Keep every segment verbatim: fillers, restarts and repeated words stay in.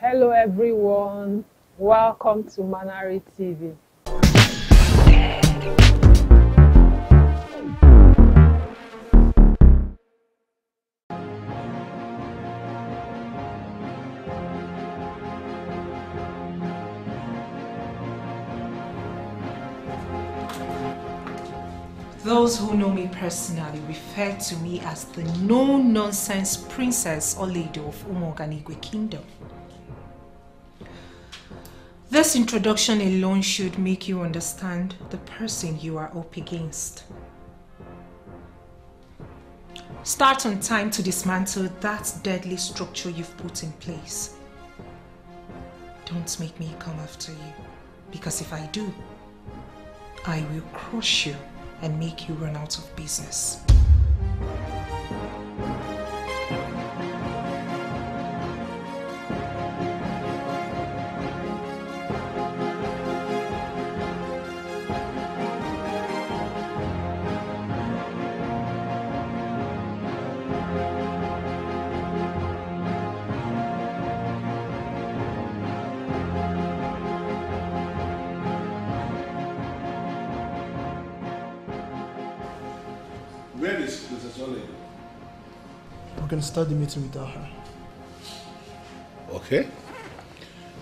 Hello everyone, welcome to Manari T V. Those who know me personally refer to me as the no-nonsense princess or lady of Umuoganigwe Kingdom. This introduction alone should make you understand the person you are up against. Start on time to dismantle that deadly structure you've put in place. Don't make me come after you, because if I do, I will crush you and make you run out of business. Can start the meeting without her. Okay,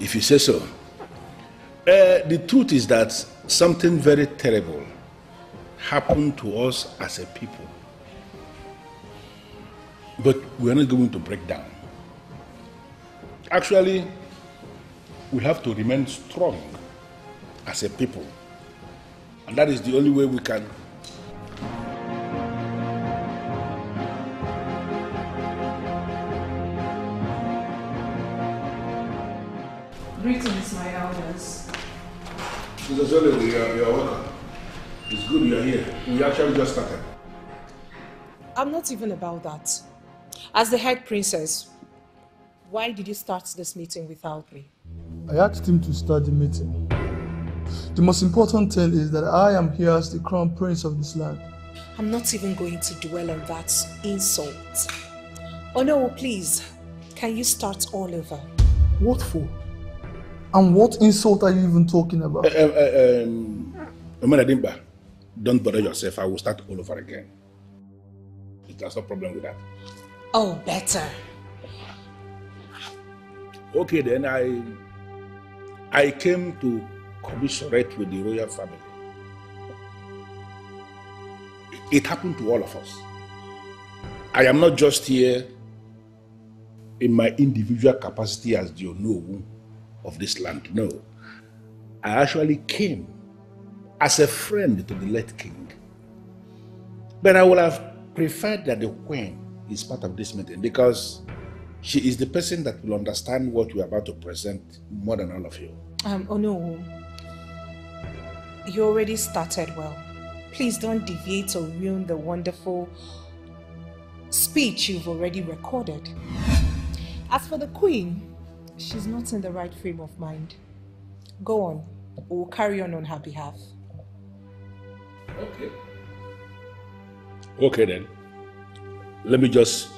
if you say so. Uh, the truth is that something very terrible happened to us as a people, but we are not going to break down. Actually, we have to remain strong as a people, and that is the only way we can. Greetings, my elders. Mister Zole, you are welcome. It's good you are here. We actually just started. I'm not even about that. As the head princess, why did you start this meeting without me? I asked him to start the meeting. The most important thing is that I am here as the crown prince of this land. I'm not even going to dwell on that insult. Oh no, please. Can you start all over? What for? And what insult are you even talking about? Omeradimba, uh, uh, um, don't bother yourself. I will start all over again. There's no problem with that. Oh, better. Okay, then I, I came to commiserate with the royal family. It happened to all of us. I am not just here in my individual capacity as the Onowu of this land. No, I actually came as a friend to the late king. But I would have preferred that the queen is part of this meeting, because she is the person that will understand what we're about to present more than all of you. Um, oh no, you already started well. Please don't deviate or ruin the wonderful speech you've already recorded. As for the queen, she's not in the right frame of mind. Go on. We'll carry on on her behalf. Okay. Okay then. Let me just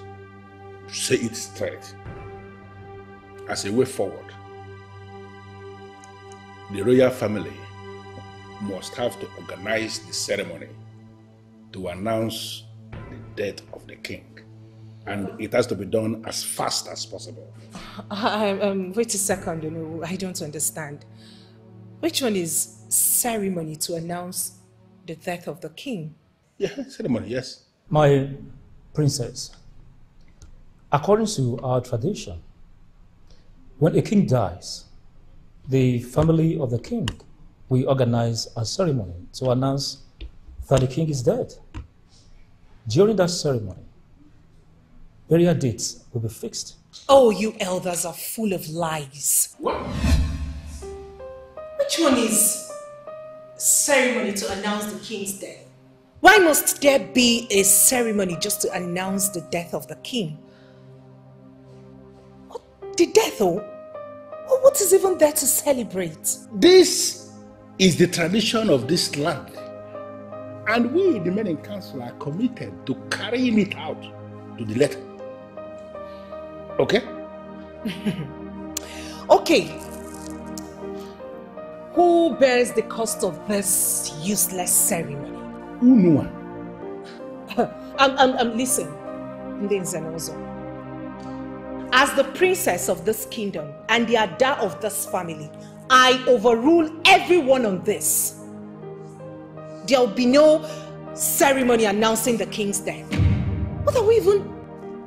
say it straight. As a way forward, the royal family must have to organize the ceremony to announce the death of the king. And it has to be done as fast as possible. Uh, um, wait a second, no, I don't understand. Which one is ceremony to announce the death of the king? Yeah, ceremony, yes. My princess, according to our tradition, when a king dies, the family of the king, we organize a ceremony to announce that the king is dead. During that ceremony, burial dates will be fixed. Oh, you elders are full of lies. What? Which one is ceremony to announce the king's death? Why must there be a ceremony just to announce the death of the king? What? The death, oh? What is even there to celebrate? This is the tradition of this land. And we, the men in council, are committed to carrying it out to the letter. Okay? Okay. Who bears the cost of this useless ceremony? Unuwa. I'm, I'm, I'm listening. As the princess of this kingdom and the Ada of this family, I overrule everyone on this. There will be no ceremony announcing the king's death. What are we even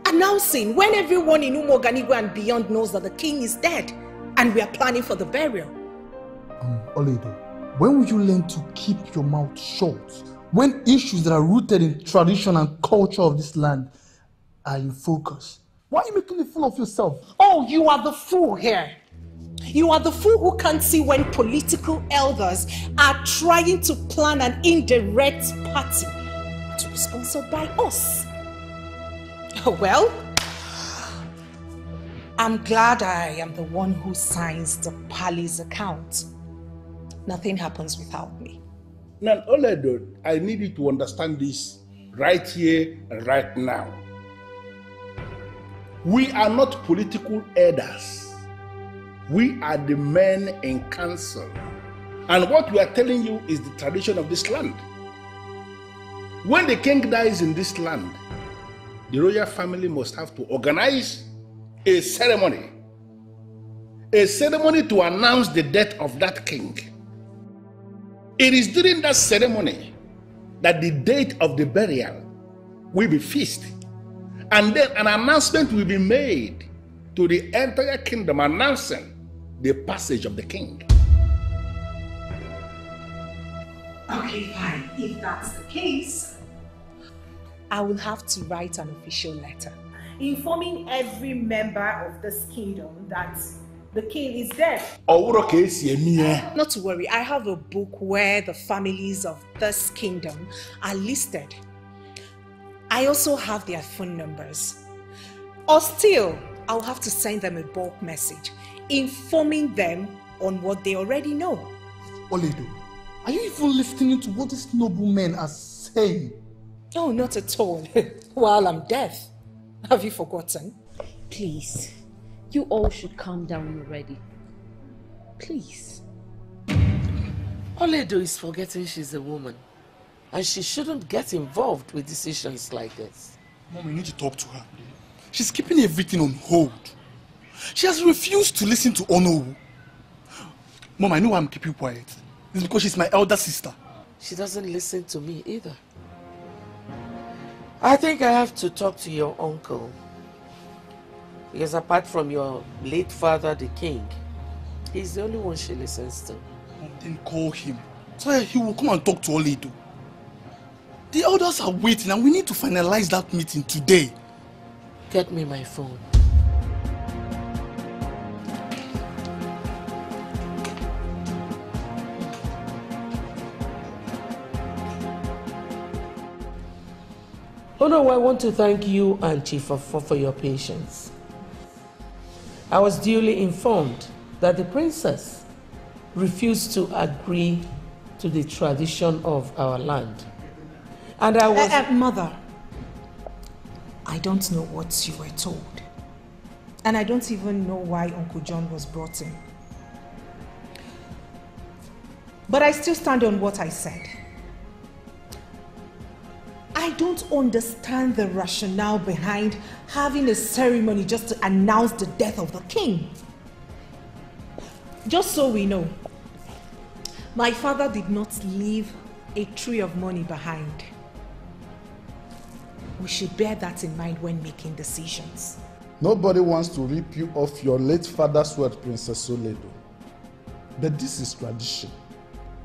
announcing when everyone in Umuoganigwe and beyond knows that the king is dead and we are planning for the burial? Um, Oledo, when will you learn to keep your mouth shut when issues that are rooted in tradition and culture of this land are in focus? Why are you making a fool of yourself? Oh, you are the fool here. You are the fool who can't see when political elders are trying to plan an indirect party to be sponsored by us. Oh, well, I'm glad I am the one who signs the palace account. Nothing happens without me. Now, Oledo, I need you to understand this right here and right now. We are not political elders. We are the men in council. And what we are telling you is the tradition of this land. When the king dies in this land, the royal family must have to organize a ceremony. A ceremony to announce the death of that king. It is during that ceremony that the date of the burial will be fixed. And then an announcement will be made to the entire kingdom announcing the passage of the king. Okay, fine. If that's the case, I will have to write an official letter informing every member of this kingdom that the king is dead. Not to worry, I have a book where the families of this kingdom are listed. I also have their phone numbers. Or still, I'll have to send them a bulk message informing them on what they already know. Oledo, are you even listening to what these noblemen are saying? Oh, not at all. While I'm deaf. Have you forgotten? Please, you all should calm down already. Please. Oledo is forgetting she's a woman and she shouldn't get involved with decisions like this. Mom, we need to talk to her. She's keeping everything on hold. She has refused to listen to Ono. Mom, I know why I'm keeping quiet. It's because she's my elder sister. She doesn't listen to me either. I think I have to talk to your uncle. Because apart from your late father, the king, he's the only one she listens to. Mom, then call him. So that he will come and talk to Oledo. The elders are waiting and we need to finalize that meeting today. Get me my phone. Oh no, I want to thank you and Chief Afo for your patience. I was duly informed that the princess refused to agree to the tradition of our land. And I was... Uh, uh, mother. I don't know what you were told. And I don't even know why Uncle John was brought in. But I still stand on what I said. I don't understand the rationale behind having a ceremony just to announce the death of the king. Just so we know, my father did not leave a tree of money behind. We should bear that in mind when making decisions. Nobody wants to rip you off your late father's word, Princess Oledo. But this is tradition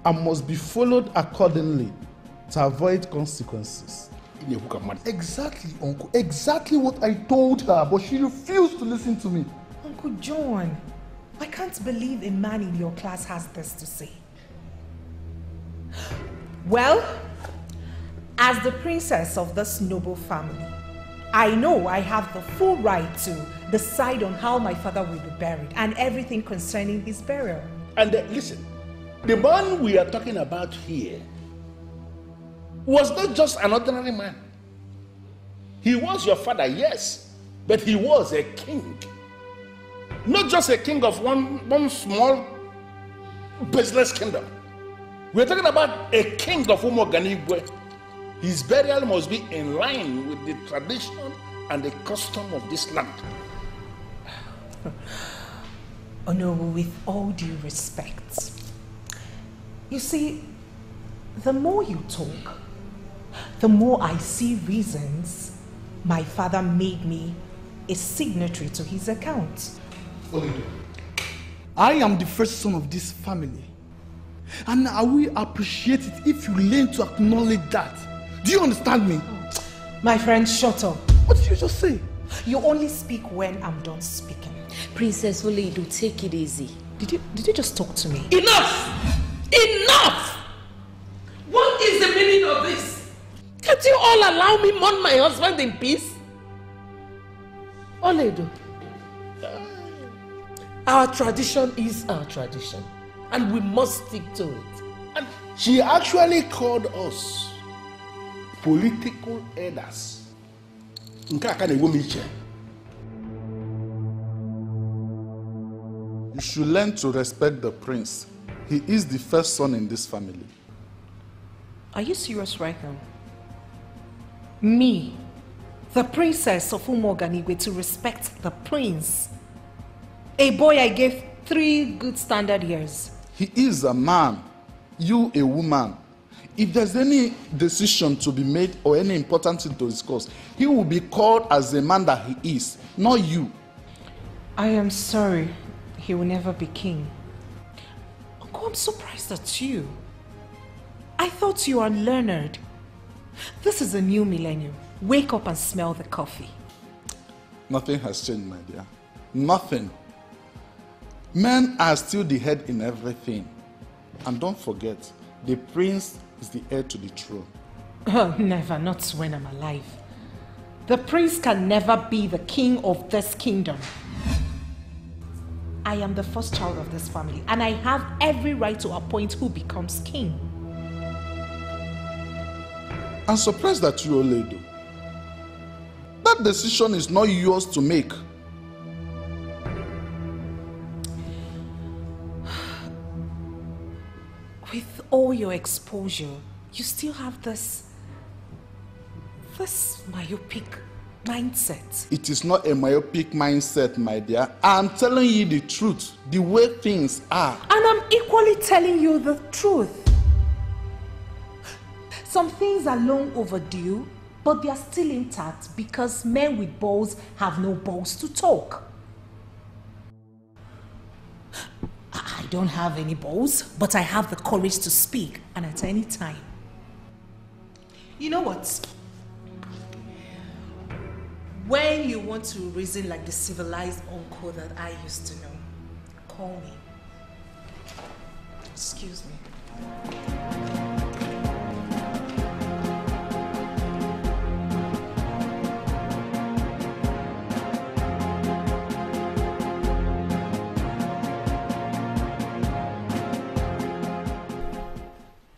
and must be followed accordingly to avoid consequences. Exactly, Uncle. Exactly what I told her, but she refused to listen to me. Uncle John, I can't believe a man in your class has this to say. Well, as the princess of this noble family, I know I have the full right to decide on how my father will be buried and everything concerning his burial. And uh, listen, the man we are talking about here was not just an ordinary man. He was your father, yes, But he was a king. Not just a king of one, one small business kingdom. We're talking about a king of Umuoganigwe. His burial must be in line with the tradition and the custom of this land. Honorable, with all due respect, you see, the more you talk, the more I see reasons my father made me a signatory to his account. I am the first son of this family, and I will appreciate it if you learn to acknowledge that. Do you understand me? My friend, shut up. What did you just say? You only speak when I'm done speaking. Princess Oleido, take it easy. Did you, did you just talk to me? Enough! Enough! What is the meaning of this? Can't you all allow me mourn my husband in peace? Oleido, our tradition is our tradition, and we must stick to it. And she actually called us political elders. You should learn to respect the prince. He is the first son in this family. Are you serious right now? Me, the princess of Umuoganigwe, to respect the prince? A boy I gave three good standard years. He is a man, you a woman. If there's any decision to be made or any important thing to discuss, he will be called as the man that he is, not you. I am sorry, he will never be king. Uncle, I'm surprised at you. I thought you were learned. This is a new millennium. Wake up and smell the coffee. Nothing has changed, my dear. Nothing. Men are still the head in everything. And don't forget, the prince is the heir to the throne. Oh, never, not when I'm alive. The prince can never be the king of this kingdom. I am the first child of this family, and I have every right to appoint who becomes king. I'm surprised at you, Oleido. That decision is not yours to make. With all your exposure, you still have this, this myopic mindset. It is not a myopic mindset, my dear. I'm telling you the truth, the way things are. And I'm equally telling you the truth. Some things are long overdue, but they are still intact because men with balls have no balls to talk. I don't have any balls, but I have the courage to speak, and at any time. You know what? When you want to reason like the civilized uncle that I used to know, call me. Excuse me.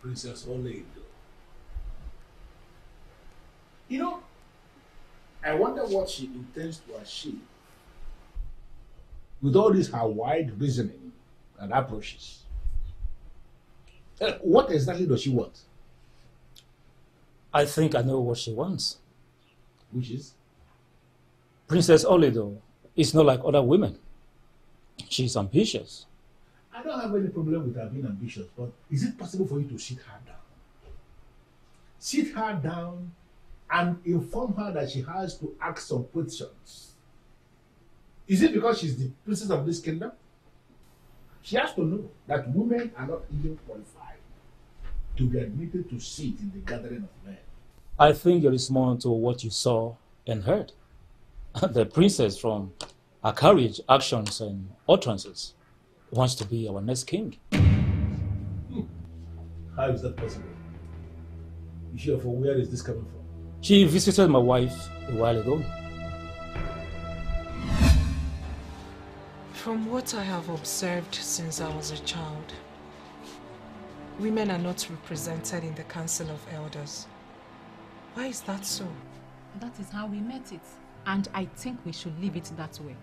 Princess Oleido. You know, I wonder what she intends to achieve with all this her wide reasoning and approaches. Uh, what exactly does she want? I think I know what she wants. Which is? Princess Oleido is not like other women. She's ambitious. I don't have any problem with her being ambitious, but is it possible for you to sit her down? Sit her down and inform her that she has to ask some questions. Is it because she's the princess of this kingdom? She has to know that women are not even qualified to be admitted to sit in the gathering of men. I think there is more to what you saw and heard. The princess, from her courage, actions, and utterances, wants to be our next king. Hmm. How is that possible? You sure for where is this coming from? She visited my wife a while ago. From what I have observed since I was a child, women are not represented in the Council of Elders. Why is that so? That is how we met it. And I think we should leave it that way.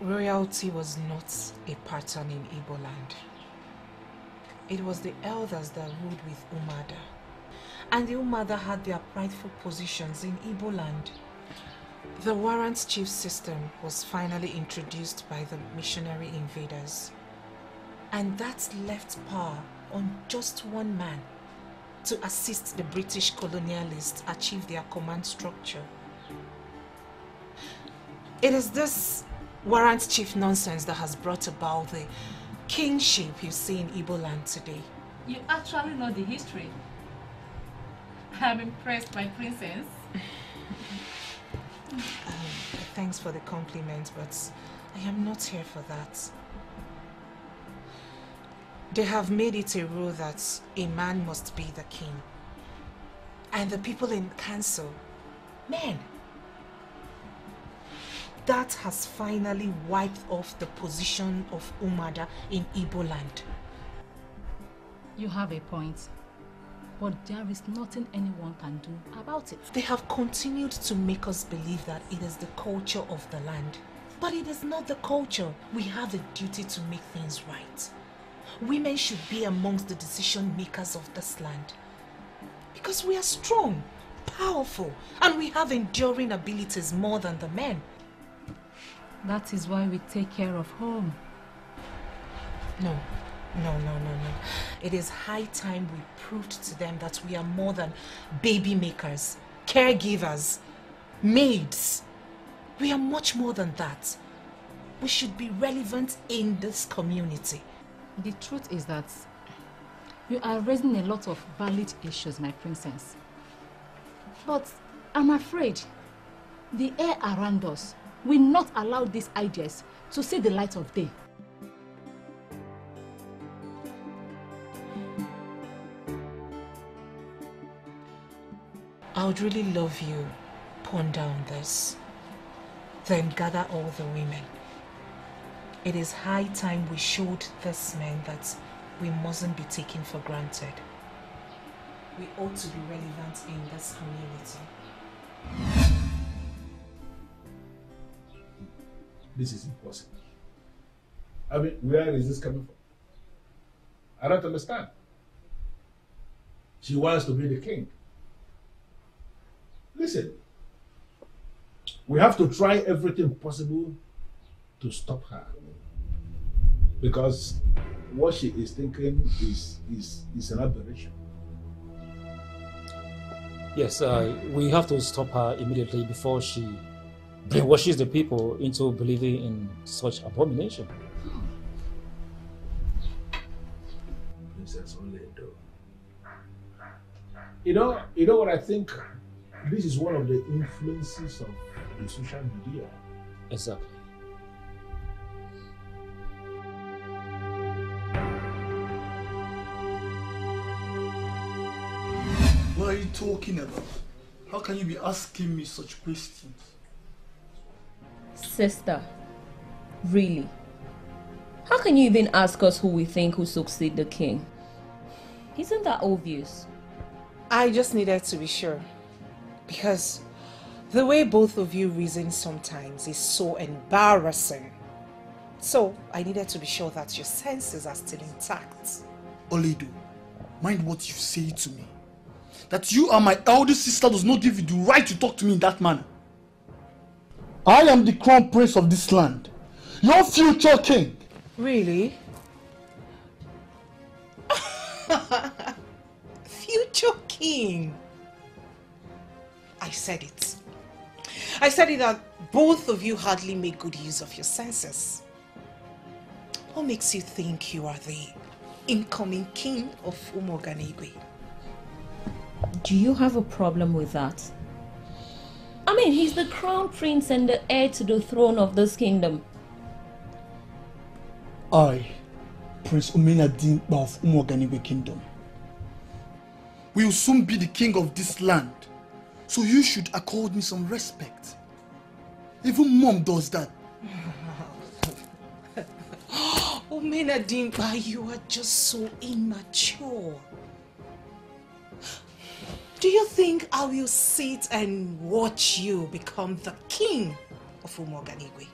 Royalty was not a pattern in Igbo land. It was the elders that ruled with Umada. And the Umada had their prideful positions in Igbo land. The warrant chief system was finally introduced by the missionary invaders. And that left power on just one man to assist the British colonialists achieve their command structure. It is this warrant chief nonsense that has brought about the kingship you see in Igbo land today. You actually know the history. I'm impressed by Princess. um, thanks for the compliment, but I am not here for that. They have made it a rule that a man must be the king. And the people in council, men. That has finally wiped off the position of Umada in Igbo land. You have a point. But there is nothing anyone can do about it. They have continued to make us believe that it is the culture of the land. But it is not the culture. We have a duty to make things right. Women should be amongst the decision makers of this land. Because we are strong, powerful, and we have enduring abilities more than the men. That is why we take care of home. No, no, no, no, no. It is high time we proved to them that we are more than baby makers, caregivers, maids. We are much more than that. We should be relevant in this community. The truth is that you are raising a lot of valid issues, my princess. But I'm afraid the air around us will not allow these ideas to see the light of day. I would really love you ponder on this, then gather all the women. It is high time we showed this man that we mustn't be taken for granted. We ought to be relevant in this community. This is impossible. I mean, where is this coming from? I don't understand. She wants to be the king. Listen, we have to try everything possible to stop her, because what she is thinking is is is an aberration. Yes, uh, we have to stop her immediately before she brainwashes the people into believing in such abomination. Princess Orlando, you know, you know what I think. This is one of the influences of the social media. Exactly. What are you talking about? How can you be asking me such questions? Sister, really? How can you even ask us who we think will succeed the king? Isn't that obvious? I just needed to be sure. Because the way both of you reason sometimes is so embarrassing. So I needed to be sure that your senses are still intact. Oledo, mind what you say to me. That you are my eldest sister does not give you the right to talk to me in that manner. I am the crown prince of this land. Your future king. Really? Future king. I said it. I said it that both of you hardly make good use of your senses. What makes you think you are the incoming king of Umuoganigwe? Do you have a problem with that? I mean, he's the crown prince and the heir to the throne of this kingdom. I, Prince Umena Dimba of Umuoganigwe Kingdom, will soon be the king of this land. So you should accord me some respect. Even mom does that. Umena Dimba, you are just so immature. Do you think I will sit and watch you become the king of Umuoganigwe?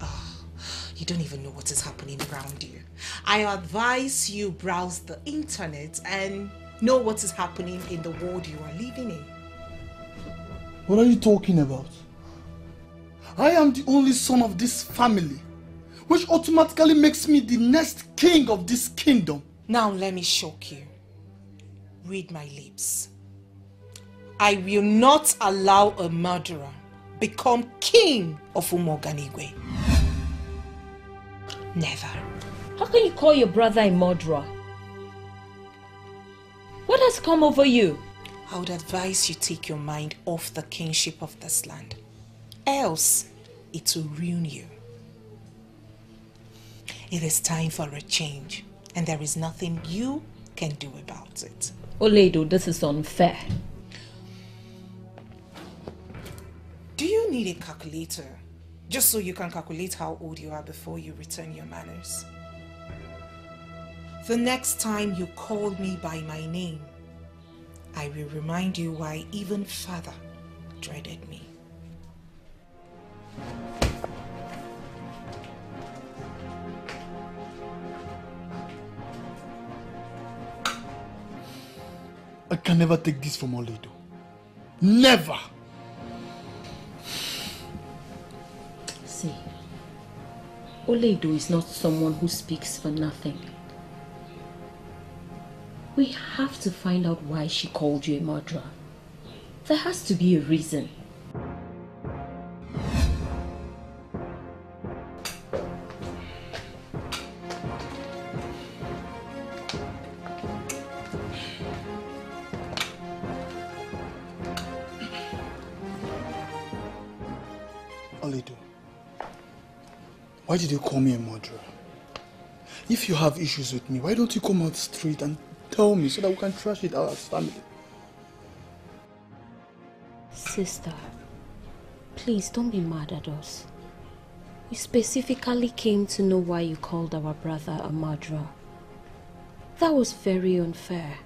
Oh, you don't even know what is happening around you. I advise you browse the internet and know what is happening in the world you are living in. What are you talking about? I am the only son of this family, which automatically makes me the next king of this kingdom. Now let me shock you. Read my lips. I will not allow a murderer become king of Umuoganigwe. Never. How can you call your brother a murderer? What has come over you? I would advise you take your mind off the kingship of this land. Else, it will ruin you. It is time for a change, and there is nothing you can do about it. Oledo, this is unfair. Do you need a calculator just so you can calculate how old you are before you return your manners? The next time you call me by my name, I will remind you why even father dreaded me. I can never take this from Oledo. Never! See, Oledo is not someone who speaks for nothing. We have to find out why she called you a murderer. There has to be a reason. Oledo, why did you call me a murderer? If you have issues with me, why don't you come out straight and tell me so that we can trash it out as family? Sister, please don't be mad at us. We specifically came to know why you called our brother a murderer. That was very unfair.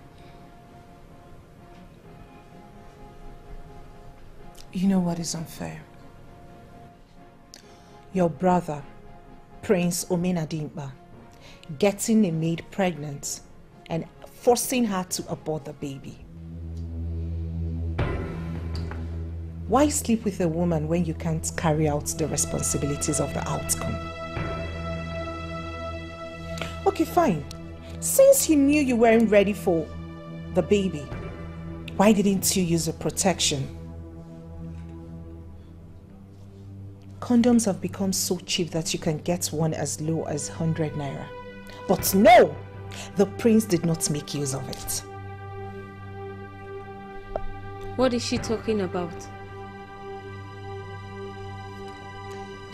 You know what is unfair? Your brother, Prince Omenadimba, getting a maid pregnant and forcing her to abort the baby. Why sleep with a woman when you can't carry out the responsibilities of the outcome? Okay, fine. Since you knew you weren't ready for the baby, why didn't you use a protection? Condoms have become so cheap that you can get one as low as one hundred naira. But no! The prince did not make use of it. What is she talking about?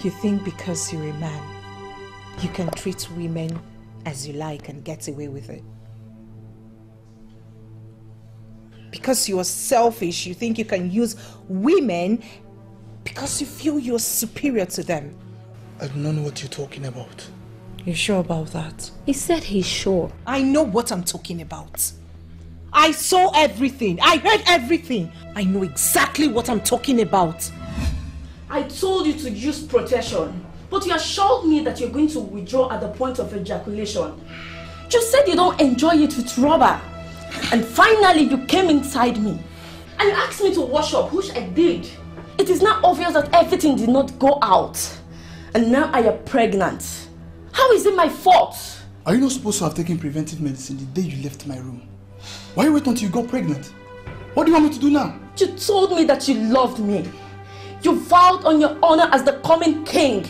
You think because you're a man, you can treat women as you like and get away with it. Because you are selfish, you think you can use women because you feel you're superior to them. I do not know what you're talking about. You're sure about that? He said he's sure. I know what I'm talking about. I saw everything. I heard everything. I know exactly what I'm talking about. I told you to use protection, but you assured me that you're going to withdraw at the point of ejaculation. You said you don't enjoy it with rubber. And finally you came inside me. And you asked me to wash up, which I did. It is now obvious that everything did not go out. And now I am pregnant. How is it my fault? Are you not supposed to have taken preventive medicine the day you left my room? Why wait until you got pregnant? What do you want me to do now? You told me that you loved me. You vowed on your honor as the coming king.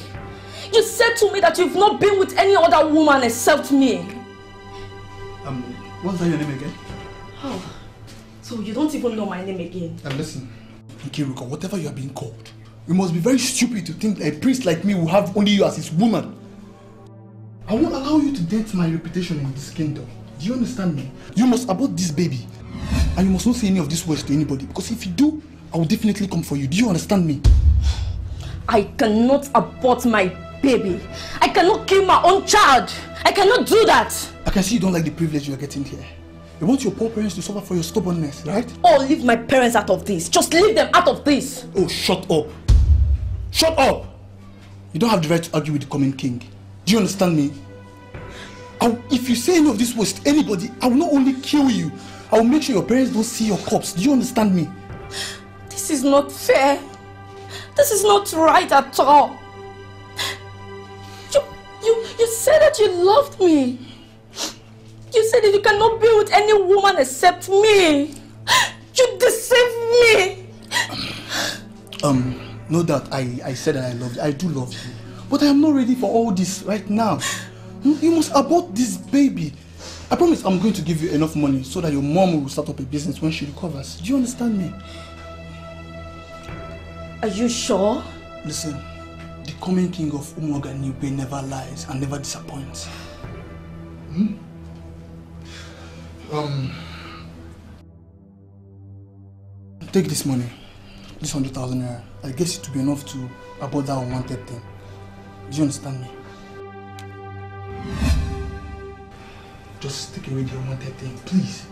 You said to me that you've not been with any other woman except me. Um, what's that your name again? Oh, so you don't even know my name again. And um, listen, Nkiruka, whatever you are being called, you must be very stupid to think that a priest like me will have only you as his woman. I won't allow you to dent my reputation in this kingdom. Do you understand me? You must abort this baby. And you must not say any of these words to anybody. Because if you do, I will definitely come for you. Do you understand me? I cannot abort my baby. I cannot kill my own child. I cannot do that. I can see you don't like the privilege you are getting here. You want your poor parents to suffer for your stubbornness, right? Oh, leave my parents out of this. Just leave them out of this. Oh, shut up. Shut up. You don't have the right to argue with the coming king. Do you understand me? I'll, if you say any of this words to anybody, I will not only kill you, I will make sure your parents don't see your corpse. Do you understand me? This is not fair. This is not right at all. You, you, you said that you loved me. You said that you cannot be with any woman except me. You deceived me. Um, no doubt I, I said that I loved you. I do love you. But I am not ready for all this right now. You must abort this baby. I promise I'm going to give you enough money so that your mom will start up a business when she recovers. Do you understand me? Are you sure? Listen, the coming king of Umuaga Niugbe never lies and never disappoints. Hmm? Um, take this money, this hundred thousand naira. I guess it will be enough to abort that unwanted thing. Do you understand me? Just take away the unwanted thing, please.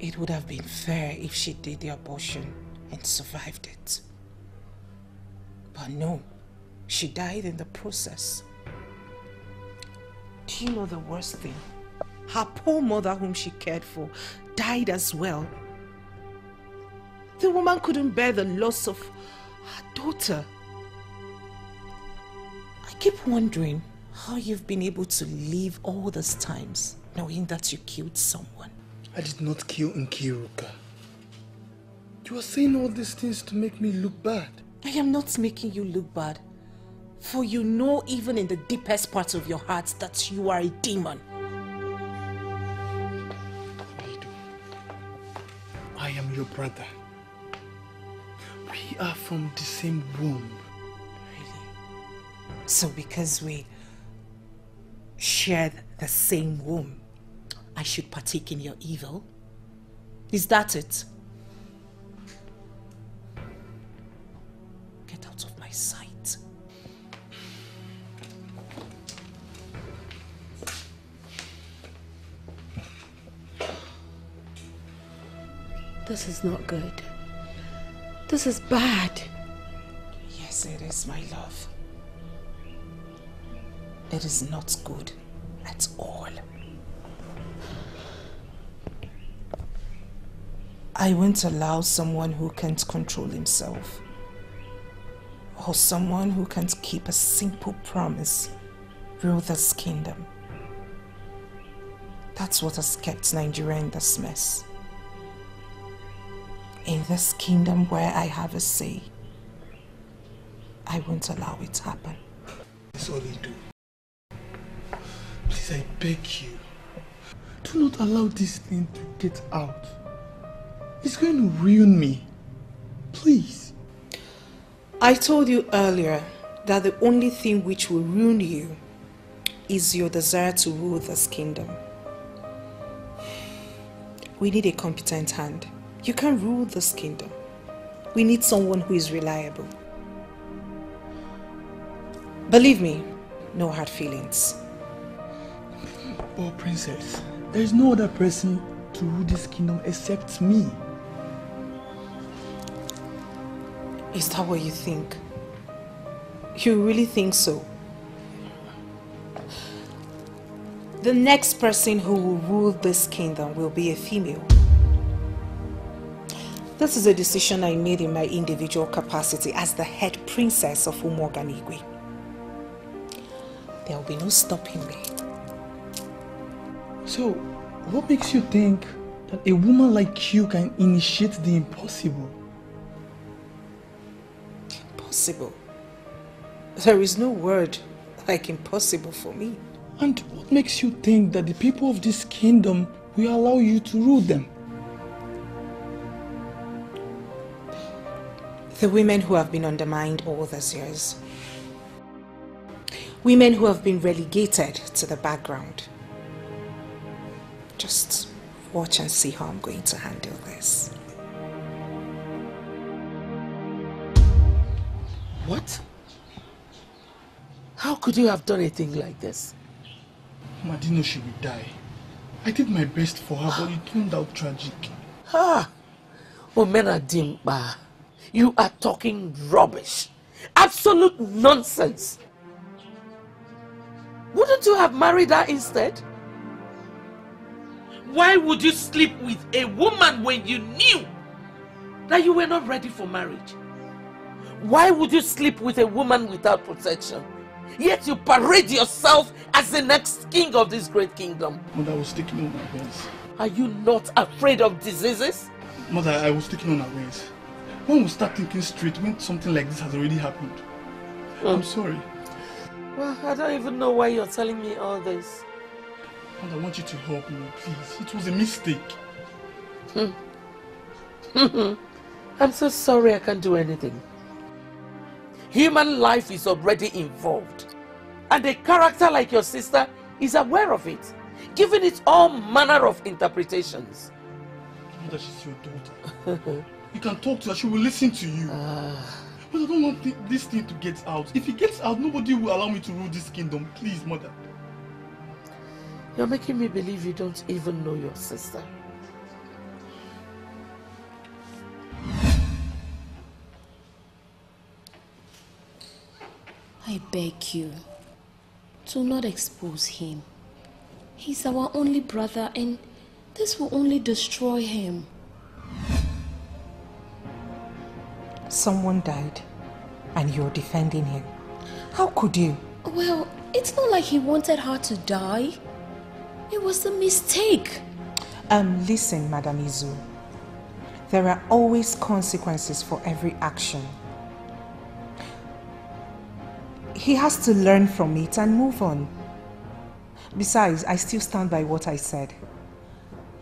It would have been fair if she did the abortion and survived it. But no, she died in the process. Do you know the worst thing? Her poor mother, whom she cared for, died as well. The woman couldn't bear the loss of her daughter. I keep wondering how you've been able to live all these times knowing that you killed someone. I did not kill Nkiruka. You are saying all these things to make me look bad. I am not making you look bad. For you know even in the deepest parts of your heart that you are a demon. Bidu, I am your brother. We are from the same womb. Really? So because we shared the same womb, I should partake in your evil? Is that it? Get out of my sight. This is not good. This is bad. Yes, it is, my love. It is not good at all. I won't allow someone who can't control himself, or someone who can't keep a simple promise, rule this kingdom. That's what has kept Nigeria in this mess. In this kingdom where I have a say, I won't allow it to happen. That's all you do. Please, I beg you, do not allow this thing to get out. It's going to ruin me. Please. I told you earlier that the only thing which will ruin you is your desire to rule this kingdom. We need a competent hand. You can't rule this kingdom. We need someone who is reliable. Believe me, no hard feelings. Poor princess, there is no other person to rule this kingdom except me. Is that what you think? You really think so? The next person who will rule this kingdom will be a female. This is a decision I made in my individual capacity as the head princess of Umuaga Niugbe. There will be no stopping me. So, what makes you think that a woman like you can initiate the impossible? Impossible. There is no word like impossible for me. And what makes you think that the people of this kingdom will allow you to rule them? The women who have been undermined all these years. Women who have been relegated to the background. Just watch and see how I'm going to handle this. What? How could you have done a thing like this? Madino, she will die. I did my best for her, but it turned out tragic. Ah! Omena Dimba, you are talking rubbish. Absolute nonsense. Wouldn't you have married her instead? Why would you sleep with a woman when you knew that you were not ready for marriage? Why would you sleep with a woman without protection? Yet you parade yourself as the next king of this great kingdom. Mother, I was taken unawares. Are you not afraid of diseases? Mother, I was taken unawares. One will start thinking straight when something like this has already happened. Mm. I'm sorry. Well, I don't even know why you're telling me all this. And I want you to help me, please. It was a mistake. Hmm. I'm so sorry I can't do anything. Human life is already involved. And a character like your sister is aware of it, giving it all manner of interpretations. Mother, she's your daughter. You can talk to her, she will listen to you. Uh... But I don't want th this thing to get out. If it gets out, nobody will allow me to rule this kingdom. Please, Mother. You're making me believe you don't even know your sister. I beg you, do not expose him. He's our only brother and this will only destroy him. Someone died and you're defending him. How could you? Well, it's not like he wanted her to die. It was a mistake. Um, listen, Madam Izu. There are always consequences for every action. He has to learn from it and move on. Besides, I still stand by what I said.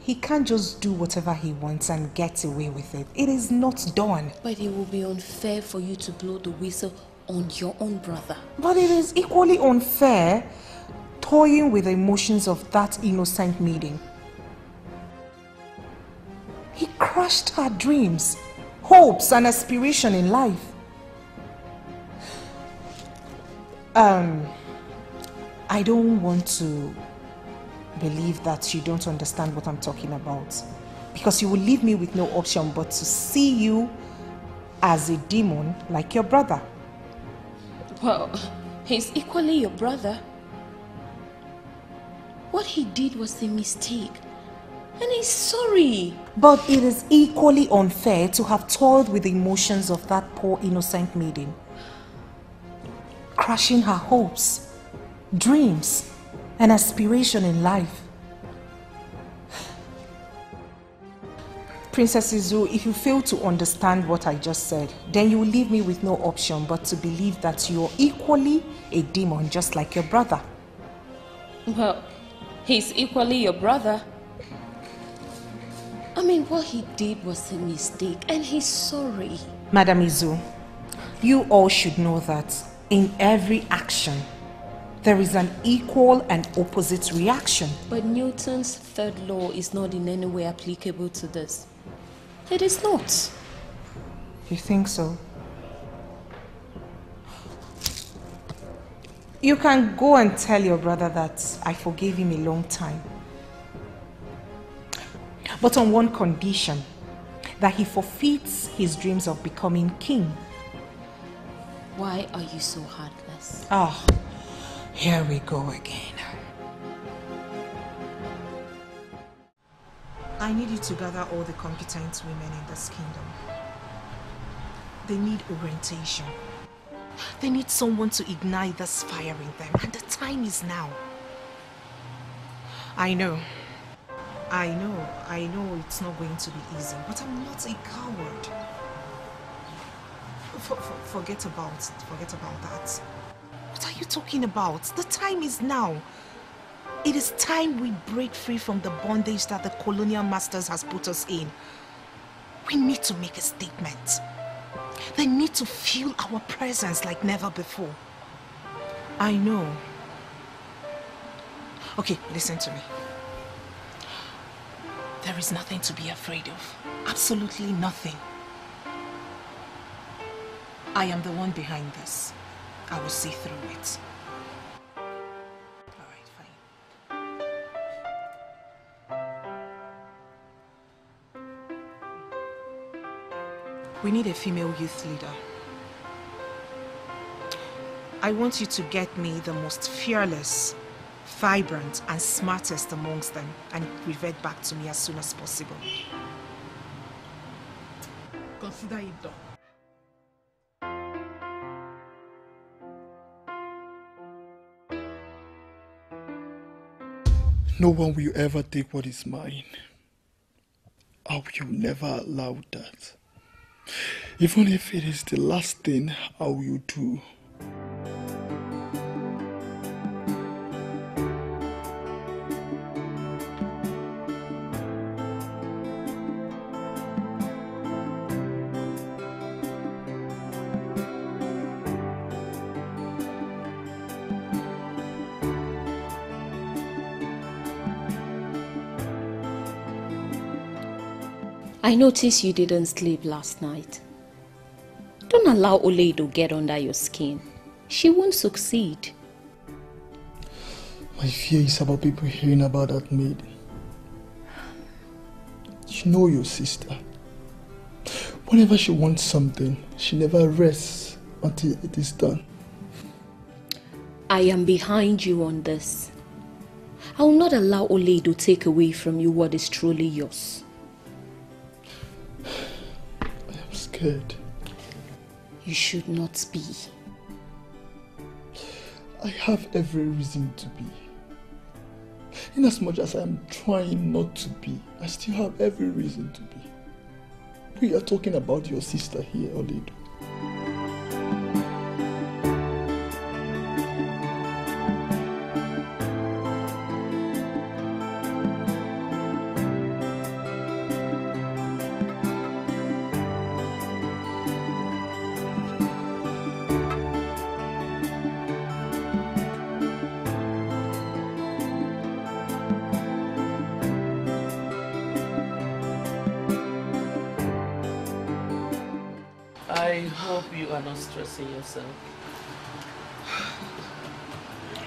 He can't just do whatever he wants and get away with it. It is not done. But it will be unfair for you to blow the whistle on your own brother. But it is equally unfair toying with the emotions of that innocent maiden. He crushed her dreams, hopes and aspiration in life. Um, I don't want to believe that you don't understand what I'm talking about, because you will leave me with no option but to see you as a demon like your brother. Well, he's equally your brother. What he did was a mistake and he's sorry. But it is equally unfair to have toyed with the emotions of that poor innocent maiden. Crushing her hopes, dreams, and aspiration in life. Princess Izu, if you fail to understand what I just said, then you will leave me with no option but to believe that you're equally a demon just like your brother. Well, he's equally your brother. I mean, what he did was a mistake and he's sorry. Madam Izu, you all should know that in every action, there is an equal and opposite reaction. But Newton's third law is not in any way applicable to this. It is not. You think so? You can go and tell your brother that I forgave him a long time. But on one condition, that he forfeits his dreams of becoming king. Why are you so heartless? Oh, here we go again. I need you to gather all the competent women in this kingdom. They need orientation. They need someone to ignite this fire in them, and the time is now. I know. I know. I know it's not going to be easy, but I'm not a coward. For, for, forget about, forget about that. What are you talking about? The time is now. It is time we break free from the bondage that the colonial masters has put us in. We need to make a statement. They need to feel our presence like never before. I know. Okay, listen to me. There is nothing to be afraid of. Absolutely nothing. I am the one behind this. I will see through it. All right, fine. We need a female youth leader. I want you to get me the most fearless, vibrant, and smartest amongst them, and revert back to me as soon as possible. Consider it done. No one will ever take what is mine. I will never allow that. Even if it is the last thing I will do. I noticed you didn't sleep last night. Don't allow Oledo to get under your skin. She won't succeed. My fear is about people hearing about that maid. You know your sister. Whenever she wants something, she never rests until it is done. I am behind you on this. I will not allow Oledo to take away from you what is truly yours. You should not be. I have every reason to be. Inasmuch as I am trying not to be, I still have every reason to be. We are talking about your sister here, Oledo. Yourself.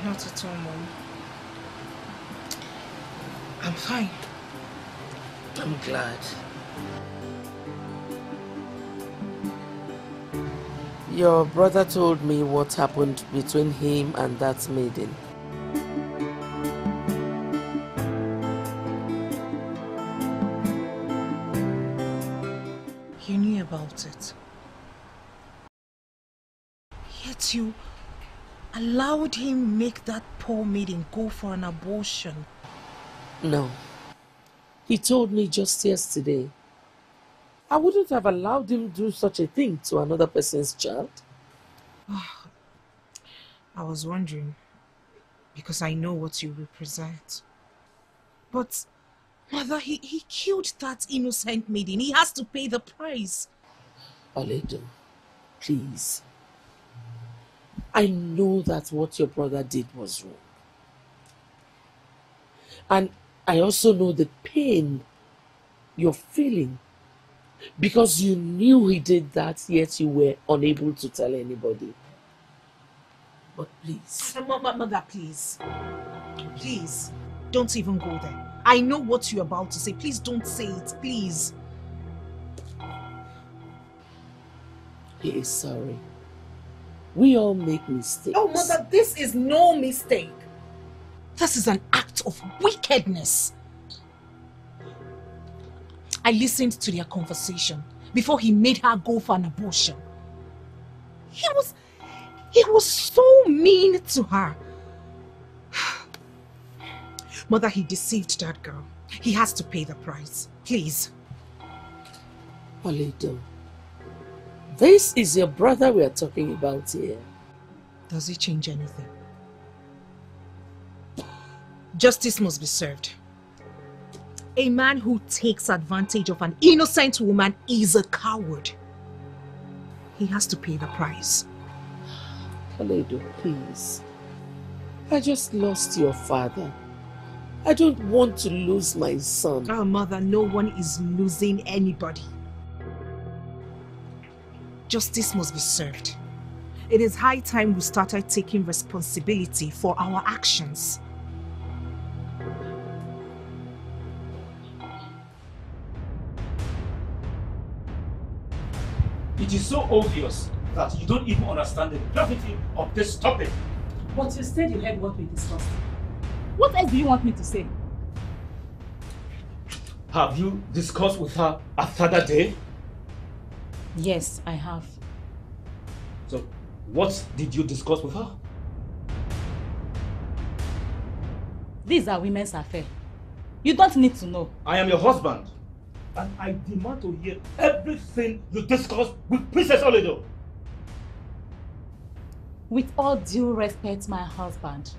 Not at all, Mom. I'm fine. I'm glad. Your brother told me what happened between him and that maiden. You knew about it. You allowed him make that poor maiden go for an abortion. No. He told me just yesterday. I wouldn't have allowed him to do such a thing to another person's child. Oh, I was wondering, because I know what you represent. But, Mother, he, he killed that innocent maiden. He has to pay the price. Oledo, please. I know that what your brother did was wrong. And I also know the pain you're feeling because you knew he did that, yet you were unable to tell anybody. But please. Mother, please. Please, don't even go there. I know what you're about to say. Please don't say it, please. He is sorry. We all make mistakes. Oh, Mother, this is no mistake. This is an act of wickedness. I listened to their conversation before he made her go for an abortion. He was, he was so mean to her. Mother, he deceived that girl. He has to pay the price. Please. Oledo. This is your brother we are talking about here. Does it change anything? Justice must be served. A man who takes advantage of an innocent woman is a coward. He has to pay the price. Oledo, please. I just lost your father. I don't want to lose my son. Oh, Mother, no one is losing anybody. Justice must be served. It is high time we started taking responsibility for our actions. It is so obvious that you don't even understand the gravity of this topic. But you said you heard what we discussed. What else do you want me to say? Have you discussed with her after that day? Yes, I have. So, what did you discuss with her? These are women's affairs. You don't need to know. I am your husband, and I demand to hear everything you discuss with Princess Olodo. With all due respect, my husband,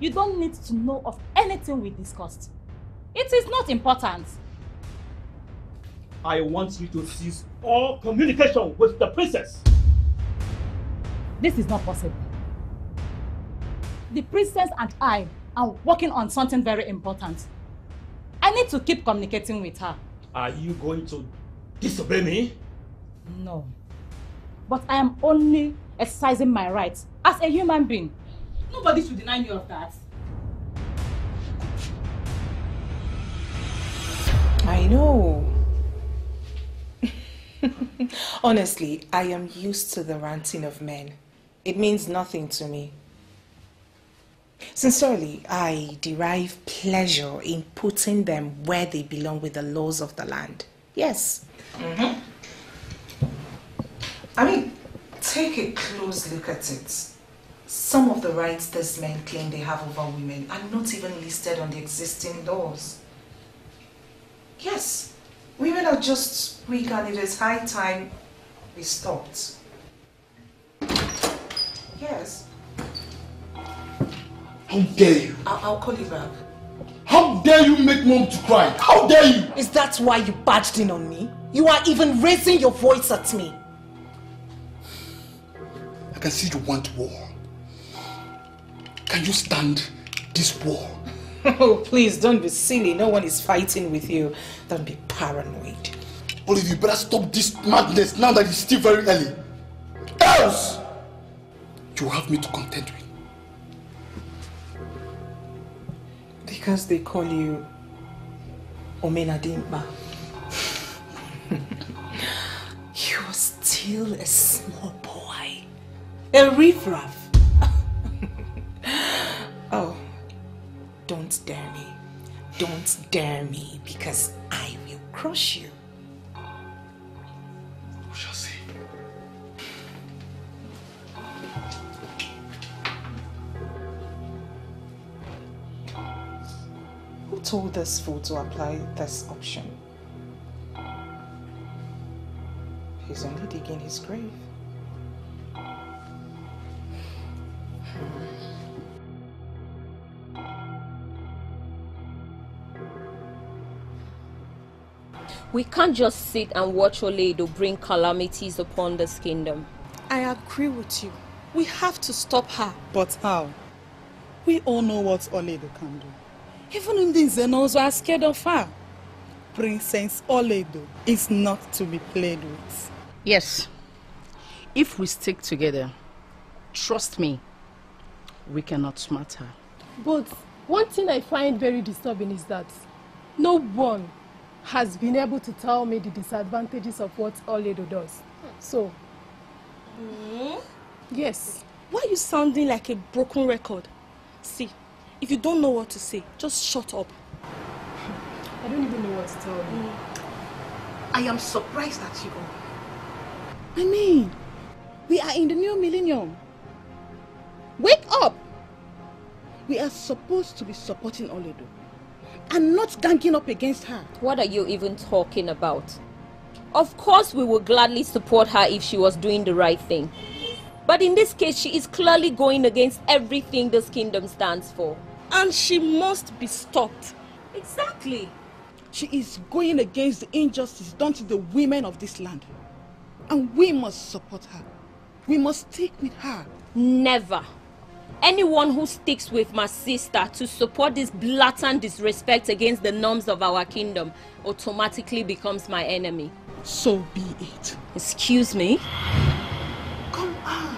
you don't need to know of anything we discussed. It is not important. I want you to cease all communication with the princess. This is not possible. The princess and I are working on something very important. I need to keep communicating with her. Are you going to disobey me? No. But I am only exercising my rights as a human being. Nobody should deny me of that. I know. Honestly, I am used to the ranting of men. It means nothing to me. Sincerely, I derive pleasure in putting them where they belong with the laws of the land. Yes. Mm-hmm. I mean, take a close look at it. Some of the rights these men claim they have over women are not even listed on the existing laws. Yes. Women are just weak, and it is high time we stopped. Yes. How dare you? I'll, I'll call you back. How dare you make mom to cry? How dare you? Is that why you barged in on me? You are even raising your voice at me. I can see you want war. Can you stand this war? Oh, please, don't be silly. No one is fighting with you. Don't be paranoid. Olive, you better stop this madness now that it's still very early. Else, you have me to contend with. Because they call you Omenadimba. You are still a small boy. A riffraff. Oh. Don't dare me. Don't dare me, because I will crush you. We shall see. Who told this fool to apply this option? He's only digging his grave. We can't just sit and watch Olodo bring calamities upon this kingdom. I agree with you. We have to stop her. But how? We all know what Olodo can do. Even the Zenos are scared of her. Princess Olodo is not to be played with. Yes. If we stick together, trust me, we cannot smart her. But one thing I find very disturbing is that no one has been able to tell me the disadvantages of what Olodo does. So, mm? Yes. Why are you sounding like a broken record? See, if you don't know what to say, just shut up. I don't even know what to tell you. Mm. I am surprised at you all. I mean, we are in the new millennium. Wake up! We are supposed to be supporting Olodo and not ganging up against her. What are you even talking about? Of course we will gladly support her if she was doing the right thing. But in this case, she is clearly going against everything this kingdom stands for. And she must be stopped. Exactly. She is going against the injustice done to the women of this land. And we must support her. We must stick with her. Never. Anyone who sticks with my sister to support this blatant disrespect against the norms of our kingdom automatically becomes my enemy. So be it. Excuse me? Come on.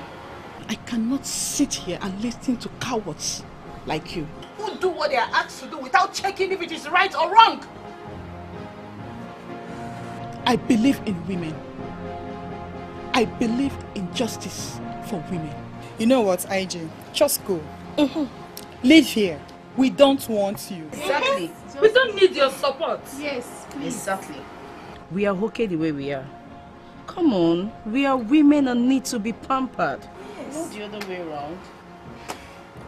I cannot sit here and listen to cowards like you. Who do what they are asked to do without checking if it is right or wrong. I believe in women. I believe in justice for women. You know what, I J? Just go. Mm-hmm. Live here. We don't want you. Exactly. Yes. We don't need your support. Yes, please. Exactly. We are okay the way we are. Come on. We are women and need to be pampered. Yes. Not the other way around.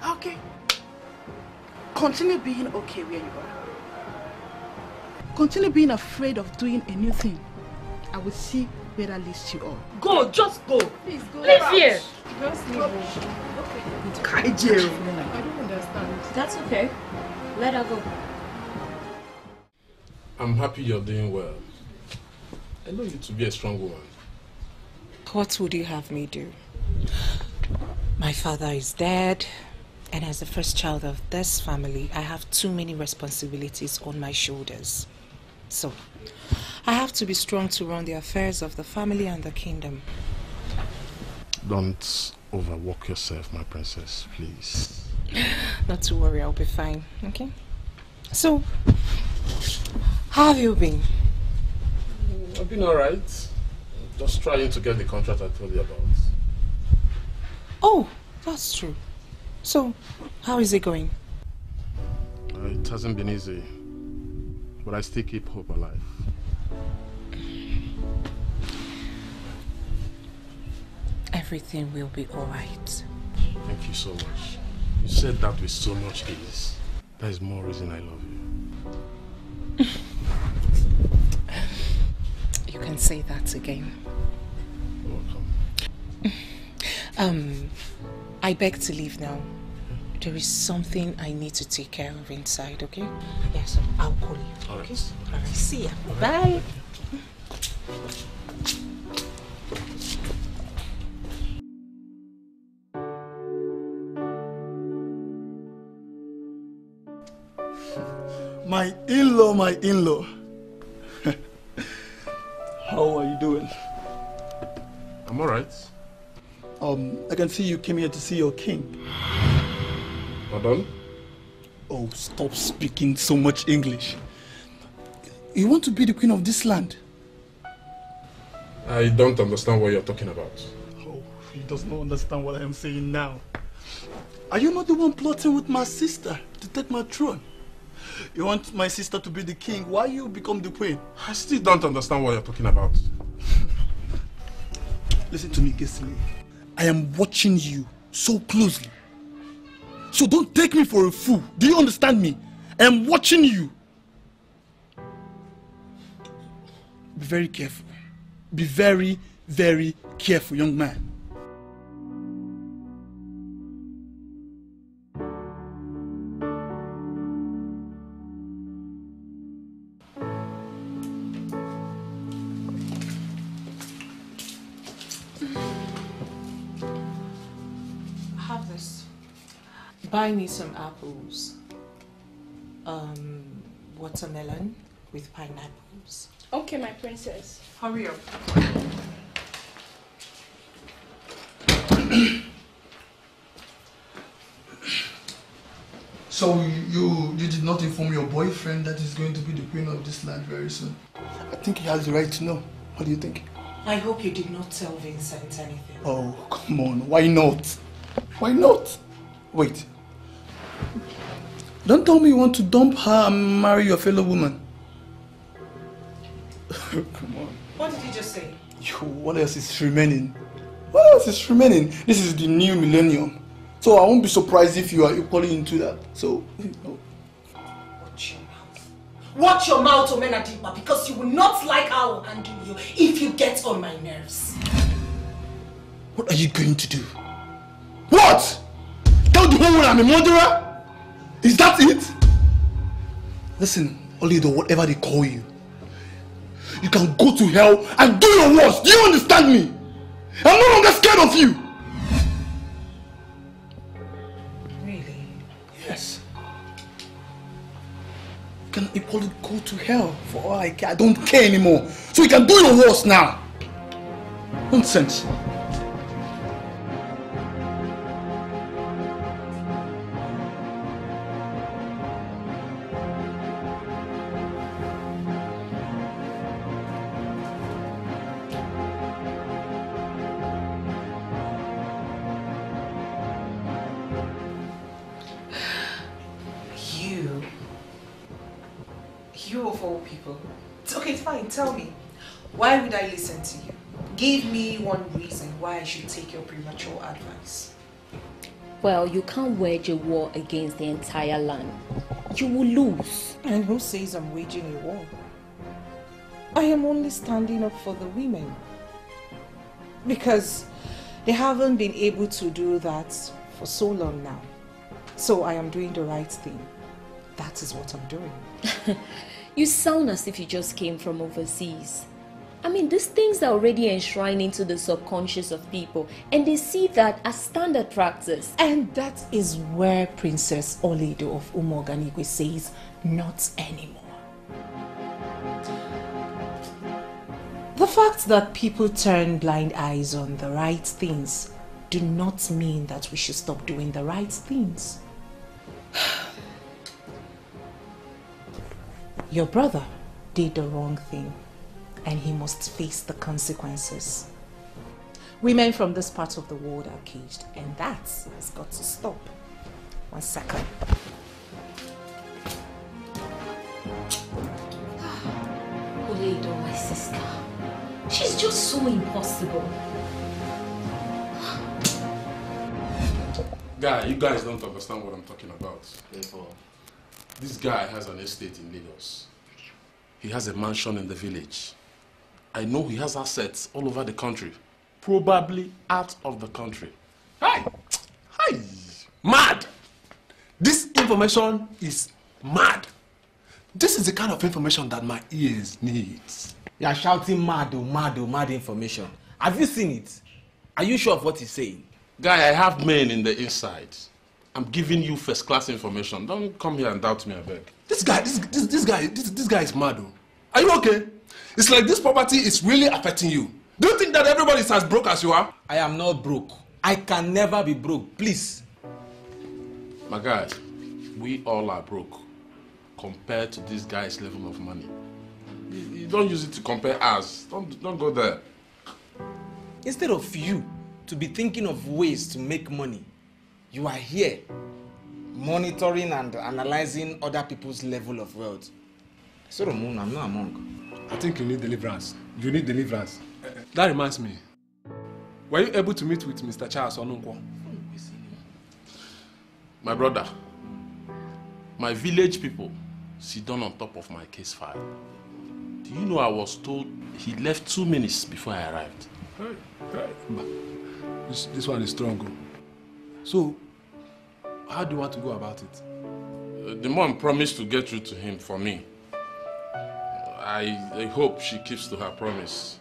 Okay. Continue being okay where you are. Continue being afraid of doing a new thing. I will see where that leads you all. Go, just go. Please go. Leave here. Just leave. Okay. I don't understand. That's okay. Let her go. I'm happy you're doing well. I know you to be a strong woman. What would you have me do? My father is dead, and as the first child of this family, I have too many responsibilities on my shoulders. So, I have to be strong to run the affairs of the family and the kingdom. Don't overwork yourself, my princess, please. Not to worry, I'll be fine, okay? So, how have you been? I've been alright. Just trying to get the contract I told you about. Oh, that's true. So, how is it going? Uh, it hasn't been easy, but I still keep hope alive. Everything will be alright. Thank you so much. You said that with so much ease. That is more reason I love you. You can say that again. You're welcome. Um, I beg to leave now. There is something I need to take care of inside, okay? Yes, I'll call you. All right. Okay? All right. See ya. All right. Bye. My in-law, my in-law. How are you doing? I'm all right. Um, I can see you came here to see your king. Pardon? Oh, stop speaking so much English. You want to be the queen of this land? I don't understand what you're talking about. Oh, he does not understand what I am saying now. Are you not the one plotting with my sister to take my throne? You want my sister to be the king, why you become the queen? I still don't understand what you're talking about. Listen to me, Gesine. I am watching you so closely. So don't take me for a fool. Do you understand me? I am watching you. Be very careful. Be very, very careful, young man. Buy me some apples, um, watermelon with pineapples. Okay, my princess. Hurry up. So you you did not inform your boyfriend that he's going to be the queen of this land very soon? I think he has the right to know. What do you think? I hope you did not tell Vincent anything. Oh, come on. Why not? Why not? Wait. Don't tell me you want to dump her and marry your fellow woman. Come on. What did you just say? Yo, what else is remaining? What else is remaining? This is the new millennium. So I won't be surprised if you are equally into that. So, you know. Watch your mouth. Watch your mouth, Omenadipa, because you will not like how I will handle you if you get on my nerves. What are you going to do? What? Tell the whole world I'm a murderer? Is that it? Listen, Olido, whatever they call you, you can go to hell and do your worst. Do you understand me? I'm no longer scared of you. Really? Yes. You can equally go to hell for all I care. I don't care anymore. So you can do your worst now. Nonsense. You of all people. It's okay, it's fine, tell me. Why would I listen to you? Give me one reason why I should take your premature advice. Well, you can't wage a war against the entire land. You will lose. And who says I'm waging a war? I am only standing up for the women. Because they haven't been able to do that for so long now. So I am doing the right thing. That is what I'm doing. You sound as if you just came from overseas. I mean, these things are already enshrined into the subconscious of people, and they see that as standard practice. And that is where Princess Olido of Umuoganigwe says, not anymore. The fact that people turn blind eyes on the right things do not mean that we should stop doing the right things. Your brother did the wrong thing, and he must face the consequences. Women from this part of the world are caged, and that has got to stop. One second. Oledo, my sister. She's just so impossible. Guy, you guys don't understand what I'm talking about. Therefore, this guy has an estate in Lagos. He has a mansion in the village. I know he has assets all over the country. Probably out of the country. Hi! Hi! Mad! This information is mad. This is the kind of information that my ears need. You are shouting mad, oh, mad, oh, mad information. Have you seen it? Are you sure of what he's saying? Guy, I have men in the inside. I'm giving you first-class information. Don't come here and doubt me, I beg. This guy, this, this, this guy, this, this guy is mad. Oh. Are you okay? It's like this poverty is really affecting you. Do you think that everybody is as broke as you are? I am not broke. I can never be broke, please. My guy, we all are broke compared to this guy's level of money. You, you don't use it to compare us. Don't, don't go there. Instead of you to be thinking of ways to make money, you are here monitoring and analyzing other people's level of wealth. Sorry, Moon, I'm not a monk. I think you need deliverance. You need deliverance. Uh, that reminds me. Were you able to meet with Mister Charles Onunkwo? My brother, my village people sit down on top of my case file. Do you know I was told he left two minutes before I arrived? Hey, hey. This, this one is strong. So, how do you want to go about it? Uh, the mom promised to get through to him for me. I, I hope she keeps to her promise.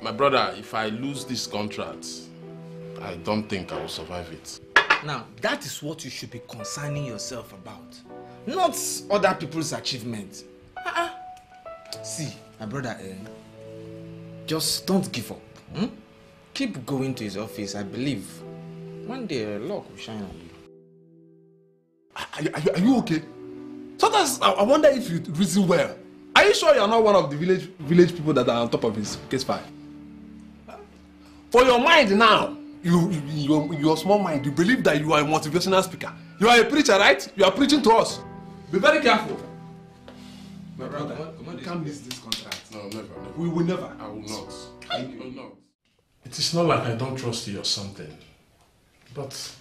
My brother, if I lose this contract, I don't think I will survive it. Now, that is what you should be concerning yourself about. Not other people's achievements. Uh-uh. See, my brother, uh, just don't give up. Hmm? Keep going to his office, I believe. One day, luck will shine on you. Are, are, are you okay? Sometimes I wonder if you reason well. Are you sure you are not one of the village village people that are on top of his case file? For your mind now, you, you your, your small mind, you believe that you are a motivational speaker. You are a preacher, right? You are preaching to us. Be very careful. My brother, brother you can't miss this contract. No, never. never. We will never. I will not. I will not. It is not like I don't trust you or something. But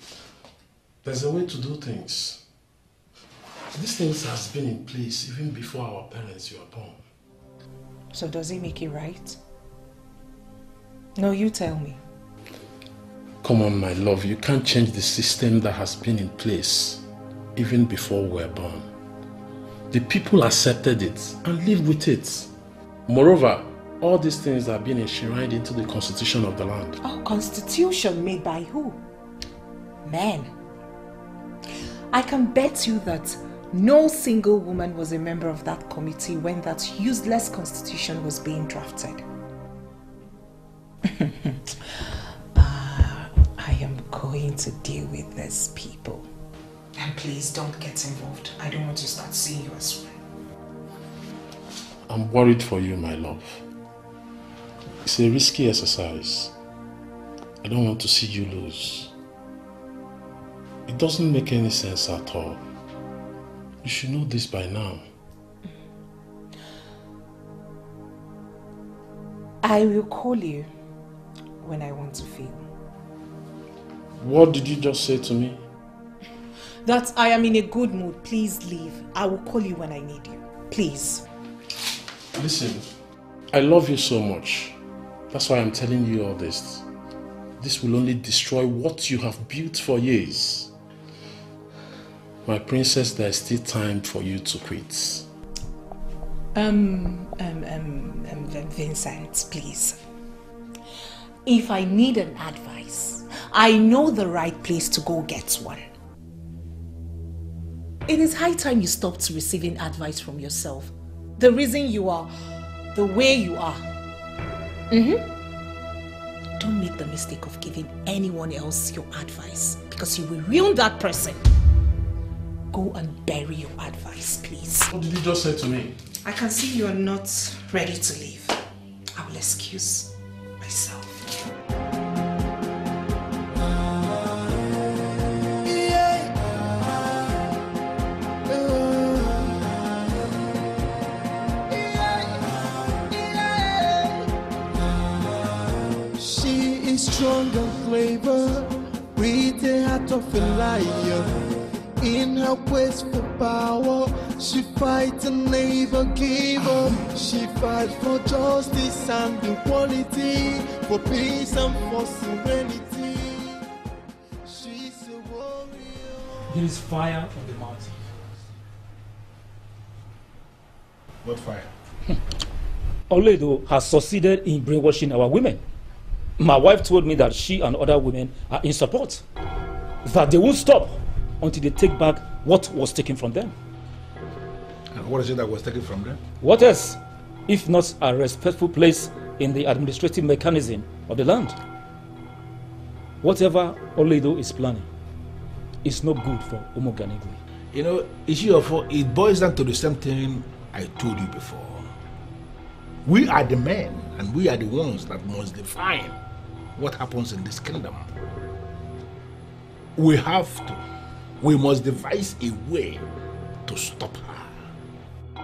there's a way to do things. These things has been in place even before our parents were born. So does it make it right? No, you tell me. Come on, my love, you can't change the system that has been in place even before we were born. The people accepted it and lived with it. Moreover, all these things have been enshrined into the constitution of the land. Oh, constitution made by who? Man, I can bet you that no single woman was a member of that committee when that useless constitution was being drafted. uh, I am going to deal with these people. And please don't get involved. I don't want to start seeing you as well. I'm worried for you, my love. It's a risky exercise. I don't want to see you lose. It doesn't make any sense at all. You should know this by now. I will call you when I want to feel. What did you just say to me? That I am in a good mood. Please leave. I will call you when I need you. Please. Listen, I love you so much. That's why I'm telling you all this. This will only destroy what you have built for years. My princess, there is still time for you to quit. Um, um, um, um, Vincent, please. If I need an advice, I know the right place to go get one. It is high time you stopped receiving advice from yourself. The reason you are the way you are. Mm-hmm. Don't make the mistake of giving anyone else your advice, because you will ruin that person. Go and bury your advice, please. What did you just say to me? I can see you are not ready to leave. I will excuse myself. Stronger flavor with the heart of a lion. In her quest for power, she fights and never give up. She fights for justice and equality, for peace and for serenity. She's a warrior. There is fire on the mountain. What fire? Oledo has succeeded in brainwashing our women. My wife told me that she and other women are in support, that they won't stop until they take back what was taken from them. And what is it that was taken from them? What else, if not a respectful place in the administrative mechanism of the land? Whatever Oledo is planning is not good for Umuganigwe. You know, issue of it boils down to the same thing I told you before. We are the men, and we are the ones that must define what happens in this kingdom. We have to. We must devise a way to stop her.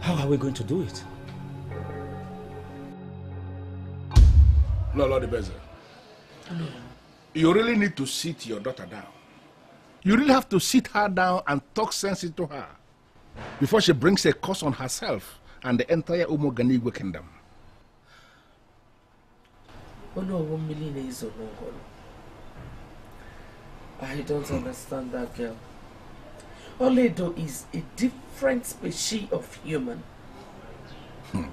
How are we going to do it? No, Lord Ibeze. No. You really need to sit your daughter down. You really have to sit her down and talk sense into her before she brings a curse on herself and the entire Umuganigwe kingdom. I don't understand that girl. Oledo is a different species of human. Hmm.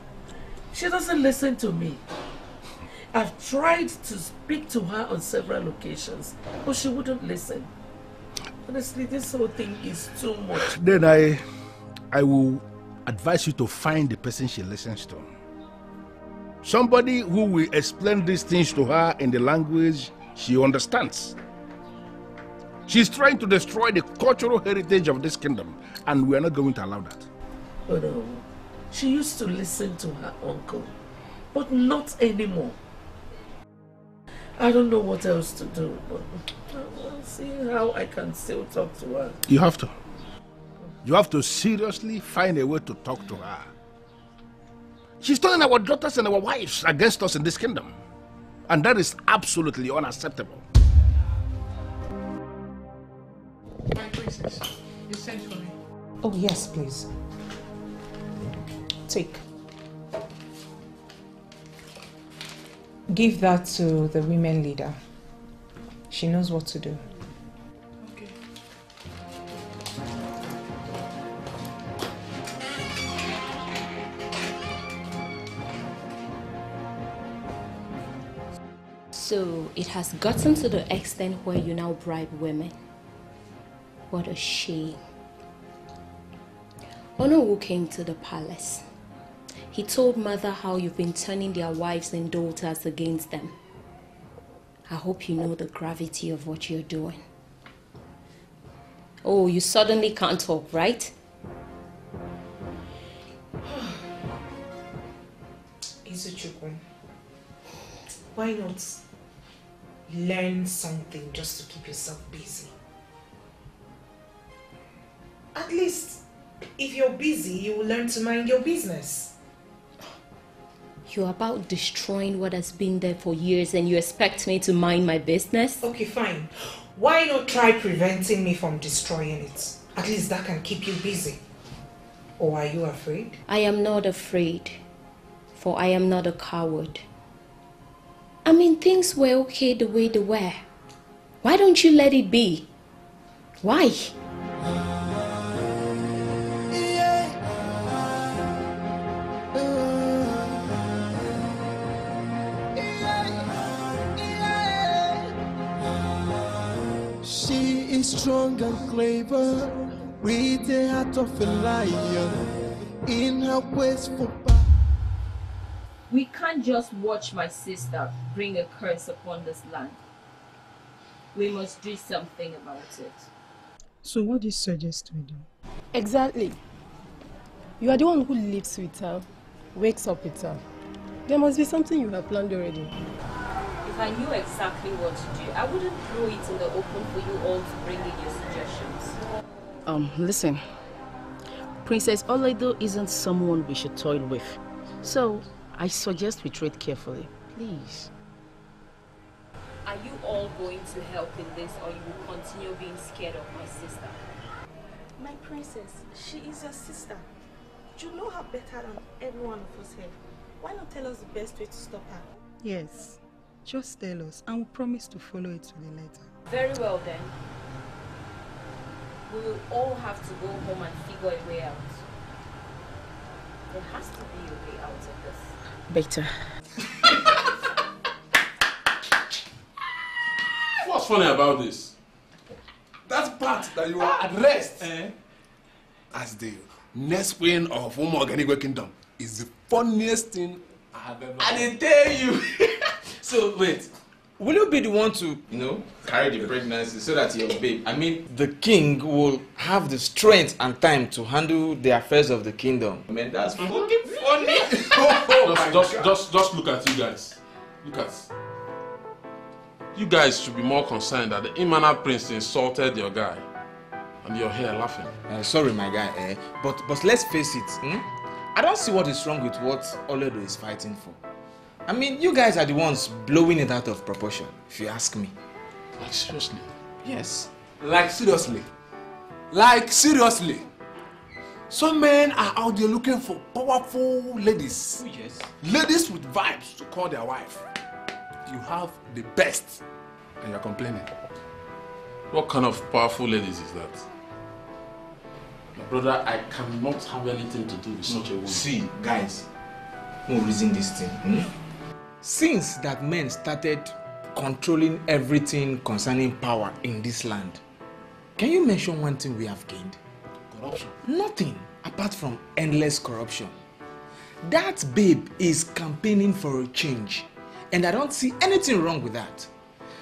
She doesn't listen to me. I've tried to speak to her on several occasions, but she wouldn't listen. Honestly, this whole thing is too much. Then I, I will advise you to find the person she listens to. Somebody who will explain these things to her in the language she understands. She's trying to destroy the cultural heritage of this kingdom, and we are not going to allow that. Oh no. She used to listen to her uncle, but not anymore. I don't know what else to do, but I'll see how I can still talk to her. You have to. You have to seriously find a way to talk to her. She's turning our daughters and our wives against us in this kingdom. And that is absolutely unacceptable. My princess, you sent for me. Oh yes, please. Take. Give that to the women leader. She knows what to do. Okay. So it has gotten to the extent where you now bribe women. What a shame. Onowu came to the palace. He told mother how you've been turning their wives and daughters against them. I hope you know the gravity of what you're doing. Oh, you suddenly can't talk, right? Izuchukwu, why not learn something just to keep yourself busy? At least If you're busy, you will learn to mind your business. You're about destroying what has been there for years and you expect me to mind my business? Okay, fine. Why not try preventing me from destroying it? At least that can keep you busy. Or are you afraid? I am not afraid, for I am not a coward. I mean, things were okay the way they were. Why don't you let it be? Why? She is strong and clever, with the heart of a lion, in her quest for power. We can't just watch my sister bring a curse upon this land. We must do something about it. So what do you suggest we do? Exactly. You are the one who lives with her, wakes up with her. There must be something you have planned already. If I knew exactly what to do, I wouldn't throw it in the open for you all to bring in your suggestions. Um, listen. Princess Oleido isn't someone we should toy with. So, I suggest we tread carefully. Please. Are you all going to help in this, or you will continue being scared of my sister? My princess, she is your sister. You know her better than every one of us here. Why not tell us the best way to stop her? Yes, just tell us, and we promise to follow it to the letter. Very well then. We will all have to go home and figure a way out. There has to be a way out of this. Better. What's funny about this? That part that you are addressed eh, as the next queen of Umu Organic Kingdom is the funniest thing I have ever. I didn't tell you. So wait, will you be the one to, you know, carry the pregnancy so that your babe? I mean, the king will have the strength and time to handle the affairs of the kingdom. Man, that's fucking funny. oh just, just, just, just look at you guys. Look at. You guys should be more concerned that the Imana prince insulted your guy, and you're here laughing. Uh, sorry, my guy, eh? But but let's face it. Hmm? I don't see what is wrong with what Oleido is fighting for. I mean, you guys are the ones blowing it out of proportion, if you ask me. Like seriously? Yes. Like seriously? Like seriously? Some men are out there looking for powerful ladies. Oh, yes. Ladies with vibes to call their wife. You have the best, and you're complaining. What kind of powerful ladies is that? My brother, I cannot have anything to do with such a woman. See, guys, no reason this thing. Hmm? Since that men started controlling everything concerning power in this land, can you mention one thing we have gained? Corruption. Nothing apart from endless corruption. That babe is campaigning for a change. And I don't see anything wrong with that.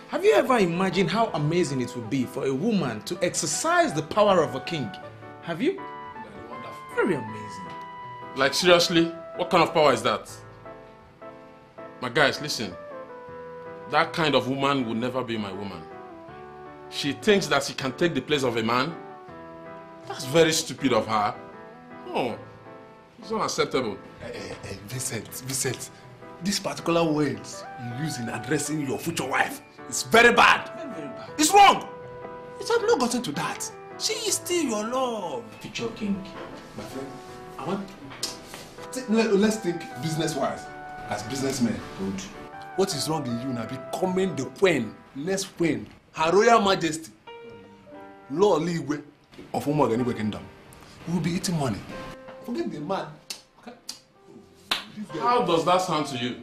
Have you ever imagined how amazing it would be for a woman to exercise the power of a king? Have you? Very wonderful. Very amazing. Like seriously, what kind of power is that? My guys, listen. That kind of woman will never be my woman. She thinks that she can take the place of a man. That's very stupid of her. No, it's unacceptable. Hey, hey, hey, Vincent, Vincent. These particular words you use in addressing your future wife is very bad. Very, very bad. It's wrong. It has not gotten to that. She is still your love. Future king. My friend, I want... Let's think business-wise. As businessmen. Good. What is wrong in you now becoming the queen, next queen, Her Royal Majesty, Lord Ligwe of Umu Organic Kingdom. You will be eating money. Forget the man. How does that sound to you?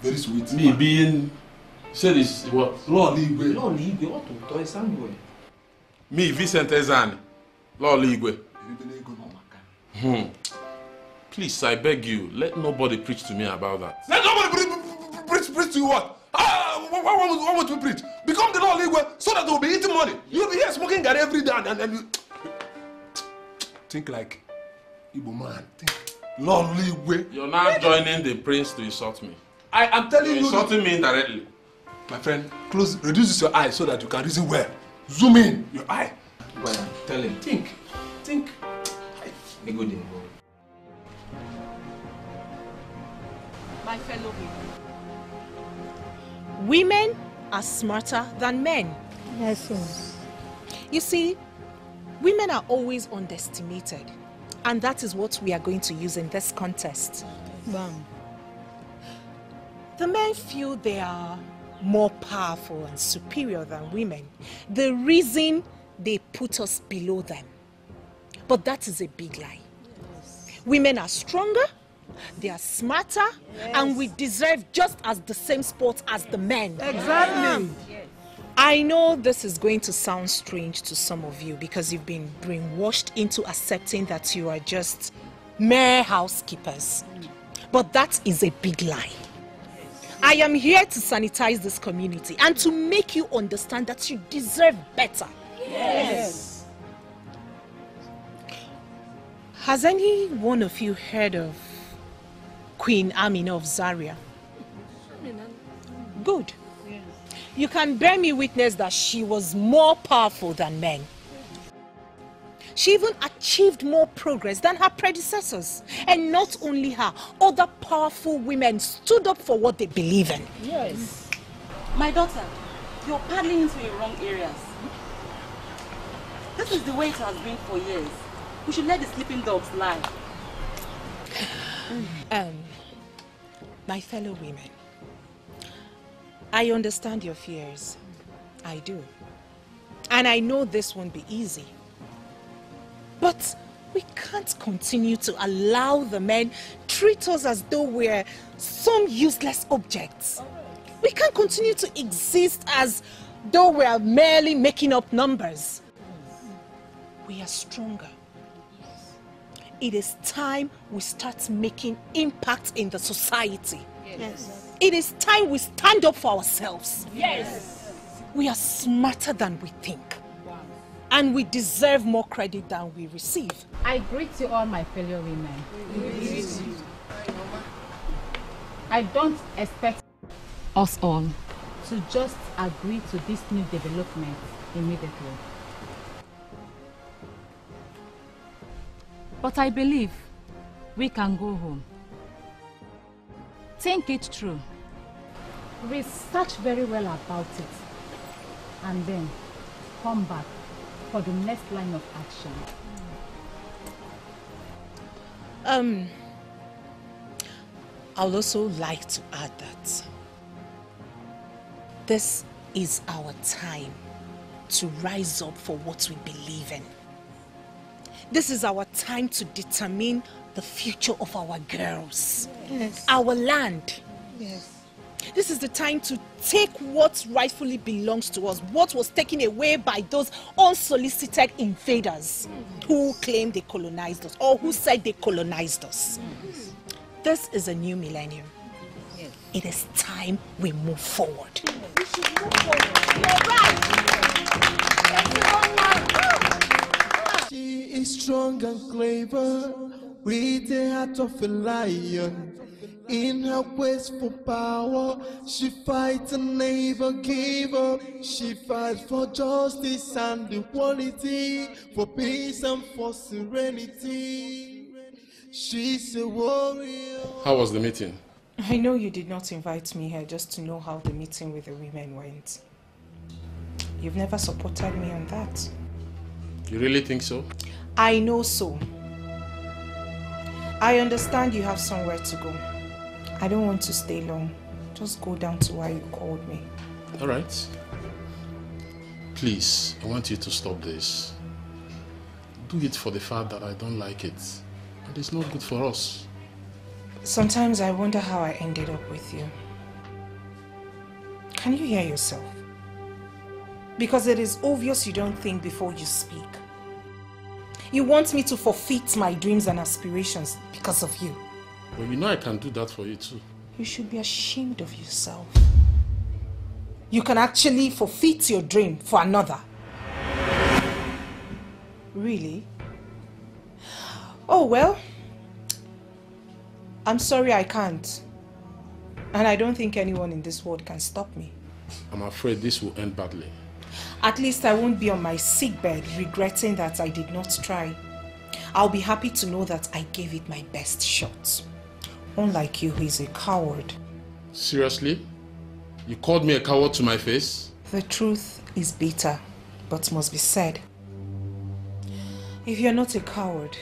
Very sweet. Me man. Being... Say this, what? Lord Ligwe. Lord Ligwe, what to do? It's me, Vincent Ezani. Lord Ligwe. Hmm. Please, I beg you, let nobody preach to me about that. Let nobody preach, preach to you what? Ah, why, why, why would we preach? Become the Lord Ligwe so that they will be eating money. You'll be here smoking that every day and, and, and you... Think like Igbo man. Think. Lord Ligwe. You're not joining the prince to insult me. I am telling You're you. Insulting me indirectly. My friend, close, reduce your eyes so that you can reason well. Zoom in your eye. Well, tell him. Think. Think. A good day. My fellow women, women are smarter than men. Yes, sir. You see, women are always underestimated, and that is what we are going to use in this contest. Bam. The men feel they are more powerful and superior than women. The reason they put us below them. But that is a big lie. Yes. Women are stronger, they are smarter, yes, and we deserve just as the same sport as the men. Exactly. Yes. I know this is going to sound strange to some of you because you've been brainwashed into accepting that you are just mere housekeepers. Mm. But that is a big lie. Yes. I am here to sanitize this community and to make you understand that you deserve better. Yes. Has any one of you heard of Queen Amina of Zaria? Good. Yes. You can bear me witness that she was more powerful than men. She even achieved more progress than her predecessors. And not only her, other powerful women stood up for what they believe in. Yes. My daughter, you're paddling into the wrong areas. This is the way it has been for years. We should let the sleeping dogs lie. Um, my fellow women, I understand your fears. I do. And I know this won't be easy. But we can't continue to allow the men treat us as though we're some useless objects. We can't continue to exist as though we're merely making up numbers. We are stronger. It is time we start making impact in the society. Yes. Yes. It is time we stand up for ourselves. Yes. We are smarter than we think. Wow. And we deserve more credit than we receive. I greet you all, my fellow women. Yes. I don't expect us all to just agree to this new development immediately. But I believe we can go home. Think it through. Research very well about it. And then come back for the next line of action. Um, I would also like to add that this is our time to rise up for what we believe in. This is our time to determine the future of our girls, yes, our land. Yes. This is the time to take what rightfully belongs to us, what was taken away by those unsolicited invaders, mm-hmm, who claimed they colonized us or who said they colonized us. Mm-hmm. This is a new millennium. Yes. It is time we move forward. We should move forward. You're right. She is strong and clever, with the heart of a lion. In her quest for power, she fights and never gives up. She fights for justice and equality, for peace and for serenity. She's a warrior. How was the meeting? I know you did not invite me here just to know how the meeting with the women went. You've never supported me on that. You really think so? I know so. I understand you have somewhere to go. I don't want to stay long. Just go down to why you called me. All right. Please, I want you to stop this. Do it for the fact that I don't like it. But it's not good for us. Sometimes I wonder how I ended up with you. Can you hear yourself? Because it is obvious you don't think before you speak. You want me to forfeit my dreams and aspirations because of you. Well, you know I can do that for you too. You should be ashamed of yourself. You can actually forfeit your dream for another. Really? Oh well. I'm sorry I can't. And I don't think anyone in this world can stop me. I'm afraid this will end badly. At least I won't be on my sickbed regretting that I did not try. I'll be happy to know that I gave it my best shot. Unlike you, who is a coward. Seriously? You called me a coward to my face? The truth is bitter, but must be said. If you're not a coward,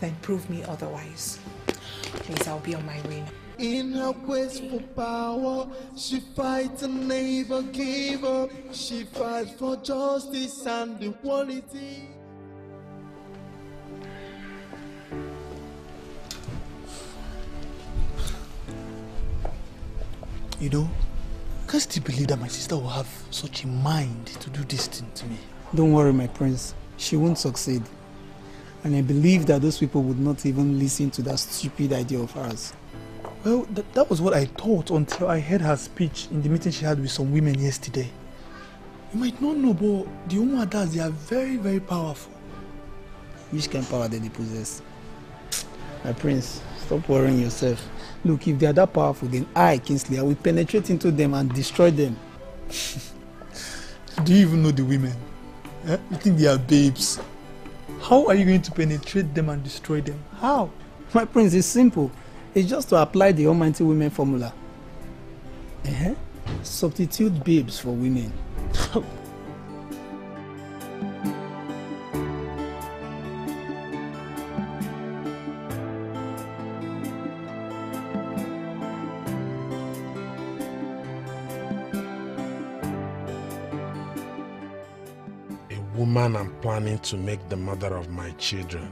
then prove me otherwise. Please, I'll be on my way now. In her quest for power, she fights and never gave up. She fights for justice and equality. You know, I can't still believe that my sister will have such a mind to do this thing to me. Don't worry, my prince. She won't succeed. And I believe that those people would not even listen to that stupid idea of hers. Well, th that was what I thought until I heard her speech in the meeting she had with some women yesterday. You might not know, but the Umuadas, they are very, very powerful. Which kind of power did they possess? My prince, stop worrying yourself. Look, if they are that powerful, then I, Kingsley, I will penetrate into them and destroy them. Do you even know the women? Eh? You think they are babes? How are you going to penetrate them and destroy them? How? My prince, it's simple. It's just to apply the Almighty Women formula. Uh-huh. Substitute babes for women. Woman I'm planning to make the mother of my children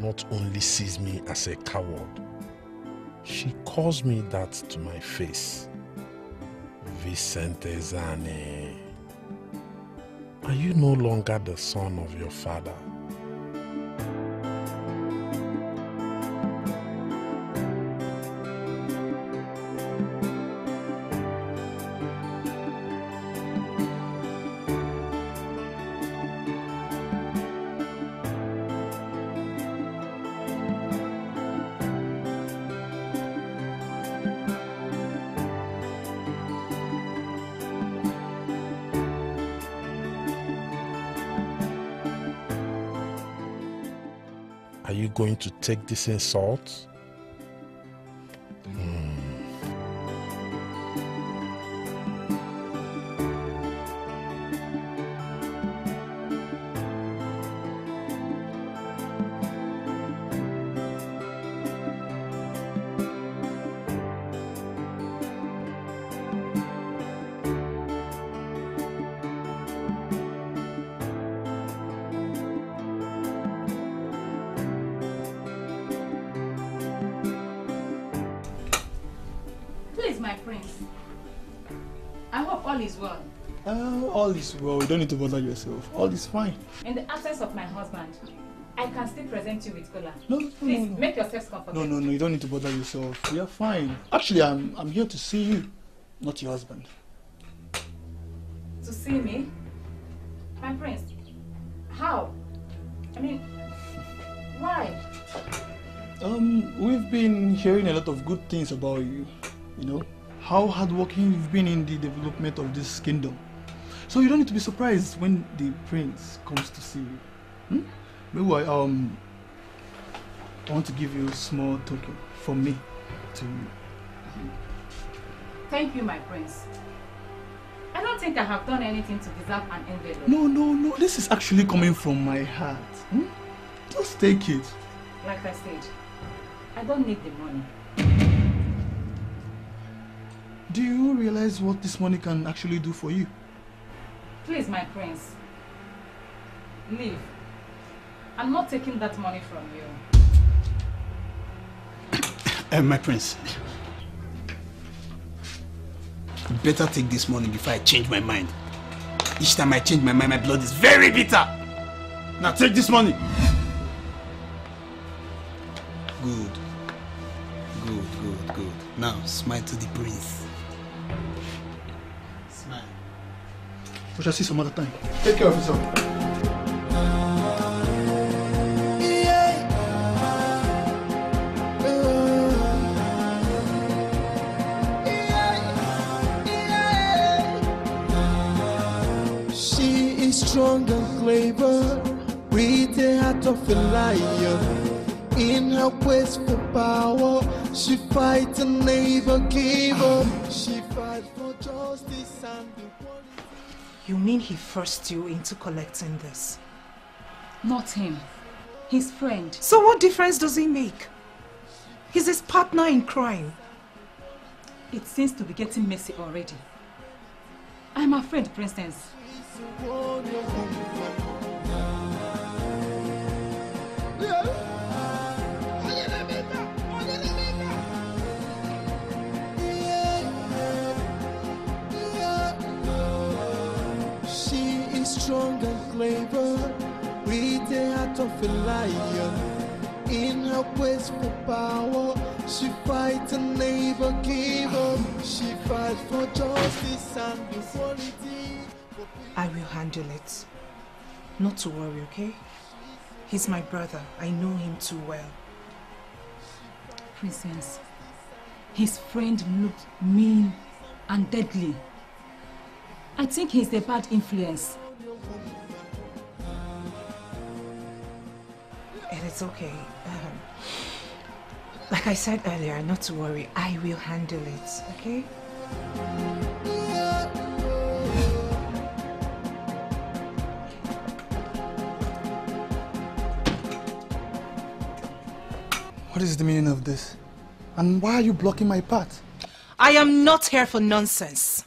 not only sees me as a coward, she calls me that to my face. Vicente Zane, are you no longer the son of your father? Going to take this insult? Mm. Well, you don't need to bother yourself. All is fine. In the absence of my husband, I can still present you with Kola. No, no, please, no, no. Make yourselves comfortable. No, no, no, you don't need to bother yourself. You're fine. Actually, I'm, I'm here to see you, not your husband. To see me? My prince? How? I mean, why? Um, we've been hearing a lot of good things about you, you know? How hardworking you've been in the development of this kingdom. So you don't need to be surprised when the prince comes to see you. Hmm? Meanwhile, um, I want to give you a small token from me to you. Thank you, my prince. I don't think I have done anything to deserve an envelope. No, no, no. This is actually coming from my heart. Hmm? Just take it. Like I said, I don't need the money. Do you realize what this money can actually do for you? Please, my prince, leave. I'm not taking that money from you. Uh, my prince, you better take this money before I change my mind. Each time I change my mind, my blood is very bitter. Now take this money. Good. Good, good, good. Now, smile to the prince. We shall see some other time. Take care of yourself. She is strong and clever, with the heart of a lion. In her quest for power, she fights and never gave up. She fights for justice and equality. You mean he forced you into collecting this? Not him. His friend. So what difference does he make? He's his partner in crime. It seems to be getting messy already. I'm afraid, Princess. She is strong and clever, with the heart of a lion. In her quest for power, she fights and never gave up. She fights for justice and equality. I will handle it. Not to worry, okay? He's my brother. I know him too well. Princess, his friend looked mean and deadly. I think he's a bad influence. And it's okay. Um, like I said earlier, not to worry. I will handle it, okay? What is the meaning of this? And why are you blocking my path? I am not here for nonsense.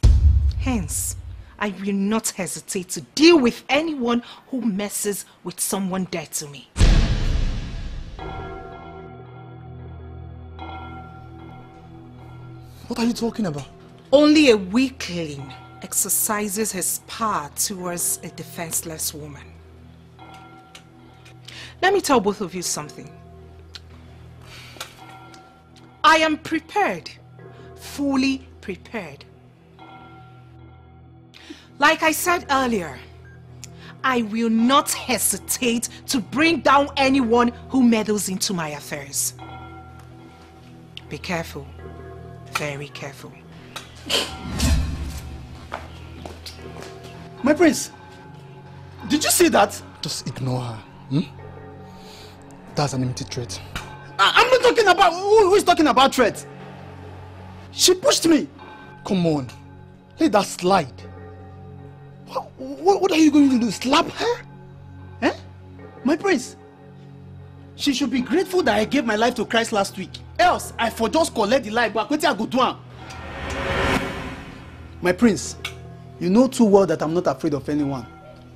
Hence, I will not hesitate to deal with anyone who messes with someone dear to me. What are you talking about? Only a weakling exercises his power towards a defenseless woman. Let me tell both of you something. I am prepared, fully prepared. Like I said earlier, I will not hesitate to bring down anyone who meddles into my affairs. Be careful. Very careful. My prince, did you see that? Just ignore her. Hmm? That's an empty threat. I I'm not talking about who, who is talking about threat. She pushed me. Come on, let that slide. What, what, what are you going to do? Slap her? Eh? My prince, she should be grateful that I gave my life to Christ last week. Else, I for just collect the life, but I go do it. My prince, you know too well that I'm not afraid of anyone.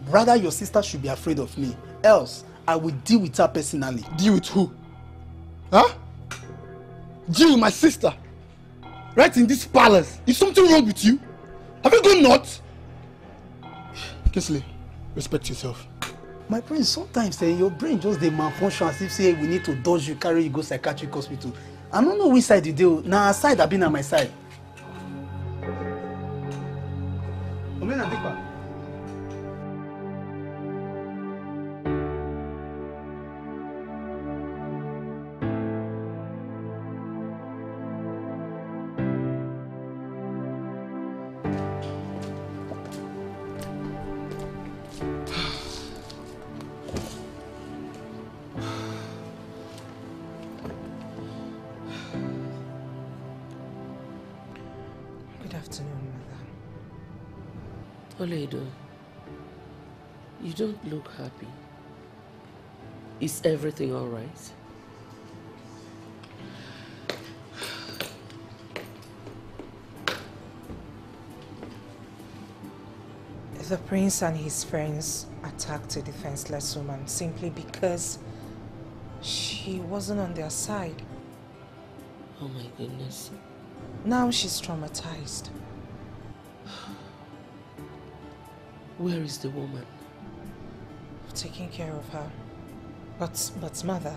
Rather, your sister should be afraid of me. Else, I will deal with her personally. Deal with who? Huh? Deal with my sister? Right in this palace? Is something wrong with you? Have you gone nuts? Kingsley, respect yourself. My prince, sometimes eh, your brain just dey malfunction as if say we need to dodge you, carry you go psychiatric hospital. I don't know which side you do. Now, side I've been on my side. Oledo, you don't look happy. Is everything all right? The prince and his friends attacked a defenseless woman simply because she wasn't on their side. Oh my goodness. Now she's traumatized. Where is the woman? Taking care of her. But, but mother,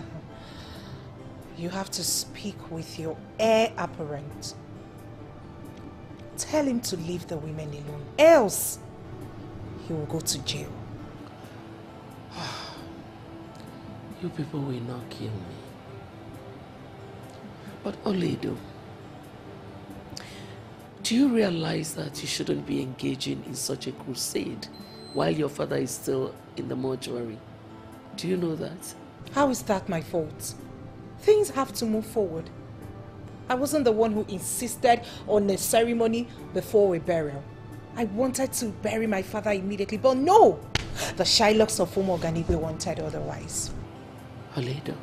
you have to speak with your heir apparent. Tell him to leave the women alone, else he will go to jail. You people will not kill me. But Oledo, do you realize that you shouldn't be engaging in such a crusade while your father is still in the mortuary? Do you know that? How is that my fault? Things have to move forward. I wasn't the one who insisted on a ceremony before a burial. I wanted to bury my father immediately, but no! The Shylocks of Umuoganiigwe wanted otherwise. Aledo,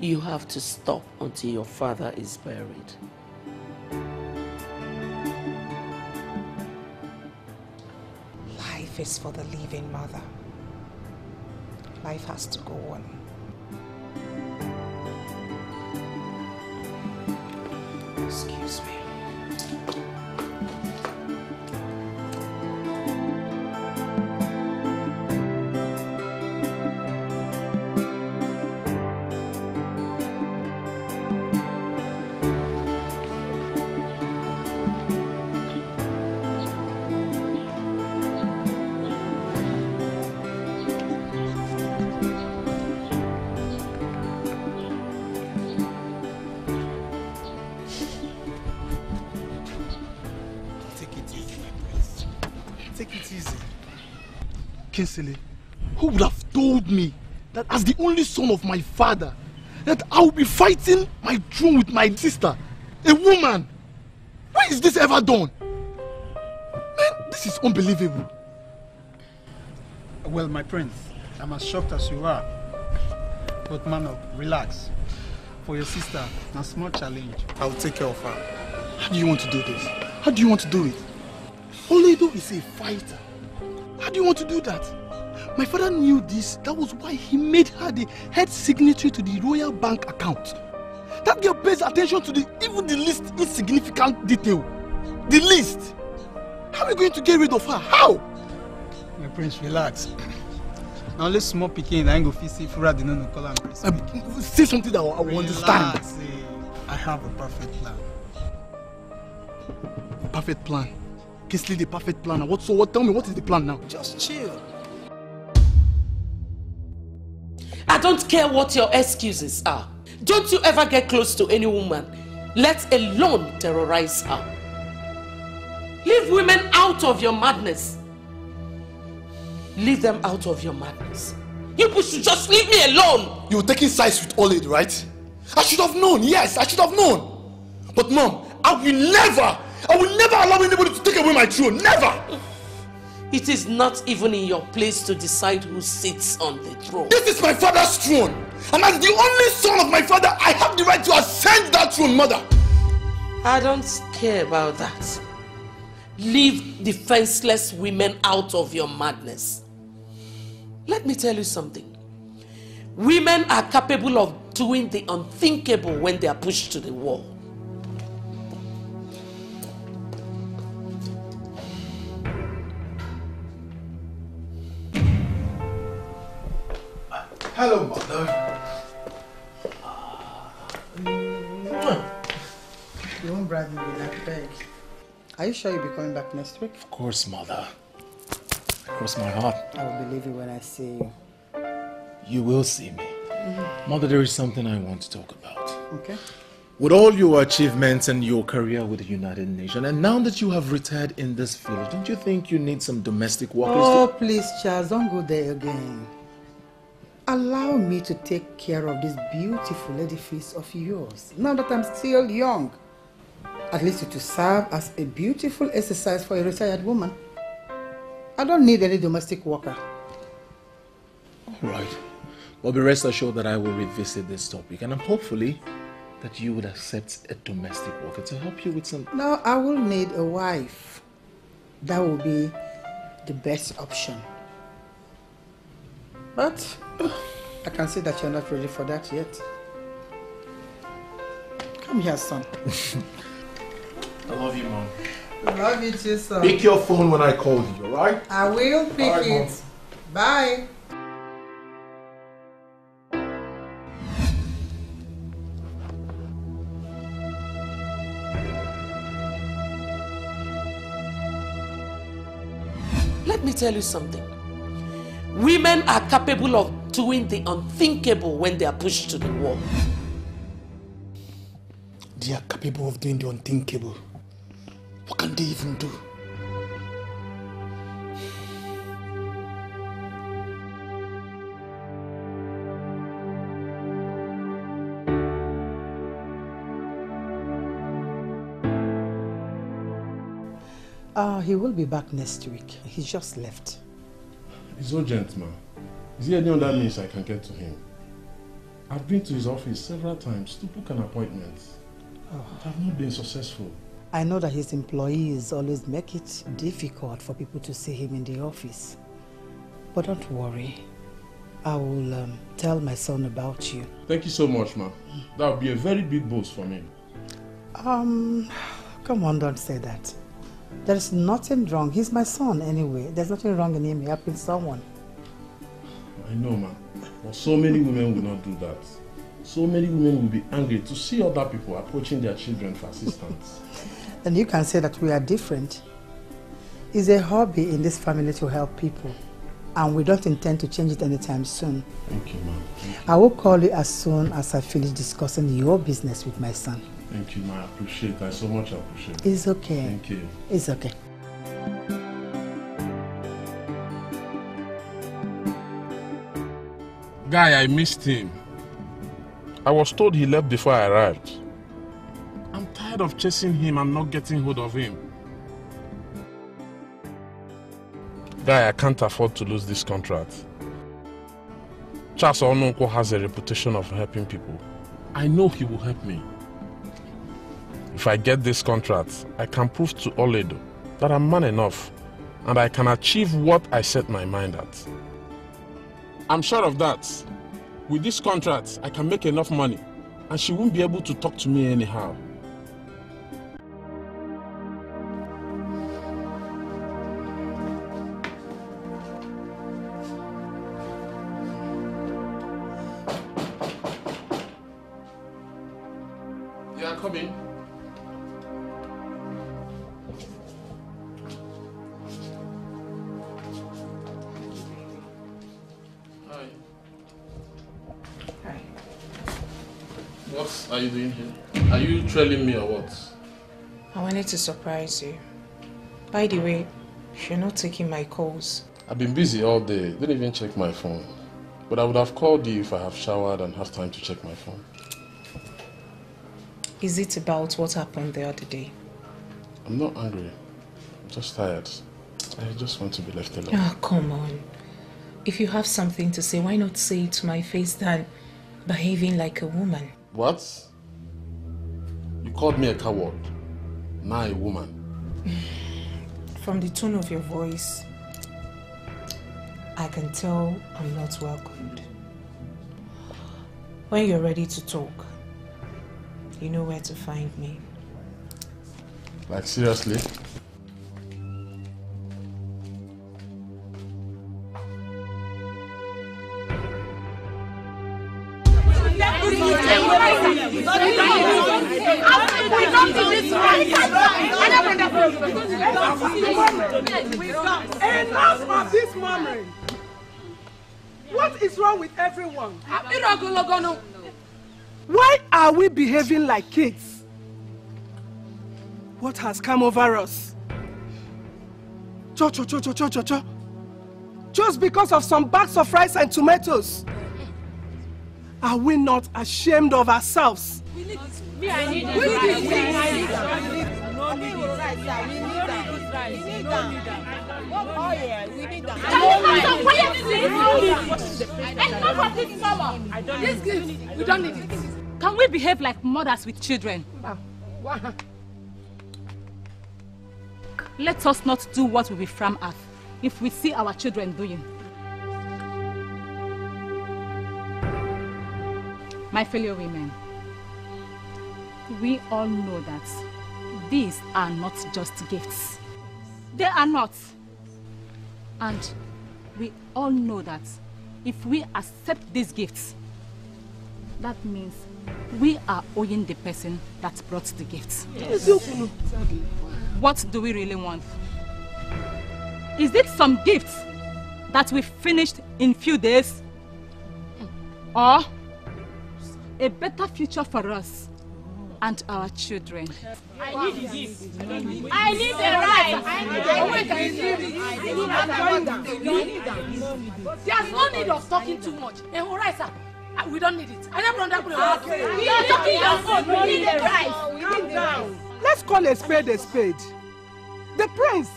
you have to stop until your father is buried. Life is for the living, mother. Life has to go on. Excuse me. Kinsley, who would have told me that as the only son of my father, that I would be fighting my throne with my sister, a woman? When is this ever done? Man, this is unbelievable. Well, my prince, I'm as shocked as you are. But man up, relax. For your sister, a small challenge. I'll take care of her. How do you want to do this? How do you want to do it? Oledo is a fighter. How do you want to do that? My father knew this. That was why he made her the head signatory to the royal bank account. That girl pays attention to the, even the least insignificant detail. The least. How are we going to get rid of her? How? My prince, relax. Now let's small picking. I ain't gonna see if Fura did not call and say something that I will understand. I have a perfect plan. A perfect plan. Kinsley, the perfect plan. What, so what? Tell me, what is the plan now? Just chill. I don't care what your excuses are. Don't you ever get close to any woman, let alone terrorize her. Leave women out of your madness. Leave them out of your madness. You should just leave me alone. You're taking sides with Olid, right? I should have known. Yes, I should have known. But mom, I will never... I will never allow anybody to take away my throne. Never! It is not even in your place to decide who sits on the throne. This is my father's throne. And as the only son of my father, I have the right to ascend that throne, mother. I don't care about that. Leave defenseless women out of your madness. Let me tell you something. Women are capable of doing the unthinkable when they are pushed to the wall. Hello, mother. You won't brag me in that bag. Are you sure you'll be coming back next week? Of course, mother. Cross my heart. I will believe you when I see you. You will see me. Mm-hmm. Mother, there is something I want to talk about. Okay. With all your achievements and your career with the United Nations, and now that you have retired in this field, don't you think you need some domestic workers? Oh, to... please, Charles, don't go there again. Allow me to take care of this beautiful lady face of yours, now that I'm still young. At least it will serve as a beautiful exercise for a retired woman. I don't need any domestic worker. All right. Well, be rest assured that I will revisit this topic, and I'm hopefully that you would accept a domestic worker to help you with some... No, I will need a wife. That will be the best option. But I can see that you're not ready for that yet. Come here, son. I love you, Mom. Love you too, son. Pick your phone when I call you, all right? I will pick right, it. Mom. Bye. Let me tell you something. Women are capable of doing the unthinkable when they are pushed to the wall. They are capable of doing the unthinkable. What can they even do? Uh, he will be back next week. He just left. It's urgent, ma'am. Is there any other means I can get to him? I've been to his office several times to book an appointment. Oh. But I've not been successful. I know that his employees always make it difficult for people to see him in the office. But don't worry. I will um, tell my son about you. Thank you so much, ma'am. That would be a very big boost for me. Um, come on, don't say that. There's nothing wrong. He's my son anyway. There's nothing wrong in him helping someone. I know, ma'am. But so many women will not do that. So many women will be angry to see other people approaching their children for assistance. And you can say that we are different. It's a hobby in this family to help people. And we don't intend to change it anytime soon. Thank you, ma'am. I will call you as soon as I finish discussing your business with my son. Thank you, ma'am. I appreciate it. I so much appreciate it. It's okay. Thank you. It's okay. Guy, I missed him. I was told he left before I arrived. I'm tired of chasing him and not getting hold of him. Guy, I can't afford to lose this contract. Charles Onunko has a reputation of helping people. I know he will help me. If I get this contract, I can prove to Oledo that I'm man enough and I can achieve what I set my mind at. I'm sure of that. With this contract, I can make enough money and she won't be able to talk to me anyhow. Telling me or what? I wanted to surprise you. By the way, you're not taking my calls. I've been busy all day. Didn't even check my phone. But I would have called you if I have showered and have time to check my phone. Is it about what happened the other day? I'm not angry. I'm just tired. I just want to be left alone. Ah, come on. If you have something to say, why not say it to my face than behaving like a woman? What? Called me a coward, now a woman. From the tone of your voice, I can tell I'm not welcomed. When you're ready to talk, you know where to find me. Like, seriously? Enough of this murmuring! What is wrong with everyone? Why are we behaving like kids? What has come over us? Cho cho cho cho cho cho cho. Just because of some bags of rice and tomatoes. Are we not ashamed of ourselves? We need this. I need We don't need it. Can we behave like mothers with children? Let us not do what we frown at if we see our children doing. My fellow women, we all know that these are not just gifts. They are not. And we all know that if we accept these gifts, that means we are owing the person that brought the gifts. Yes. What do we really want? Is it some gifts that we finished in few days? Or a better future for us and our children? I need this. I need the right. I need the right. I need the right. There's no need of talking too much. We don't need it. I never understand. We are talking about we need the right. Let's call a spade a spade. The prince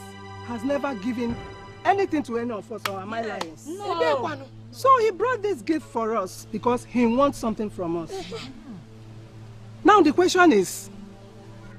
has never given anything to any of us, or am I lying? No. So he brought this gift for us because he wants something from us. Now the question is,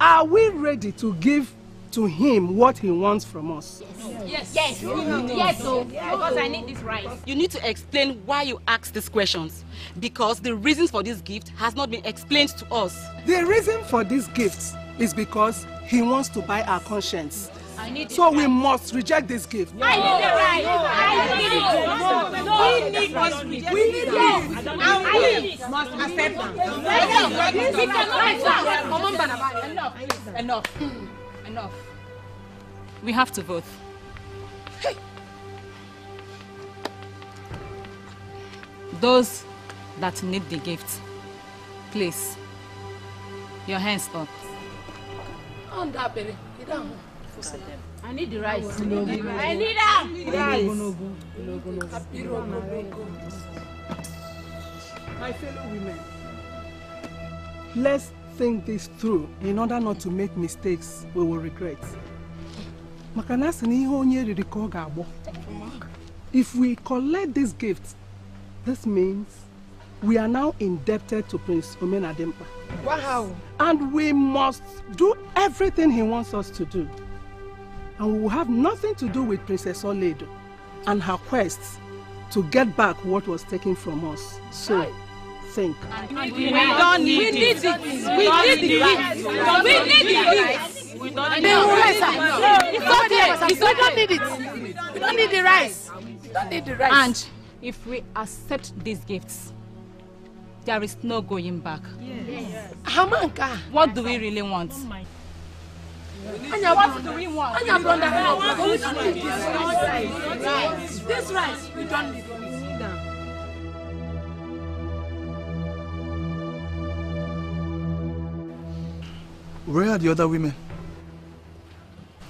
are we ready to give to him what he wants from us? Yes. Yes. Yes. Yes. Yes. So, because I need this right. You need to explain why you ask these questions, because the reasons for this gift has not been explained to us. The reason for this gift is because he wants to buy our conscience. I need so we right. must reject this gift. I need it right. I need it right. We need it. We need it. And we must accept them. Enough. We cannot. Enough. Enough. Enough. We have to vote. Hey. Those that need the gift, please, your hands up. I need the rice. I need rice. My fellow women, let's think this through in order not to make mistakes we will regret. If we collect this gift, this means we are now indebted to Prince Omenadimpa. Wow! And we must do everything he wants us to do. And we will have nothing to do with Princess Oledo and her quest to get back what was taken from us. So, think. We don't need it. We need it. We need it. We don't need it. We don't need it. We don't need the rice. We don't need the rice. And if we accept these gifts, there is no going back. Yes. Yes. What do we really want? Oh, what do we want? This rice, this rice, we don't need it. Where are the other women?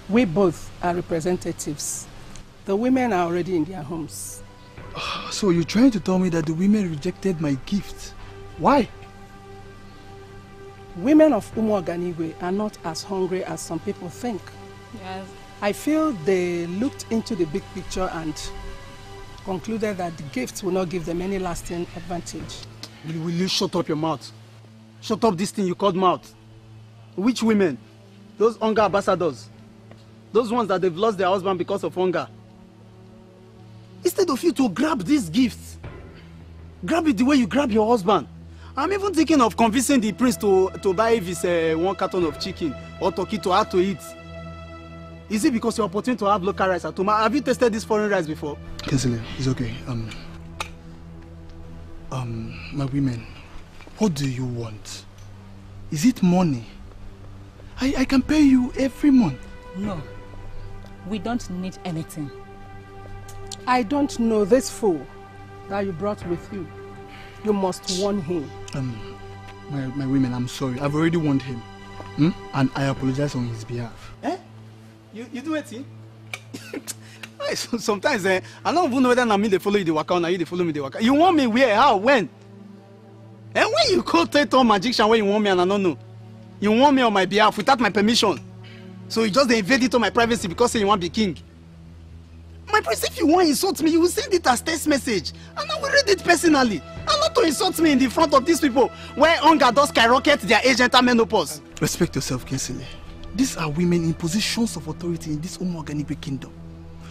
We both are representatives. The women are already in their homes. So you're trying to tell me that the women rejected my gift? Why? Women of Umuaganigwe are not as hungry as some people think. Yes. I feel they looked into the big picture and concluded that the gift will not give them any lasting advantage. Will, will you shut up your mouth? Shut up this thing you called mouth. Which women? Those hunger ambassadors. Those ones that they've lost their husband because of hunger. Instead of you to grab this gift, grab it the way you grab your husband. I'm even thinking of convincing the prince to, to buy this uh, one carton of chicken or turkey to add to it. Is it because you're opportune to have local rice at home? Have you tasted this foreign rice before? Kinsley, it's okay. Um, um, my women, what do you want? Is it money? I, I can pay you every month. No, we don't need anything. I don't know this fool that you brought with you. You must warn him. Um, my, my women, I'm sorry. I've already warned him. Hmm? And I apologize on his behalf. Eh? You, you do it, eh? Sometimes eh, I don't even know whether I'm in the follow you the waka or you the follow me the waka. You want me where? How? When? And when you call Tato magician where you want me and I don't know. You want me on my behalf without my permission. So you just invade it on my privacy because you want to be king. My prince, if you want to insult me, you will send it as text message. And I will read it personally. And not to insult me in the front of these people where hunger does skyrocket their age enter menopause. Respect yourself, Kinsley. These are women in positions of authority in this Umuaganigwe kingdom.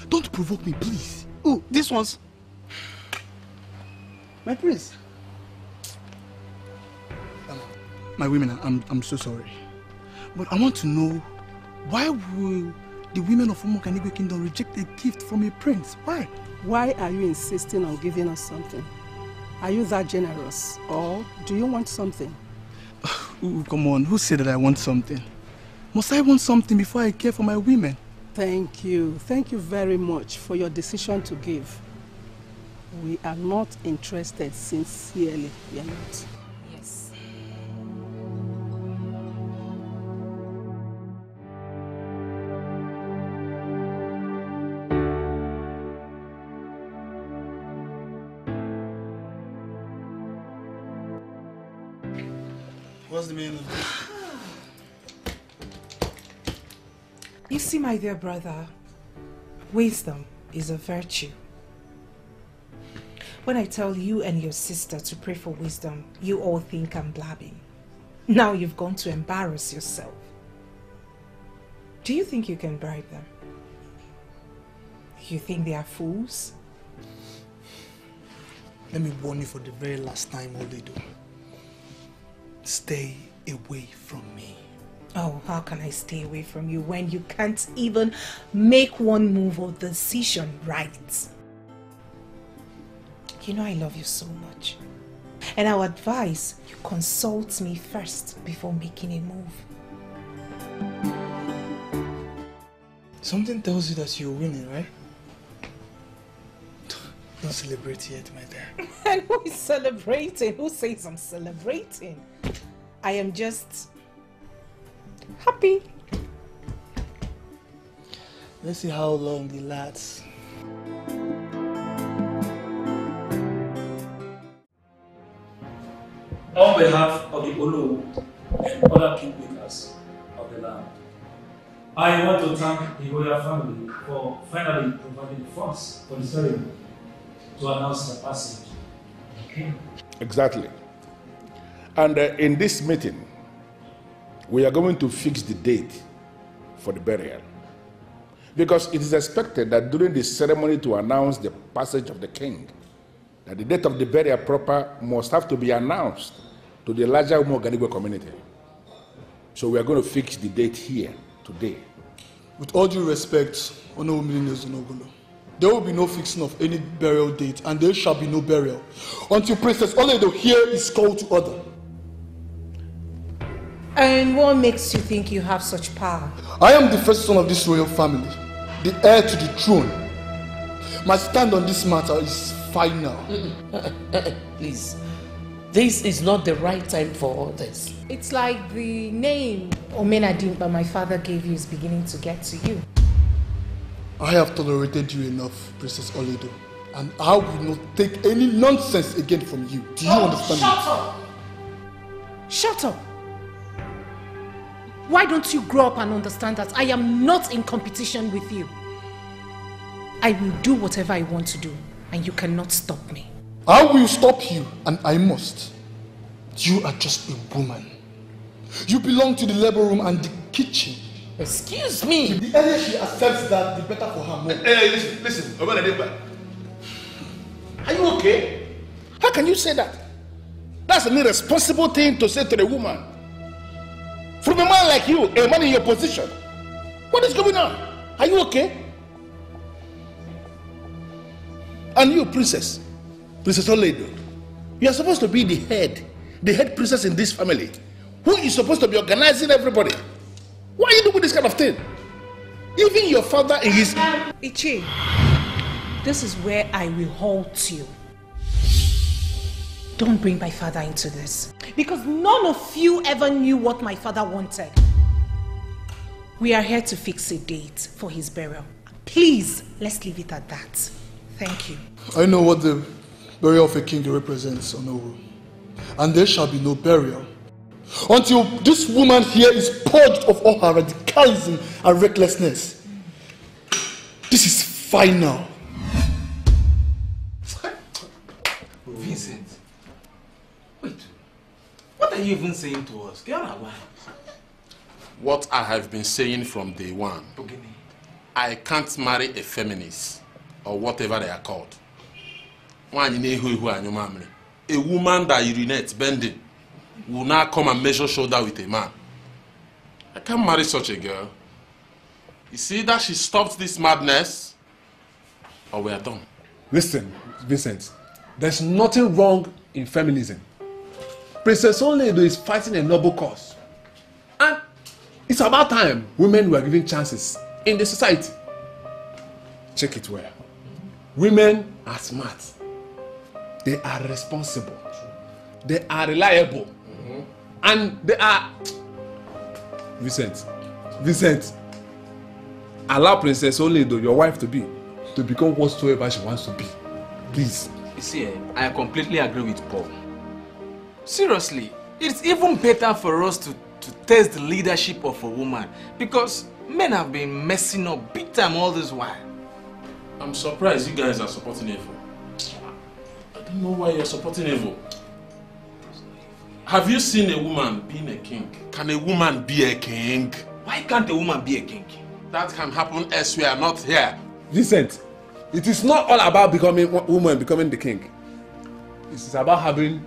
Don't provoke me, please. Oh, these ones. My prince. Um, my women, I'm, I'm so sorry. But I want to know, why will the women of Umuaganigwe kingdom reject a gift from a prince? Why? Why are you insisting on giving us something? Are you that generous, or do you want something? Ooh, come on, who said that I want something? Must I want something before I care for my women? Thank you. Thank you very much for your decision to give. We are not interested, sincerely, we are not. Yes. What's the meaning of this? You see, my dear brother, wisdom is a virtue. When I tell you and your sister to pray for wisdom, you all think I'm blabbing. Now you've gone to embarrass yourself. Do you think you can bribe them? You think they are fools? Let me warn you for the very last time, Olido. Stay away from me. Oh, how can I stay away from you when you can't even make one move or decision right? You know I love you so much. And I would advise you consult me first before making a move. Something tells you that you're winning, right? Don't celebrate yet, my dear. And who is celebrating? Who says I'm celebrating? I am just happy. Let's see how long it lasts. On behalf of the Olowu and other kingmakers of the land, I want to thank the royal family for finally providing the funds for the ceremony to announce the passage of the king. Exactly. And uh, in this meeting, we are going to fix the date for the burial, because it is expected that during the ceremony to announce the passage of the king, that the date of the burial proper must have to be announced to the larger Umuoganigwe community. So we are going to fix the date here, today. With all due respect, Honorable Minister Zonogolo, there will be no fixing of any burial date, and there shall be no burial until Princess Oledo here is called to order. And what makes you think you have such power? I am the first son of this royal family, the heir to the throne. My stand on this matter is final. Please, this is not the right time for all this. It's like the name Omenadimba my father gave you is beginning to get to you. I have tolerated you enough, Princess Oledo, and I will not take any nonsense again from you. Do you oh, understand shut me? Up! Shut up! Why don't you grow up and understand that I am not in competition with you? I will do whatever I want to do, and you cannot stop me. I will stop you, and I must. You are just a woman. You belong to the labor room and the kitchen. Excuse me. The earlier she accepts that, the better for her mom. Hey, listen, listen, are you okay? How can you say that? That's an irresponsible thing to say to the woman. From a man like you, a man in your position. What is going on? Are you okay? And you, Princess, Princess Oledo, you are supposed to be the head, the head princess in this family. Who is supposed to be organizing everybody? Why are you doing this kind of thing? Even your father in his... Ichi, this is where I will halt you. Don't bring my father into this, because none of you ever knew what my father wanted. We are here to fix a date for his burial. Please, let's leave it at that. Thank you. I know what the burial of a king represents, Onowu. And there shall be no burial until this woman here is purged of all her radicalism and recklessness. This is final. Vincent. What are you even saying to us? What I have been saying from day one. I can't marry a feminist or whatever they are called. A woman that urinates bending will not come and measure shoulder with a man. I can't marry such a girl. You see that she stopped this madness, or we are done. Listen, Vincent, there's nothing wrong in feminism. Princess Oledo is fighting a noble cause, and it's about time women were given chances in the society. Check it well. Women are smart. They are responsible. They are reliable, mm-hmm. and they are. Vincent, Vincent, allow Princess Oledo, your wife to be, to become whatsoever she wants to be, please. You see, I completely agree with Paul. Seriously, it's even better for us to, to test the leadership of a woman, because Men have been messing up big time all this while. I'm surprised you guys are supporting evil. I don't know why you're supporting evil. Have you seen a woman being a king? Can a woman be a king? Why can't a woman be a king? That can happen elsewhere, not here. Vincent, it is not all about becoming a woman, becoming the king. It is about having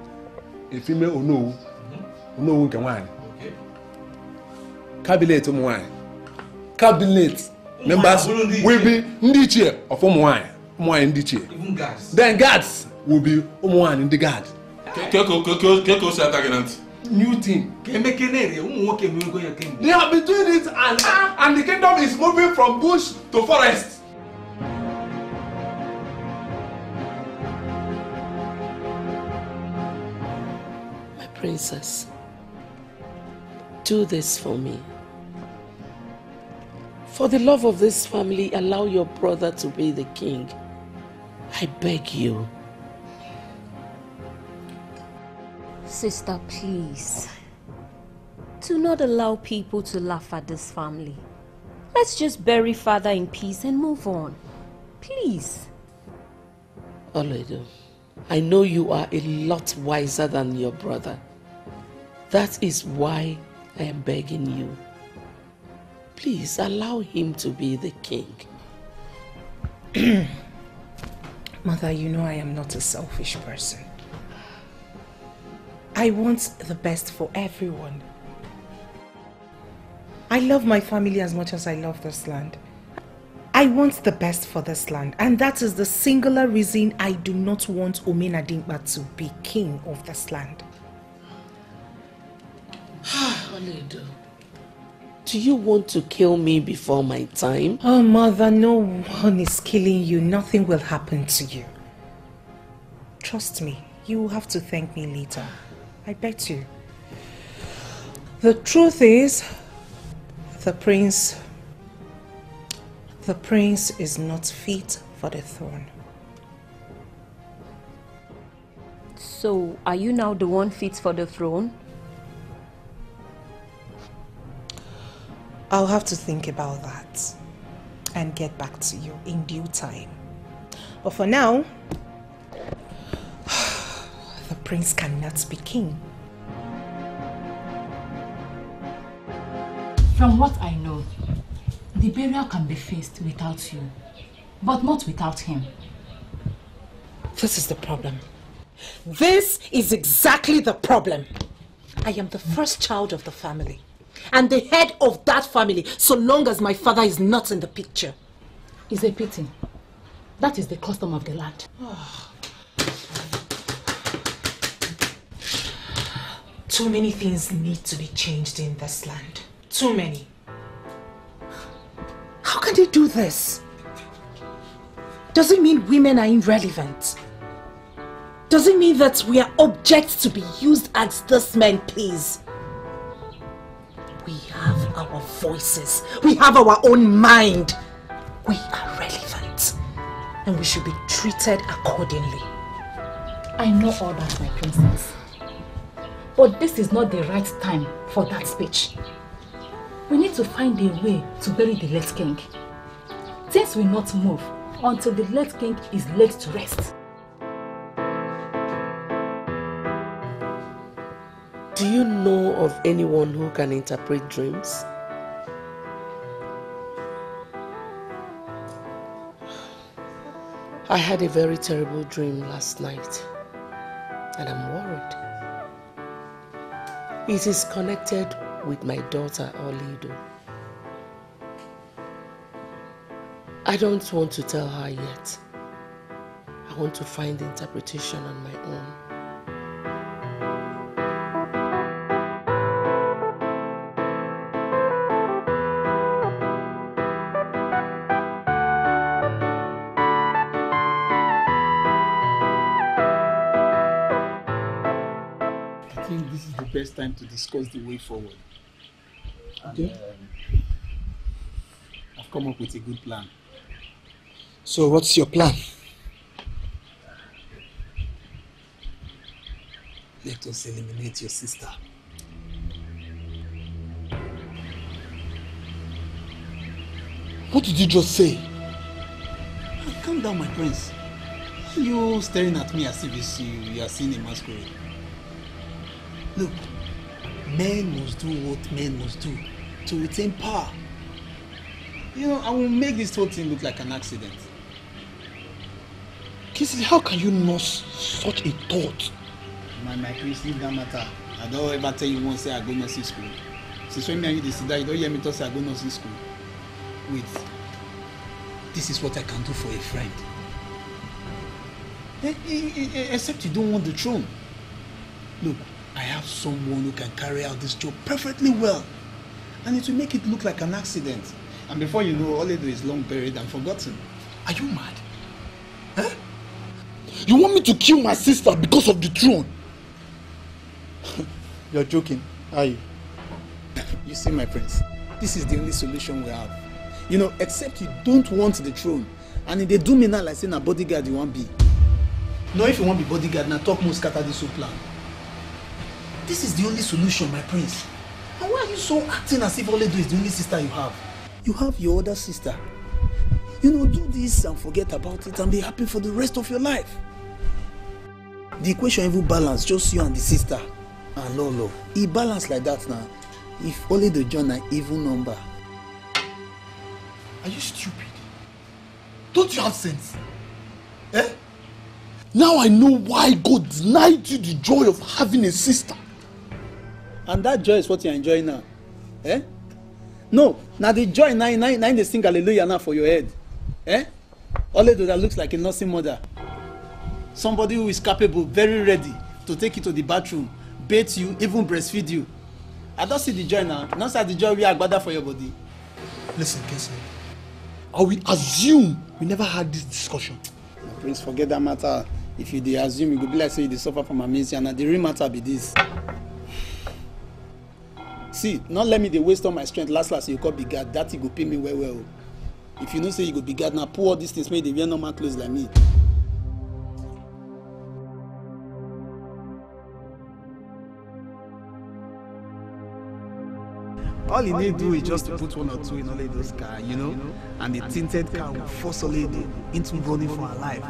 a female Onu, Onu Nkewan. Okay. Cabinet Umuwan. Cabinet members will be Ndiche of Umuwan. Umuwan Ndiche. Even guards. Then guards will be Umuwan in the guard. New thing. They have been doing it, and and the kingdom is moving from bush to forest. My princess, do this for me. For the love of this family, allow your brother to be the king. I beg you. Sister, please, do not allow people to laugh at this family. Let's just bury father in peace and move on. Please. Olodo, I know you are a lot wiser than your brother. That is why I am begging you. Please allow him to be the king. Mother, you know I am not a selfish person. I want the best for everyone. I love my family as much as I love this land. I want the best for this land, and that is the singular reason I do not want Omena Dimkpa to be king of this land. Olodo, do you want to kill me before my time? Oh, Mother, no one is killing you. Nothing will happen to you. Trust me, you will have to thank me later. I bet you. The truth is, the prince, the prince is not fit for the throne. So, are you now the one fit for the throne? I'll have to think about that and get back to you in due time. But for now, the prince cannot be king. From what I know, the burial can be faced without you, but not without him. This is the problem. This is exactly the problem. I am the first child of the family and the head of that family, so long as my father is not in the picture. It's a pity. That is the custom of the land. Oh. Too many things need to be changed in this land. Too many. How can they do this? Does it mean women are irrelevant? Does it mean that we are objects to be used as this man, please? We have our voices. We have our own mind. We are relevant. And we should be treated accordingly. I know all that, my princess. But this is not the right time for that speech. We need to find a way to bury the late king. Things will not move until the late king is laid to rest. Do you know of anyone who can interpret dreams? I had a very terrible dream last night, and I'm worried. It is connected with my daughter Olodo. I don't want to tell her yet. I want to find the interpretation on my own. I think this is the best time to discuss the way forward. Okay? And, um, I've come up with a good plan. So what's your plan? Let us eliminate your sister. What did you just say? Calm down, my prince. You staring at me as if you, you are seeing a masquerade. Look, men must do what men must do to retain power. You know, I will make this whole thing look like an accident. Kissy, how can you nurse such a thought? My, my prince, leave that matter. I don't ever tell you once say I go nursing school. Since when me and you decide, you don't hear me talk say I go nursing school. Wait. This is what I can do for a friend. Except you don't want the throne. Look, I have someone who can carry out this job perfectly well. And it will make it look like an accident. And before you know, Oledo is long buried and forgotten. Are you mad? Huh? You want me to kill my sister because of the throne? You're joking, are you? You see, my prince, this is the only solution we have. You know, except you don't want the throne. And if they do me now, like saying a bodyguard you won't be. No, if you want to be bodyguard, now talk more scatter this whole plan. This is the only solution, my prince. And why are you so acting as if Oledo is the only sister you have? You have your other sister. You know, do this and forget about it and be happy for the rest of your life. The equation even balance, just you and the sister. And Lolo, he balance like that now. If Oledo join an evil number. Are you stupid? Don't you have sense? Eh? Now I know why God denied you the joy of having a sister. And that joy is what you're enjoying now. Eh? No, now the joy, now, now, now they sing hallelujah now for your head. Eh? Oledo that looks like a nursing mother. Somebody who is capable, very ready to take you to the bathroom, bathe you, even breastfeed you. I don't see the joy now. Not see the joy we are gathered for your body. Listen, Kese. I will assume we never had this discussion. My prince, forget that matter. If you they assume, you could be like say you suffer from amnesia, and the real matter be this. See, not let me they waste all my strength. Last last you could be God. That you go pay me well well. If you don't say you could be God now, pour all these things made they wear normal clothes like me. All he need do is just to put one or two in Oledo's car, you know, and the tinted car will force Oledo into running for her life.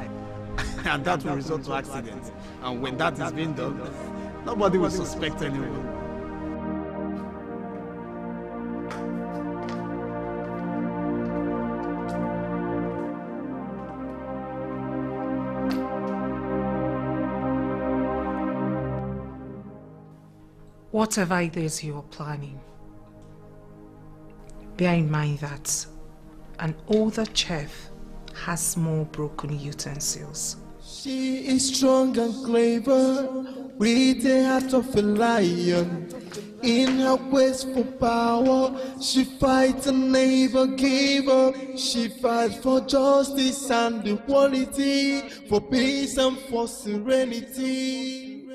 And that will result to accidents. And when that is being done, nobody will suspect anyone. Whatever it is you are planning, bear in mind that an older chef has more broken utensils. She is strong and clever, with the heart of a lion. In her quest for power, she fights and never gives up. She fights for justice and equality, for peace and for serenity.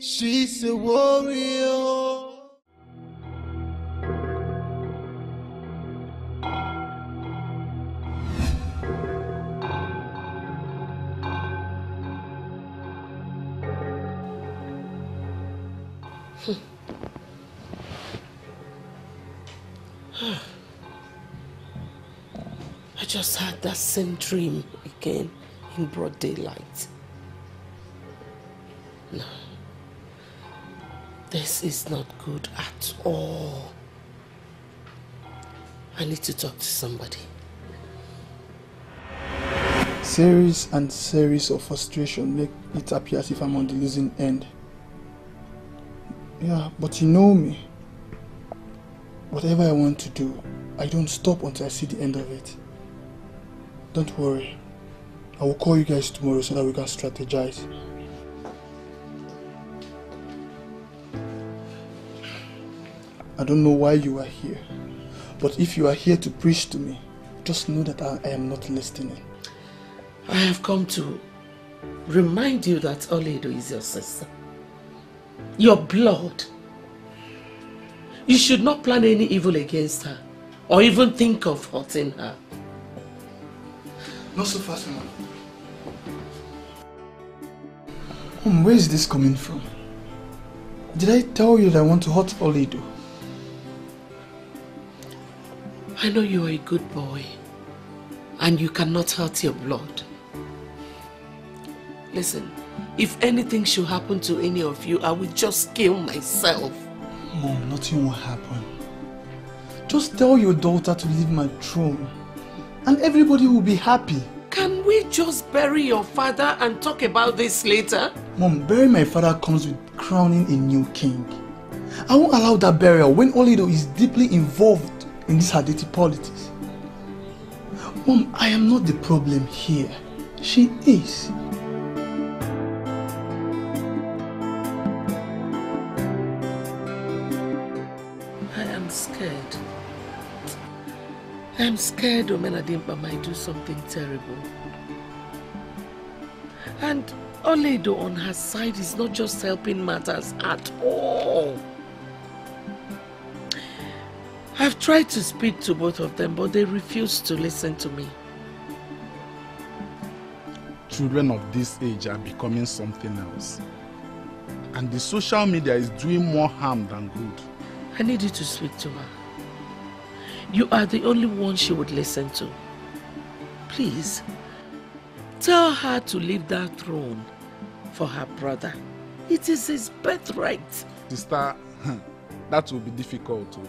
She's a warrior. I just had that same dream again in broad daylight. No, this is not good at all. I need to talk to somebody. Series and series of frustration make it appear as if I'm on the losing end. Yeah, but you know me. Whatever I want to do, I don't stop until I see the end of it. Don't worry. I will call you guys tomorrow so that we can strategize. I don't know why you are here, but if you are here to preach to me, just know that I, I am not listening. I have come to remind you that Oledo is your sister. Your blood. You should not plan any evil against her, or even think of hurting her. Not so fast, ma'am. Um, where is this coming from? Did I tell you that I want to hurt Oledo? I know you are a good boy, and you cannot hurt your blood. Listen, if anything should happen to any of you, I will just kill myself. Mom, nothing will happen. Just tell your daughter to leave my throne and everybody will be happy. Can we just bury your father and talk about this later? Mom, burying my father comes with crowning a new king. I won't allow that burial when Olido is deeply involved in this her dirty politics. Mom, I am not the problem here. She is. I am scared. I am scared Omenadimpa might do something terrible. And Oledo on her side is not just helping matters at all. I've tried to speak to both of them, but they refuse to listen to me. Children of this age are becoming something else. And the social media is doing more harm than good. I need you to speak to her. You are the only one she would listen to. Please, tell her to leave that throne for her brother. It is his birthright. Sister, that will be difficult too.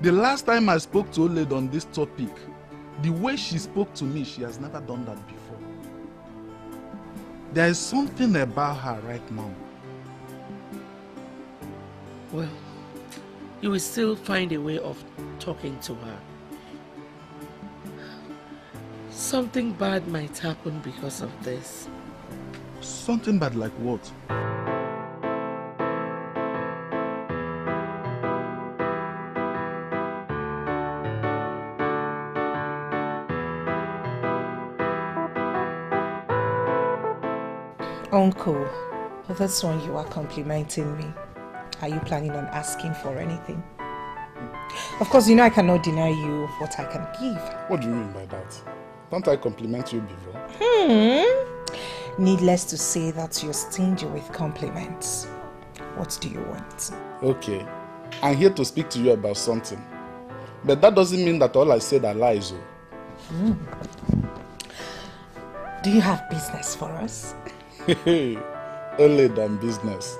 The last time I spoke to Oled on this topic, the way she spoke to me, she has never done that before. There is something about her right now. Well, you will still find a way of talking to her. Something bad might happen because of this. Something bad like what? Uncle, for this one you are complimenting me. Are you planning on asking for anything? Of course, you know I cannot deny you what I can give. What do you mean by that? Don't I compliment you before? Hmm. Needless to say that you're stingy with compliments. What do you want? Okay, I'm here to speak to you about something. But that doesn't mean that all I said are lies. Hmm. Do you have business for us? Hey, only than business.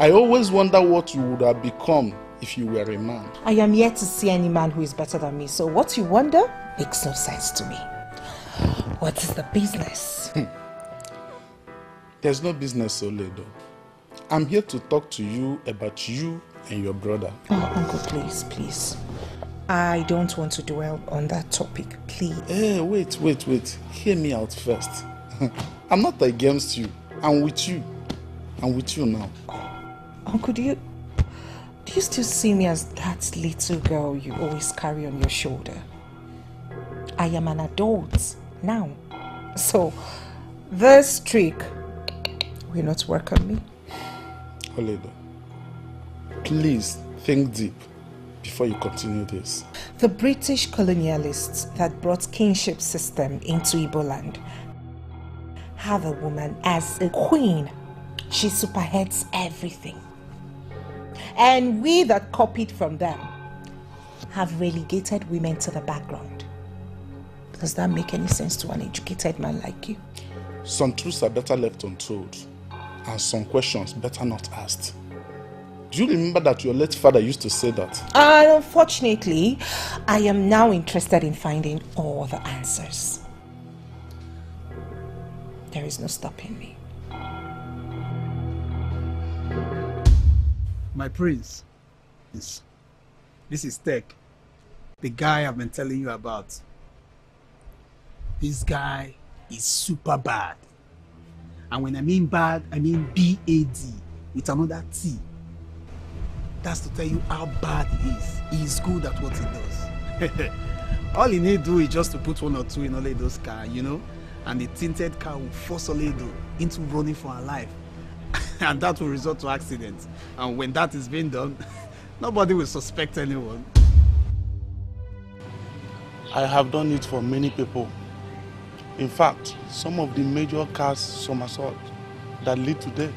I always wonder what you would have become if you were a man. I am yet to see any man who is better than me, so what you wonder makes no sense to me. What is the business? There's no business, Oledo. I'm here to talk to you about you and your brother. Oh, Uncle, please, please. I don't want to dwell on that topic, please. Hey, wait, wait, wait. Hear me out first. I'm not against you. I'm with you. I'm with you now. Oh, Uncle, do you, do you still see me as that little girl you always carry on your shoulder? I am an adult now. So, this trick will not work on me. Oledo, please think deep before you continue this. The British colonialists that brought kinship system into Igbo land have a woman as a queen. She superheads everything. And we that copied from them have relegated women to the background. Does that make any sense to an educated man like you? Some truths are better left untold, and some questions better not asked. Do you remember that your late father used to say that? Uh, unfortunately, I am now interested in finding all the answers. There is no stopping me. My prince, this is Tech, the guy I've been telling you about. This guy is super bad. And when I mean bad, I mean B A D with another T. That's to tell you how bad he is. He is good at what he does. All he need to do is just to put one or two in all of those cars, you know? And the tinted car will force Oledo into running for her life. And that will result to accidents. And when that is being done, nobody will suspect anyone. I have done it for many people. In fact, some of the major car somersaults that lead today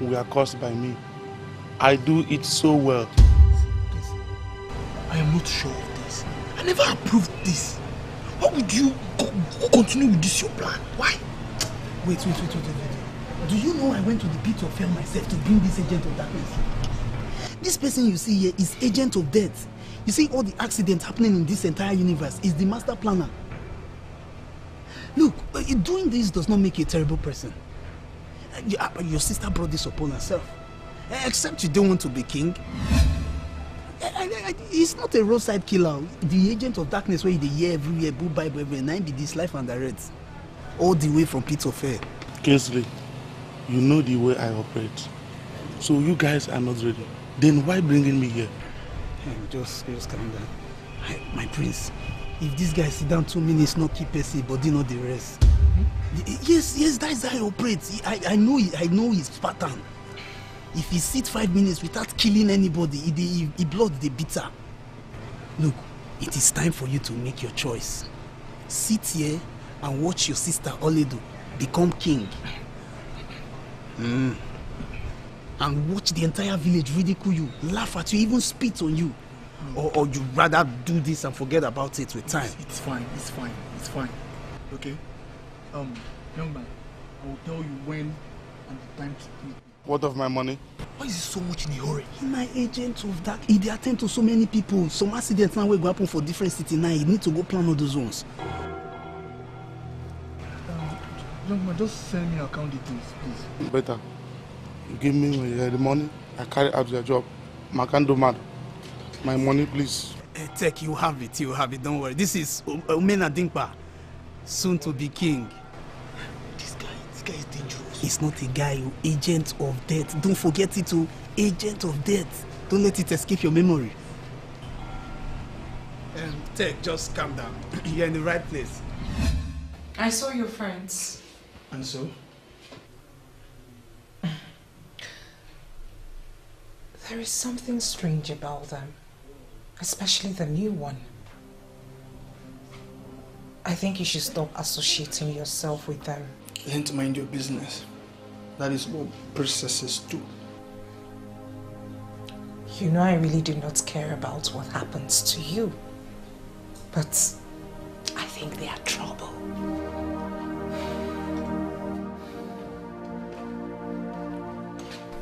were caused by me. I do it so well. I am not sure of this. I never approved this. would you continue with this your plan? Why? Wait, wait, wait, wait, wait, wait. Do you know I went to the pit of hell myself to bring this agent of darkness? This person you see here is agent of death. You see, all the accidents happening in this entire universe is the master planner. Look, doing this does not make you a terrible person. Your sister brought this upon herself. Except you don't want to be king. He's not a roadside killer. The agent of darkness where you hear every year, book Bible every night, be this life and the reds. All the way from pits of hell. Kingsley, you know the way I operate. So you guys are not ready. Then why bringing me here? Hey, just, just calm down. I, my prince, if this guy sit down two minutes, not keep his body, not the rest. Mm-hmm. Yes, yes, that is how he operates. I, I, know, I know his pattern. If he sits five minutes without killing anybody, he, he, he blood the bitter. Look, it is time for you to make your choice. Sit here and watch your sister Oledo become king. Mm. And watch the entire village ridicule you, laugh at you, even spit on you. Mm. Or, or you'd rather do this and forget about it with time. It's, it's fine, it's fine, it's fine. Okay? Um, young man, I will tell you when and the time to do it. What of my money? Why is it so much in a hurry? My agent of that, he attend to so many people. Some accidents now will go happen for different cities now. You need to go plan all those ones. Um, young man, just send me your account details, please. Better. You give me uh, the money, I carry out your job. I can't do mad. My money, please. Uh, Tech, you have it, you have it, don't worry. This is Umena Dingpa, soon to be king. This guy, this guy is dangerous. It's not a guy, you agent of death. Don't forget it, oh, agent of death. Don't let it escape your memory. Um, Tech, just calm down. You're in the right place. I saw your friends. And so? There is something strange about them, especially the new one. I think you should stop associating yourself with them. Learn to mind your business. That is what princesses do. You know I really do not care about what happens to you. But I think they are trouble.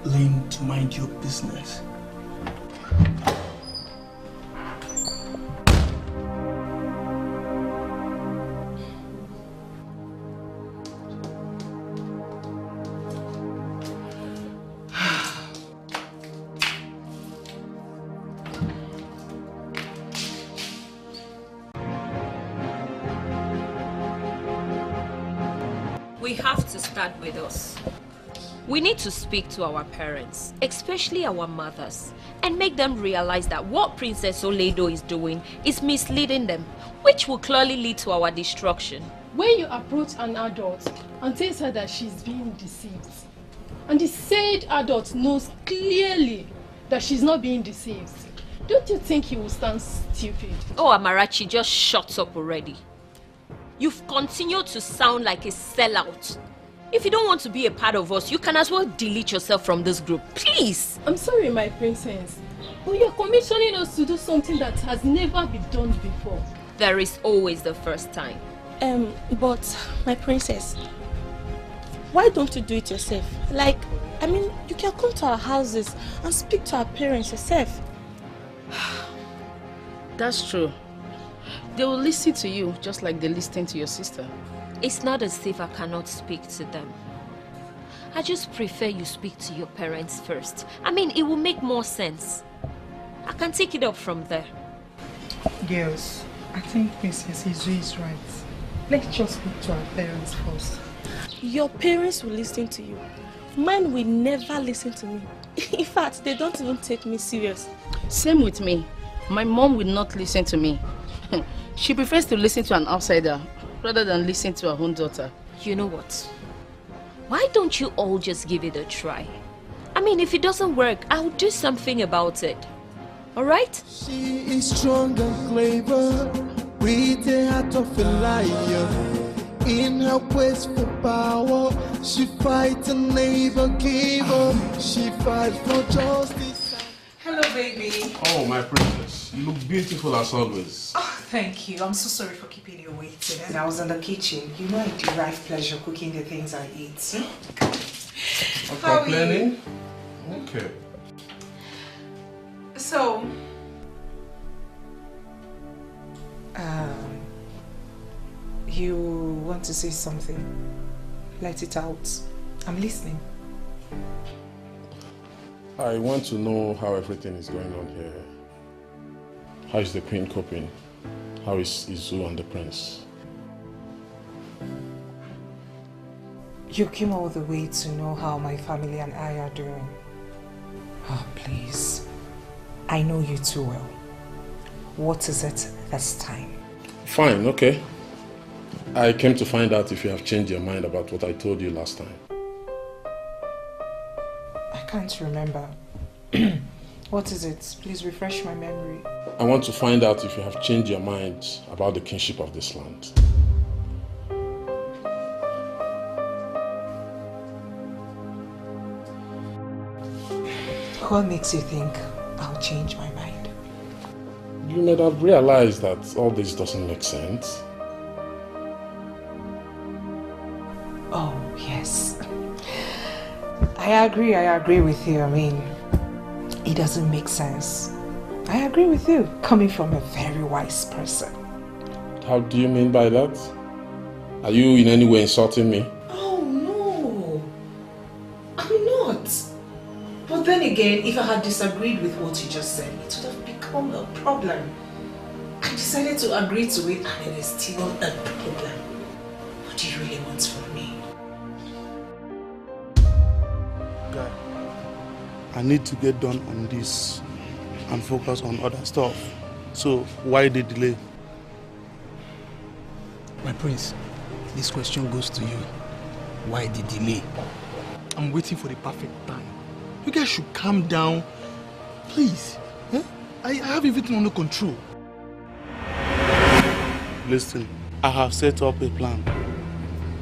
Learn to mind your business. With us. We need to speak to our parents, especially our mothers, and make them realize that what Princess Oledo is doing is misleading them, which will clearly lead to our destruction. When you approach an adult and tell her that she's being deceived, and the said adult knows clearly that she's not being deceived, don't you think he will stand stupid? Oh, Amarachi, just shut up already. You've continued to sound like a sellout. If you don't want to be a part of us, you can as well delete yourself from this group, please. I'm sorry, my princess, but you're commissioning us to do something that has never been done before. There is always the first time. Um, but, my princess, why don't you do it yourself? Like, I mean, you can come to our houses and speak to our parents yourself. That's true. They will listen to you just like they listen to your sister. It's not as if I cannot speak to them. I just prefer you speak to your parents first. I mean, it will make more sense. I can take it up from there. Girls, I think Missus Izu is right. Let's just speak to our parents first. Your parents will listen to you. Mine will never listen to me. In fact, they don't even take me serious. Same with me. My mom will not listen to me. She prefers to listen to an outsider rather than listen to her own daughter. You know what? Why don't you all just give it a try? I mean, if it doesn't work, I'll do something about it. Alright? She is strong and clever, with the heart of a lion. In her quest for power, she fights and never gives up. She fights for justice. Hello, baby. Oh, my princess. You look beautiful as always. Oh, thank you. I'm so sorry for keeping you. you waited, and I was in the kitchen. You know I derive pleasure cooking the things I eat. I'm complaining? Okay. So, um, you want to say something? Let it out. I'm listening. I want to know how everything is going on here. How is the queen coping? How is Izu and the prince? You came all the way to know how my family and I are doing. Oh, please. I know you too well. What is it this time? Fine, okay. I came to find out if you have changed your mind about what I told you last time. I can't remember. What is it? Please refresh my memory. I want to find out if you have changed your mind about the kingship of this land. What makes you think I'll change my mind? You might have realized that all this doesn't make sense. Oh, yes. I agree, I agree with you. I mean, it doesn't make sense. I agree with you, coming from a very wise person. How do you mean by that? Are you in any way insulting me? Oh no, I'm not. But then again, if I had disagreed with what you just said, it would have become a problem. I decided to agree to it and it is still a problem. What do you really want from me? Guy, I need to get done on this and focus on other stuff. So why the delay? My prince, this question goes to you. Why the delay? I'm waiting for the perfect time. You guys should calm down. Please. Huh? I, I have everything under control. Listen, I have set up a plan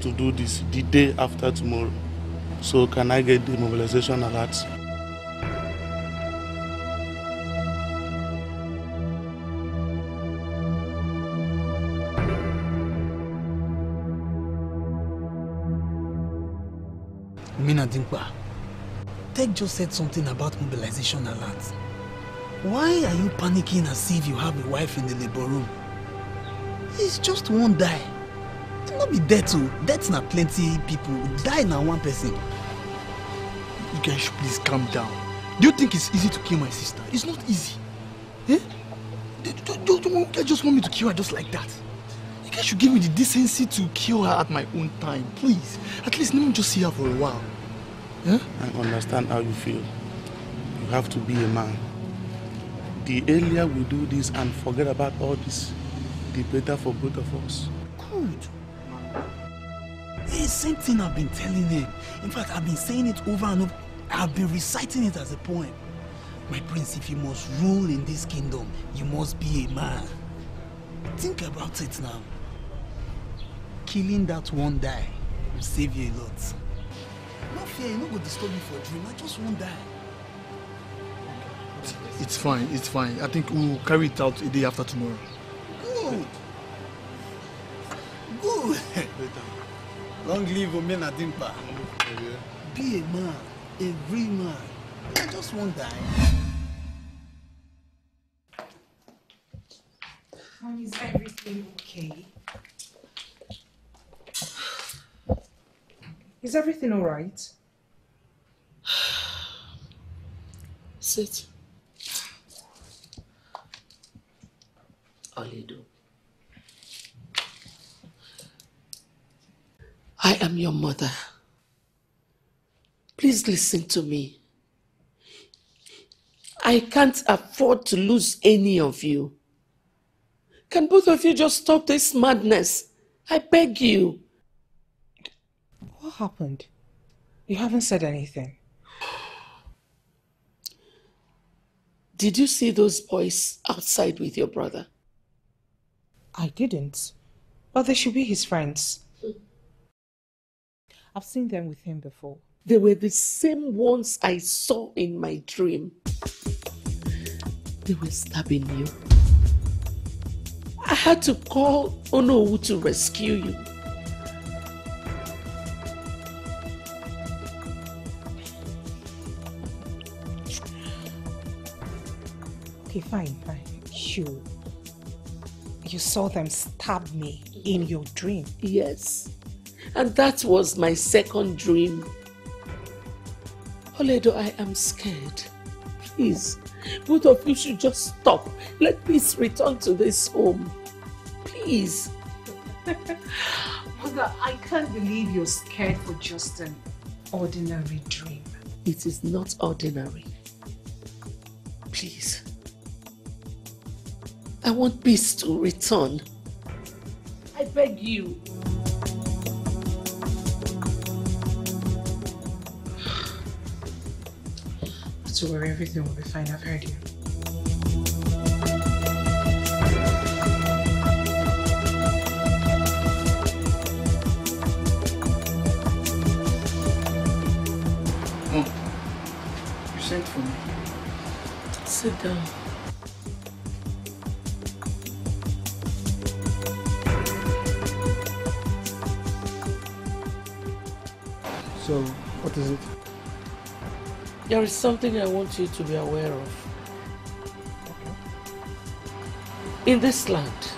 to do this the day after tomorrow. So can I get the mobilization alert? Mina Dimpa, Tech just said something about mobilization alert. Why are you panicking as if you have a wife in the labor room? It's just one die. It not be death too. Death's not plenty people. Die now one person. You guys should please calm down. Do you think it's easy to kill my sister? It's not easy. Eh? Do, do, do, do you guys just want me to kill her just like that? You guys should give me the decency to kill her at my own time, please. At least let me just see her for a while. Huh? I understand how you feel. You have to be a man. The earlier we do this and forget about all this, the better for both of us. Good. It's the same thing I've been telling him. In fact, I've been saying it over and over. I've been reciting it as a poem. My prince, if you must rule in this kingdom, you must be a man. Think about it now. Killing that one die will save you a lot. No fear, you're not going to disturb me for a dream. I just won't die. It's fine, it's fine. I think we'll carry it out a day after tomorrow. Good. Good. Long live Omena Dimpa. Be a man, a real man. I just won't die. And is everything okay? Is everything all right? Sit. Olido. I am your mother. Please listen to me. I can't afford to lose any of you. Can both of you just stop this madness? I beg you. What happened? You haven't said anything. Did you see those boys outside with your brother? I didn't. But they should be his friends. I've seen them with him before. They were the same ones I saw in my dream. They were stabbing you. I had to call Onowu to rescue you. Okay, fine, fine. You, you saw them stab me in your dream. Yes. And that was my second dream. Oledo, I am scared. Please, both of you should just stop. Let peace return to this home. Please. Mother, I can't believe you're scared for just an ordinary dream. It is not ordinary. Please. I want peace to return. I beg you. So worry, everything will be fine. I've heard you. Oh, you sent for me. Sit down. So, what is it? There is something I want you to be aware of. Okay. In this land,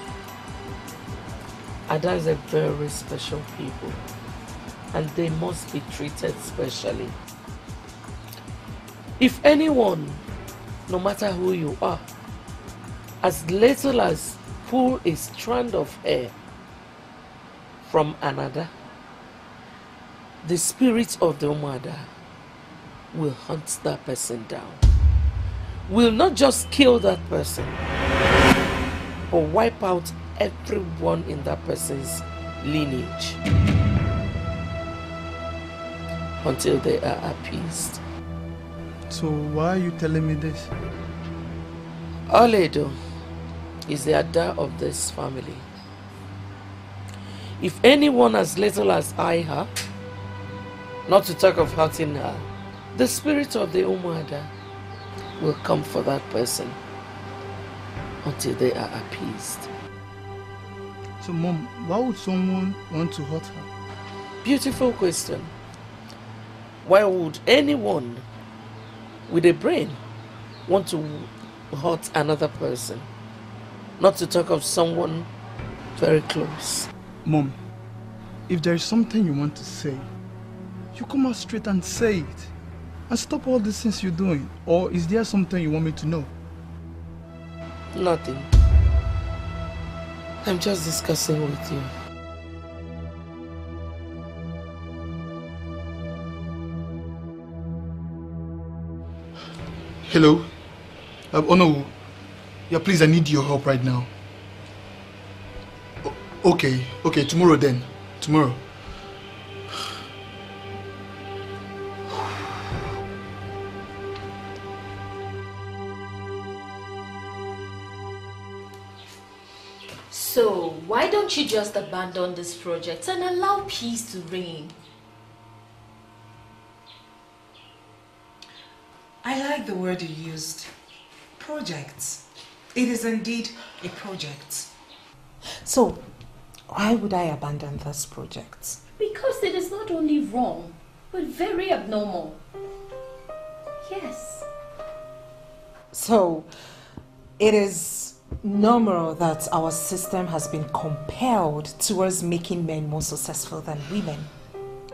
Ada is a very special people, and they must be treated specially. If anyone, no matter who you are, as little as pull a strand of hair from another, the spirit of the Umuada will hunt that person down. Will not just kill that person, but wipe out everyone in that person's lineage until they are appeased. So why are you telling me this? Oledo is the Ada of this family. If anyone as little as I her, not to talk of hurting her, the spirit of the Umuada will come for that person until they are appeased. So Mom, why would someone want to hurt her? Beautiful question. Why would anyone with a brain want to hurt another person? Not to talk of someone very close. Mom, if there is something you want to say, you come out straight and say it. And stop all these things you're doing. Or is there something you want me to know? Nothing. I'm just discussing with you. Hello? Um, Onowu. Yeah, please, I need your help right now. O okay, okay, tomorrow then. Tomorrow. So, why don't you just abandon this project and allow peace to reign? I like the word you used. Project. It is indeed a project. So, why would I abandon this project? Because it is not only wrong, but very abnormal. Yes. So, it is normal that our system has been compelled towards making men more successful than women,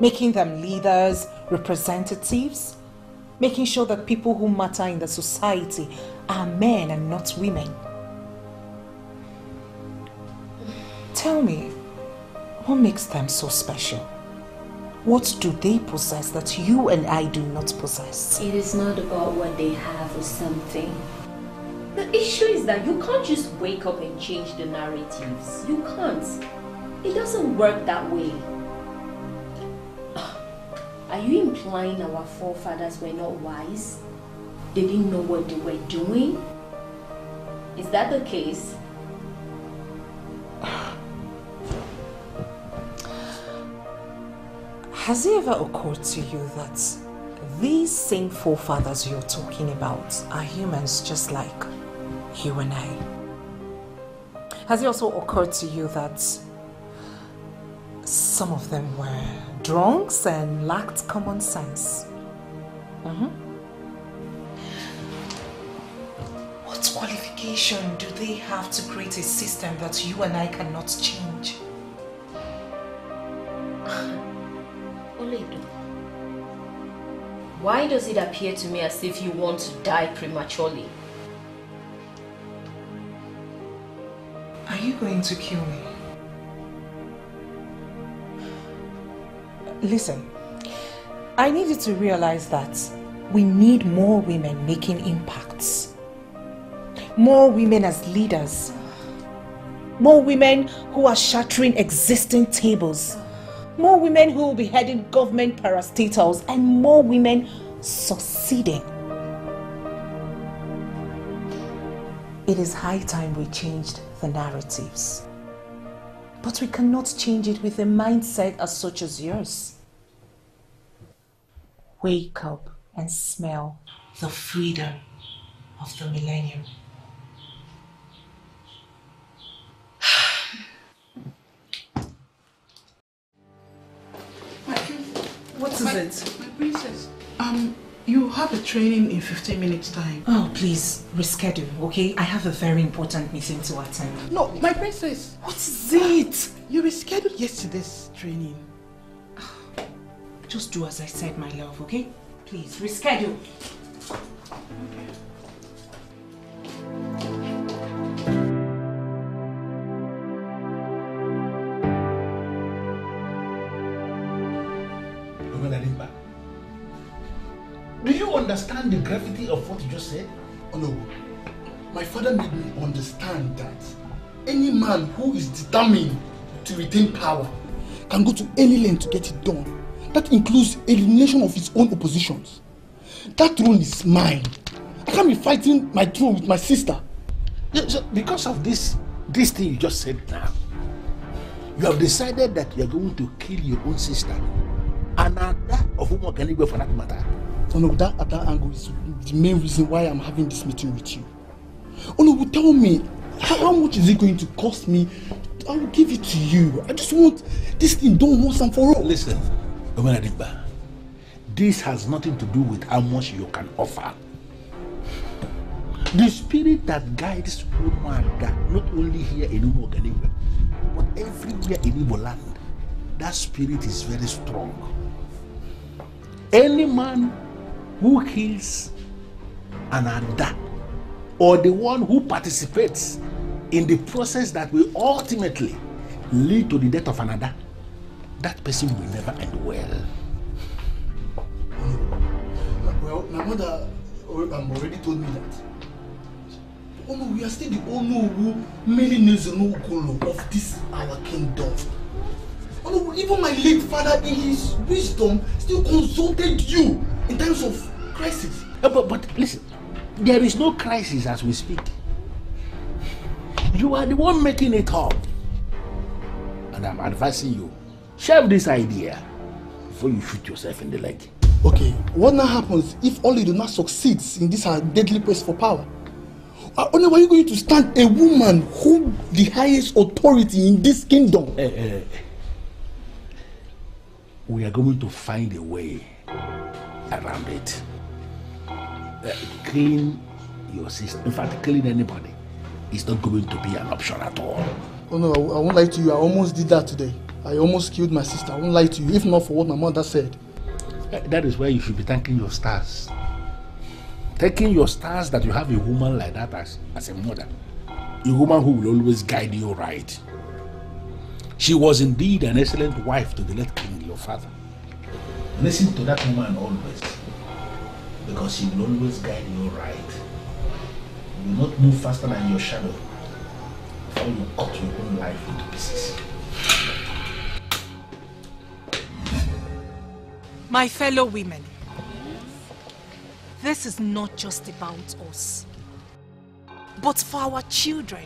making them leaders, representatives, making sure that people who matter in the society are men and not women. Tell me, what makes them so special? What do they possess that you and I do not possess? It is not about what they have or something. The issue is that you can't just wake up and change the narratives. You can't. It doesn't work that way. Are you implying our forefathers were not wise? They didn't know what they were doing? Is that the case? Has it ever occurred to you that these same forefathers you're talking about are humans just like you and I? Has it also occurred to you that some of them were drunks and lacked common sense? Mm-hmm. What qualification do they have to create a system that you and I cannot change? Oledo, why does it appear to me as if you want to die prematurely? Are you going to kill me? Listen, I need you to realize that we need more women making impacts. More women as leaders. More women who are shattering existing tables. More women who will be heading government parastatals, and more women succeeding. It is high time we changed the narratives. But we cannot change it with a mindset as such as yours. Wake up and smell the freedom of the millennium. What is my, it? My princess, um, you have a training in fifteen minutes time. Oh, please, reschedule, okay? I have a very important meeting to attend. No, my princess. What is it? You rescheduled yesterday's training. Just do as I said, my love, okay? Please, reschedule. Okay. Do you understand the gravity of what you just said? Oh no. My father made me understand that any man who is determined to retain power can go to any length to get it done. That includes elimination of his own oppositions. That throne is mine. I can't be fighting my throne with my sister. Yeah, so because of this, this thing you just said now, you have decided that you are going to kill your own sister. And that of whom can you go for that matter? Onobu, that at that angle is the main reason why I'm having this meeting with you. Onobu, tell me, how much is it going to cost me? I will give it to you. I just want this thing done once and for all. Listen, Omenadiba, this has nothing to do with how much you can offer. The spirit that guides woman, that not only here in Umuoganiba, but everywhere in Igbo land, that spirit is very strong. Any man who kills an Ada, or the one who participates in the process that will ultimately lead to the death of an Ada, that person will never end well. Well, my mother already told me that. Oh no, we are still the only who of this our kingdom. Oh no, even my late father, in his wisdom, still consulted you in times of crisis. Uh, but, but listen, there is no crisis as we speak. You are the one making it up. And I'm advising you, shelve this idea before you shoot yourself in the leg. Okay, what now happens if only do not succeed in this deadly quest for power? Only were you going to stand a woman who the highest authority in this kingdom? Uh, uh, we are going to find a way around it. Uh, killing your sister, in fact, killing anybody is not going to be an option at all. Oh no, I won't lie to you, I almost did that today. I almost killed my sister, I won't lie to you, if not for what my mother said. Uh, that is where you should be thanking your stars. Taking your stars that you have a woman like that as, as a mother. A woman who will always guide you right. She was indeed an excellent wife to the late king, your father. Listen to that woman always, because she will always guide you right. You will not move faster than your shadow before you cut your own life into pieces. My fellow women, this is not just about us, but for our children,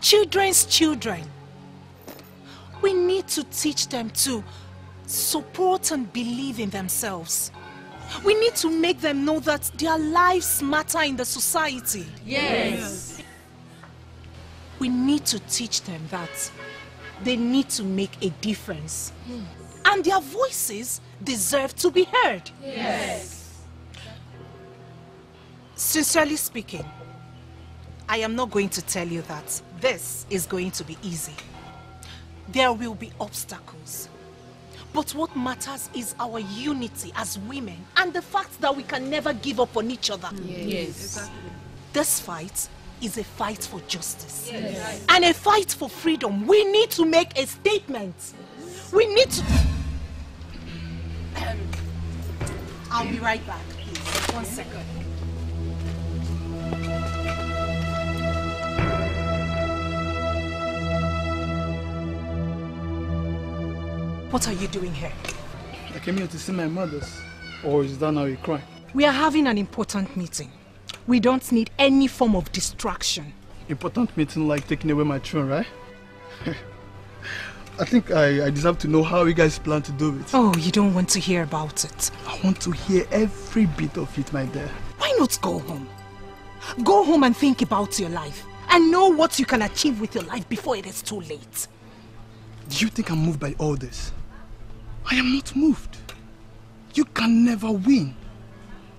children's children. We need to teach them to support and believe in themselves. We need to make them know that their lives matter in the society. Yes. We need to teach them that they need to make a difference. Yes. And their voices deserve to be heard. Yes. Sincerely speaking, I am not going to tell you that this is going to be easy. There will be obstacles. But what matters is our unity as women and the fact that we can never give up on each other. Yes. Yes. Exactly. This fight is a fight for justice. Yes. And a fight for freedom. We need to make a statement. We need to... I'll be right back, please. One second. What are you doing here? I came here to see my mothers. Or is that how you cry? We are having an important meeting. We don't need any form of distraction. Important meeting like taking away my throne, right? I think I, I deserve to know how you guys plan to do it. Oh, you don't want to hear about it. I want to hear every bit of it, my dear. Why not go home? Go home and think about your life. And know what you can achieve with your life before it is too late. Do you think I'm moved by all this? I am not moved. You can never win.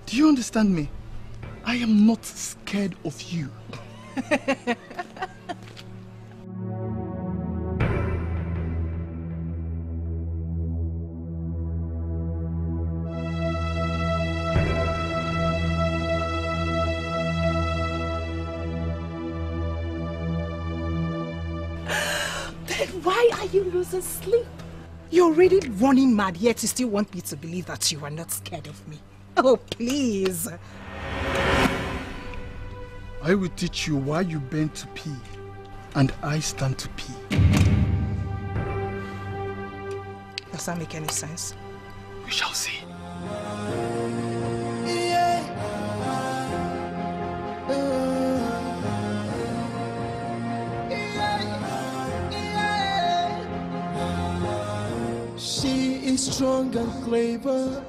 Do you understand me? I am not scared of you. Then why are you losing sleep? You're already running mad, yet you still want me to believe that you are not scared of me. Oh, please. I will teach you why you bend to pee and I stand to pee. Does that make any sense? We shall see. She is strong and clever.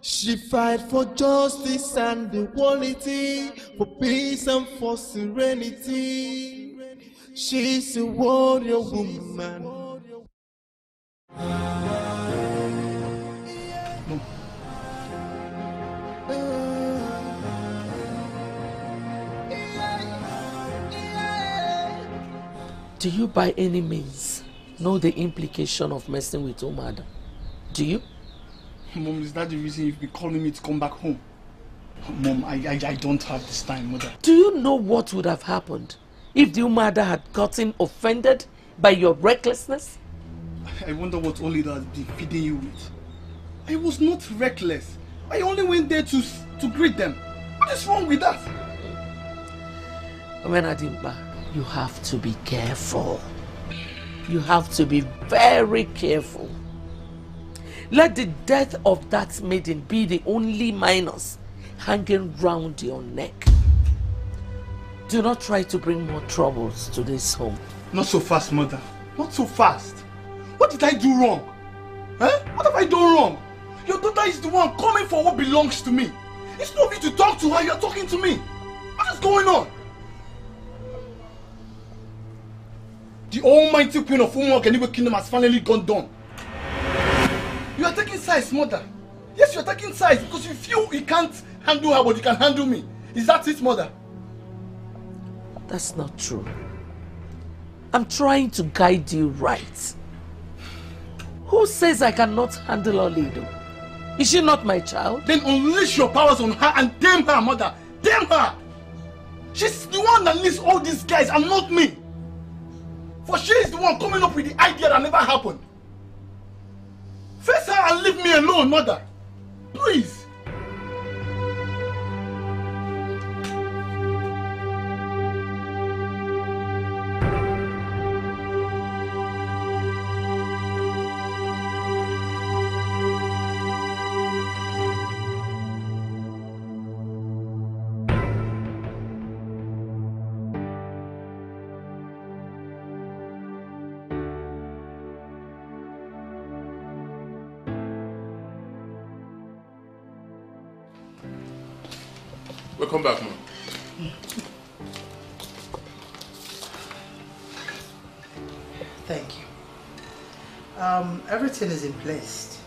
She fight for justice and equality, for peace and for serenity. She's a warrior woman. Mom. Do you by any means know the implication of messing with Omada? Do you? Mom, is that the reason you've been calling me to come back home? Mom, I, I, I don't have this time, Mother. Do you know what would have happened if the Umada had gotten offended by your recklessness? I wonder what only that has been feeding you with. I was not reckless. I only went there to, to greet them. What is wrong with that? Omenadimba, you have to be careful. You have to be very careful. Let the death of that maiden be the only minus hanging round your neck. Do not try to bring more troubles to this home. Not so fast, Mother. Not so fast. What did I do wrong? Huh? What have I done wrong? Your daughter is the one coming for what belongs to me. It's not me to talk to her, you're talking to me. What is going on? The almighty queen of Umwak and Igbo Kingdom has finally gone down. You are taking sides, Mother. Yes, you are taking sides because you feel you can't handle her, but you can handle me. Is that it, Mother? That's not true. I'm trying to guide you right. Who says I cannot handle Olido? Is she not my child? Then unleash your powers on her and damn her, Mother. Damn her! She's the one that leads all these guys and not me. For she is the one coming up with the idea that never happened. Face her and leave me alone, Mother. Please. Come back, Mom. Thank you. Um, everything is in place.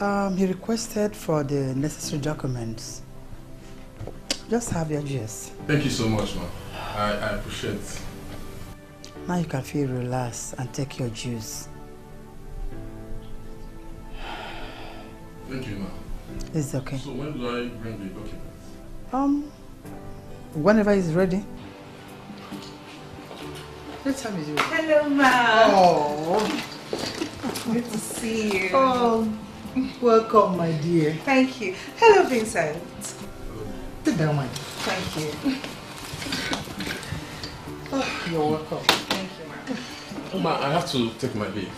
Um, he requested for the necessary documents. Just have your G S. Thank you so much, ma'am. I, I appreciate it. Now you can feel relaxed and take your juice. Thank you, ma'am. It's okay. So when do I bring the documents? Um, whenever it's ready. What time is it? Hello, ma'am. Oh, good to see you. Oh, welcome, my dear. Thank you. Hello, Vincent. Sit down, my dear. Thank you. Oh, you're welcome. Thank you, ma'am. Ma, I have to take my leave.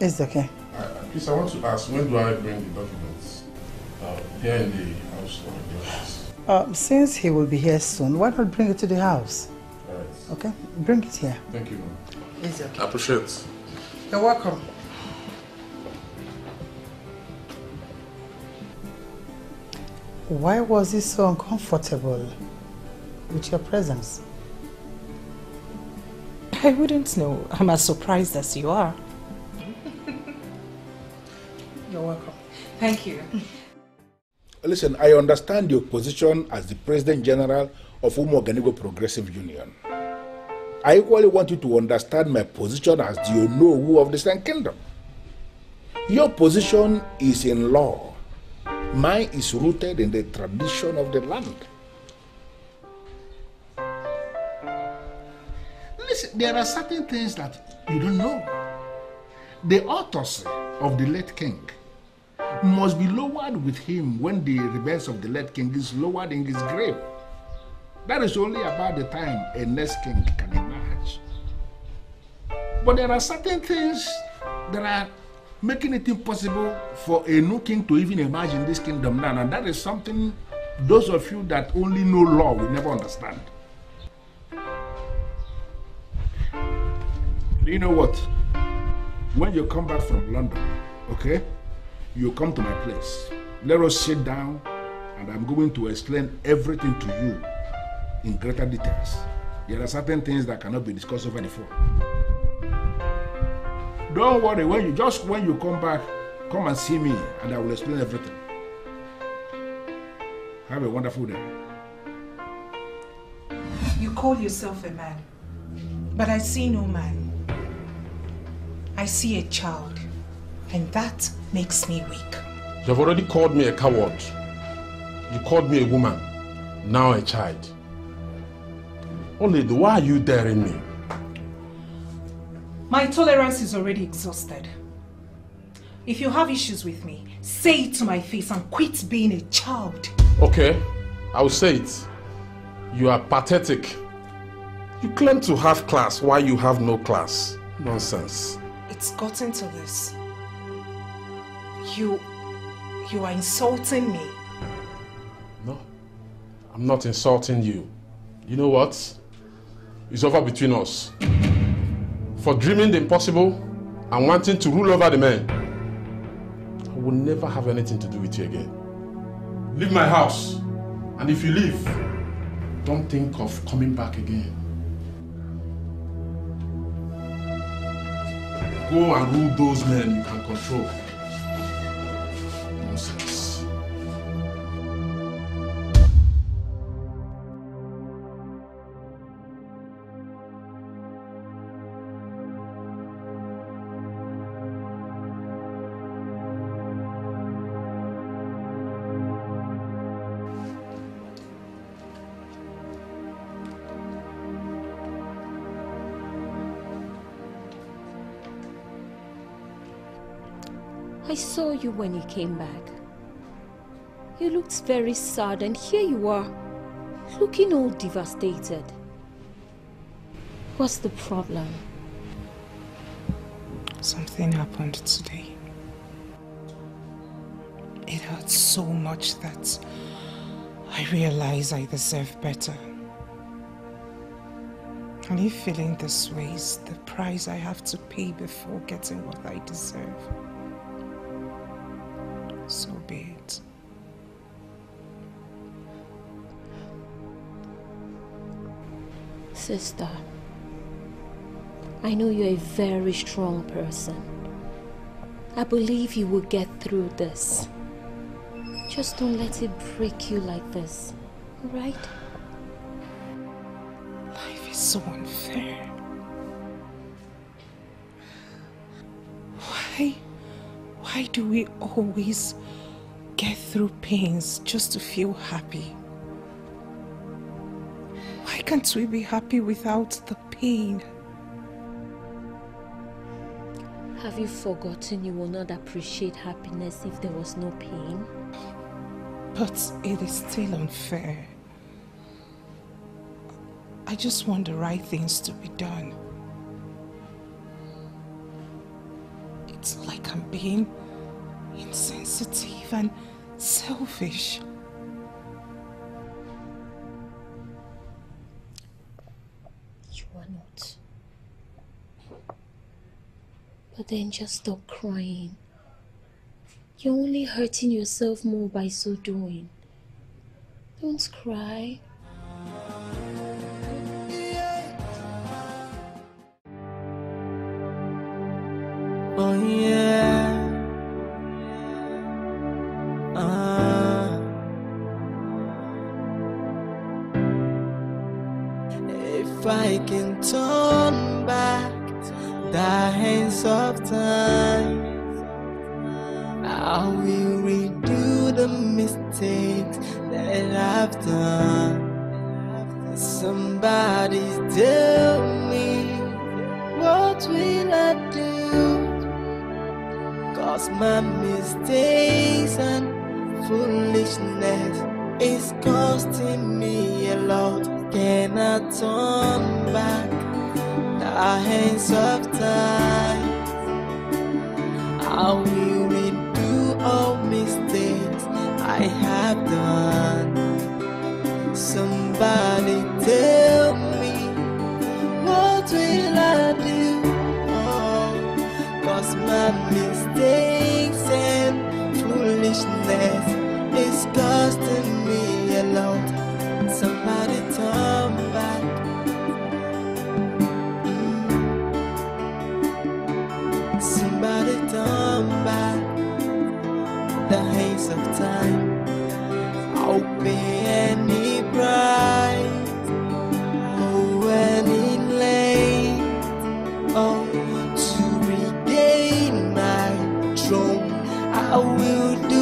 It's okay. I, please, I want to ask, when do I bring the documents? Uh, here in the house or the office? Uh, since he will be here soon, why not bring it to the house? All right. Okay, bring it here. Thank you, ma'am. It's okay. I appreciate it. You're welcome. Why was he so uncomfortable with your presence? I wouldn't know. I'm as surprised as you are. You're welcome. Thank you. Listen, I understand your position as the President General of Umo Organigo Progressive Union. I equally want you to understand my position as the Onowu of the Eastern Kingdom. Your position is in law. Mine is rooted in the tradition of the land. Listen, there are certain things that you don't know. The autopsy of the late king must be lowered with him when the remains of the late king is lowered in his grave. That is only about the time a next king can emerge. But there are certain things that are making it impossible for a new king to even emerge in this kingdom now. And that is something those of you that only know law will never understand. You know what? When you come back from London, okay, you come to my place. Let us sit down and I'm going to explain everything to you in greater details. There are certain things that cannot be discussed over the phone. Don't worry, when you just when you come back, come and see me and I will explain everything. Have a wonderful day. You call yourself a man, but I see no man. I see a child, and that makes me weak. You've already called me a coward. You called me a woman, now a child. Only why are you daring me? My tolerance is already exhausted. If you have issues with me, say it to my face and quit being a child. Okay, I'll say it. You are pathetic. You claim to have class while you have no class. Nonsense. It's gotten to this. You... you are insulting me. No, I'm not insulting you. You know what? It's over between us. For dreaming the impossible and wanting to rule over the men. I will never have anything to do with you again. Leave my house. And if you leave, don't think of coming back again. Go and rule those men you can control. Nonsense. I saw you when you came back. You looked very sad and here you are, looking all devastated. What's the problem? Something happened today. It hurts so much that I realize I deserve better. And if feeling this way is the price I have to pay before getting what I deserve, so be it. Sister, I know you're a very strong person. I believe you will get through this. Just don't let it break you like this, all right? Life is so unfair. Why? Why do we always get through pains just to feel happy? Why can't we be happy without the pain? Have you forgotten you will not appreciate happiness if there was no pain? But it is still unfair. I just want the right things to be done. It's like I'm being insensitive and selfish. You are not. But then just stop crying. You're only hurting yourself more by so doing. Don't cry. Oh yeah. Ah. If I can turn back the hands of time, I will redo the mistakes that I've done. Somebody tell me, what will I do? Cause my mistakes and foolishness is costing me a lot. Can I turn back the hands of time? I will redo all mistakes I have done. Somebody tell me, what will I do? Oh, cause my mistakes and foolishness is costing me a lot. Somebody tell me. Of time, I'll pay any price, oh any length, oh to regain my throne, I will do.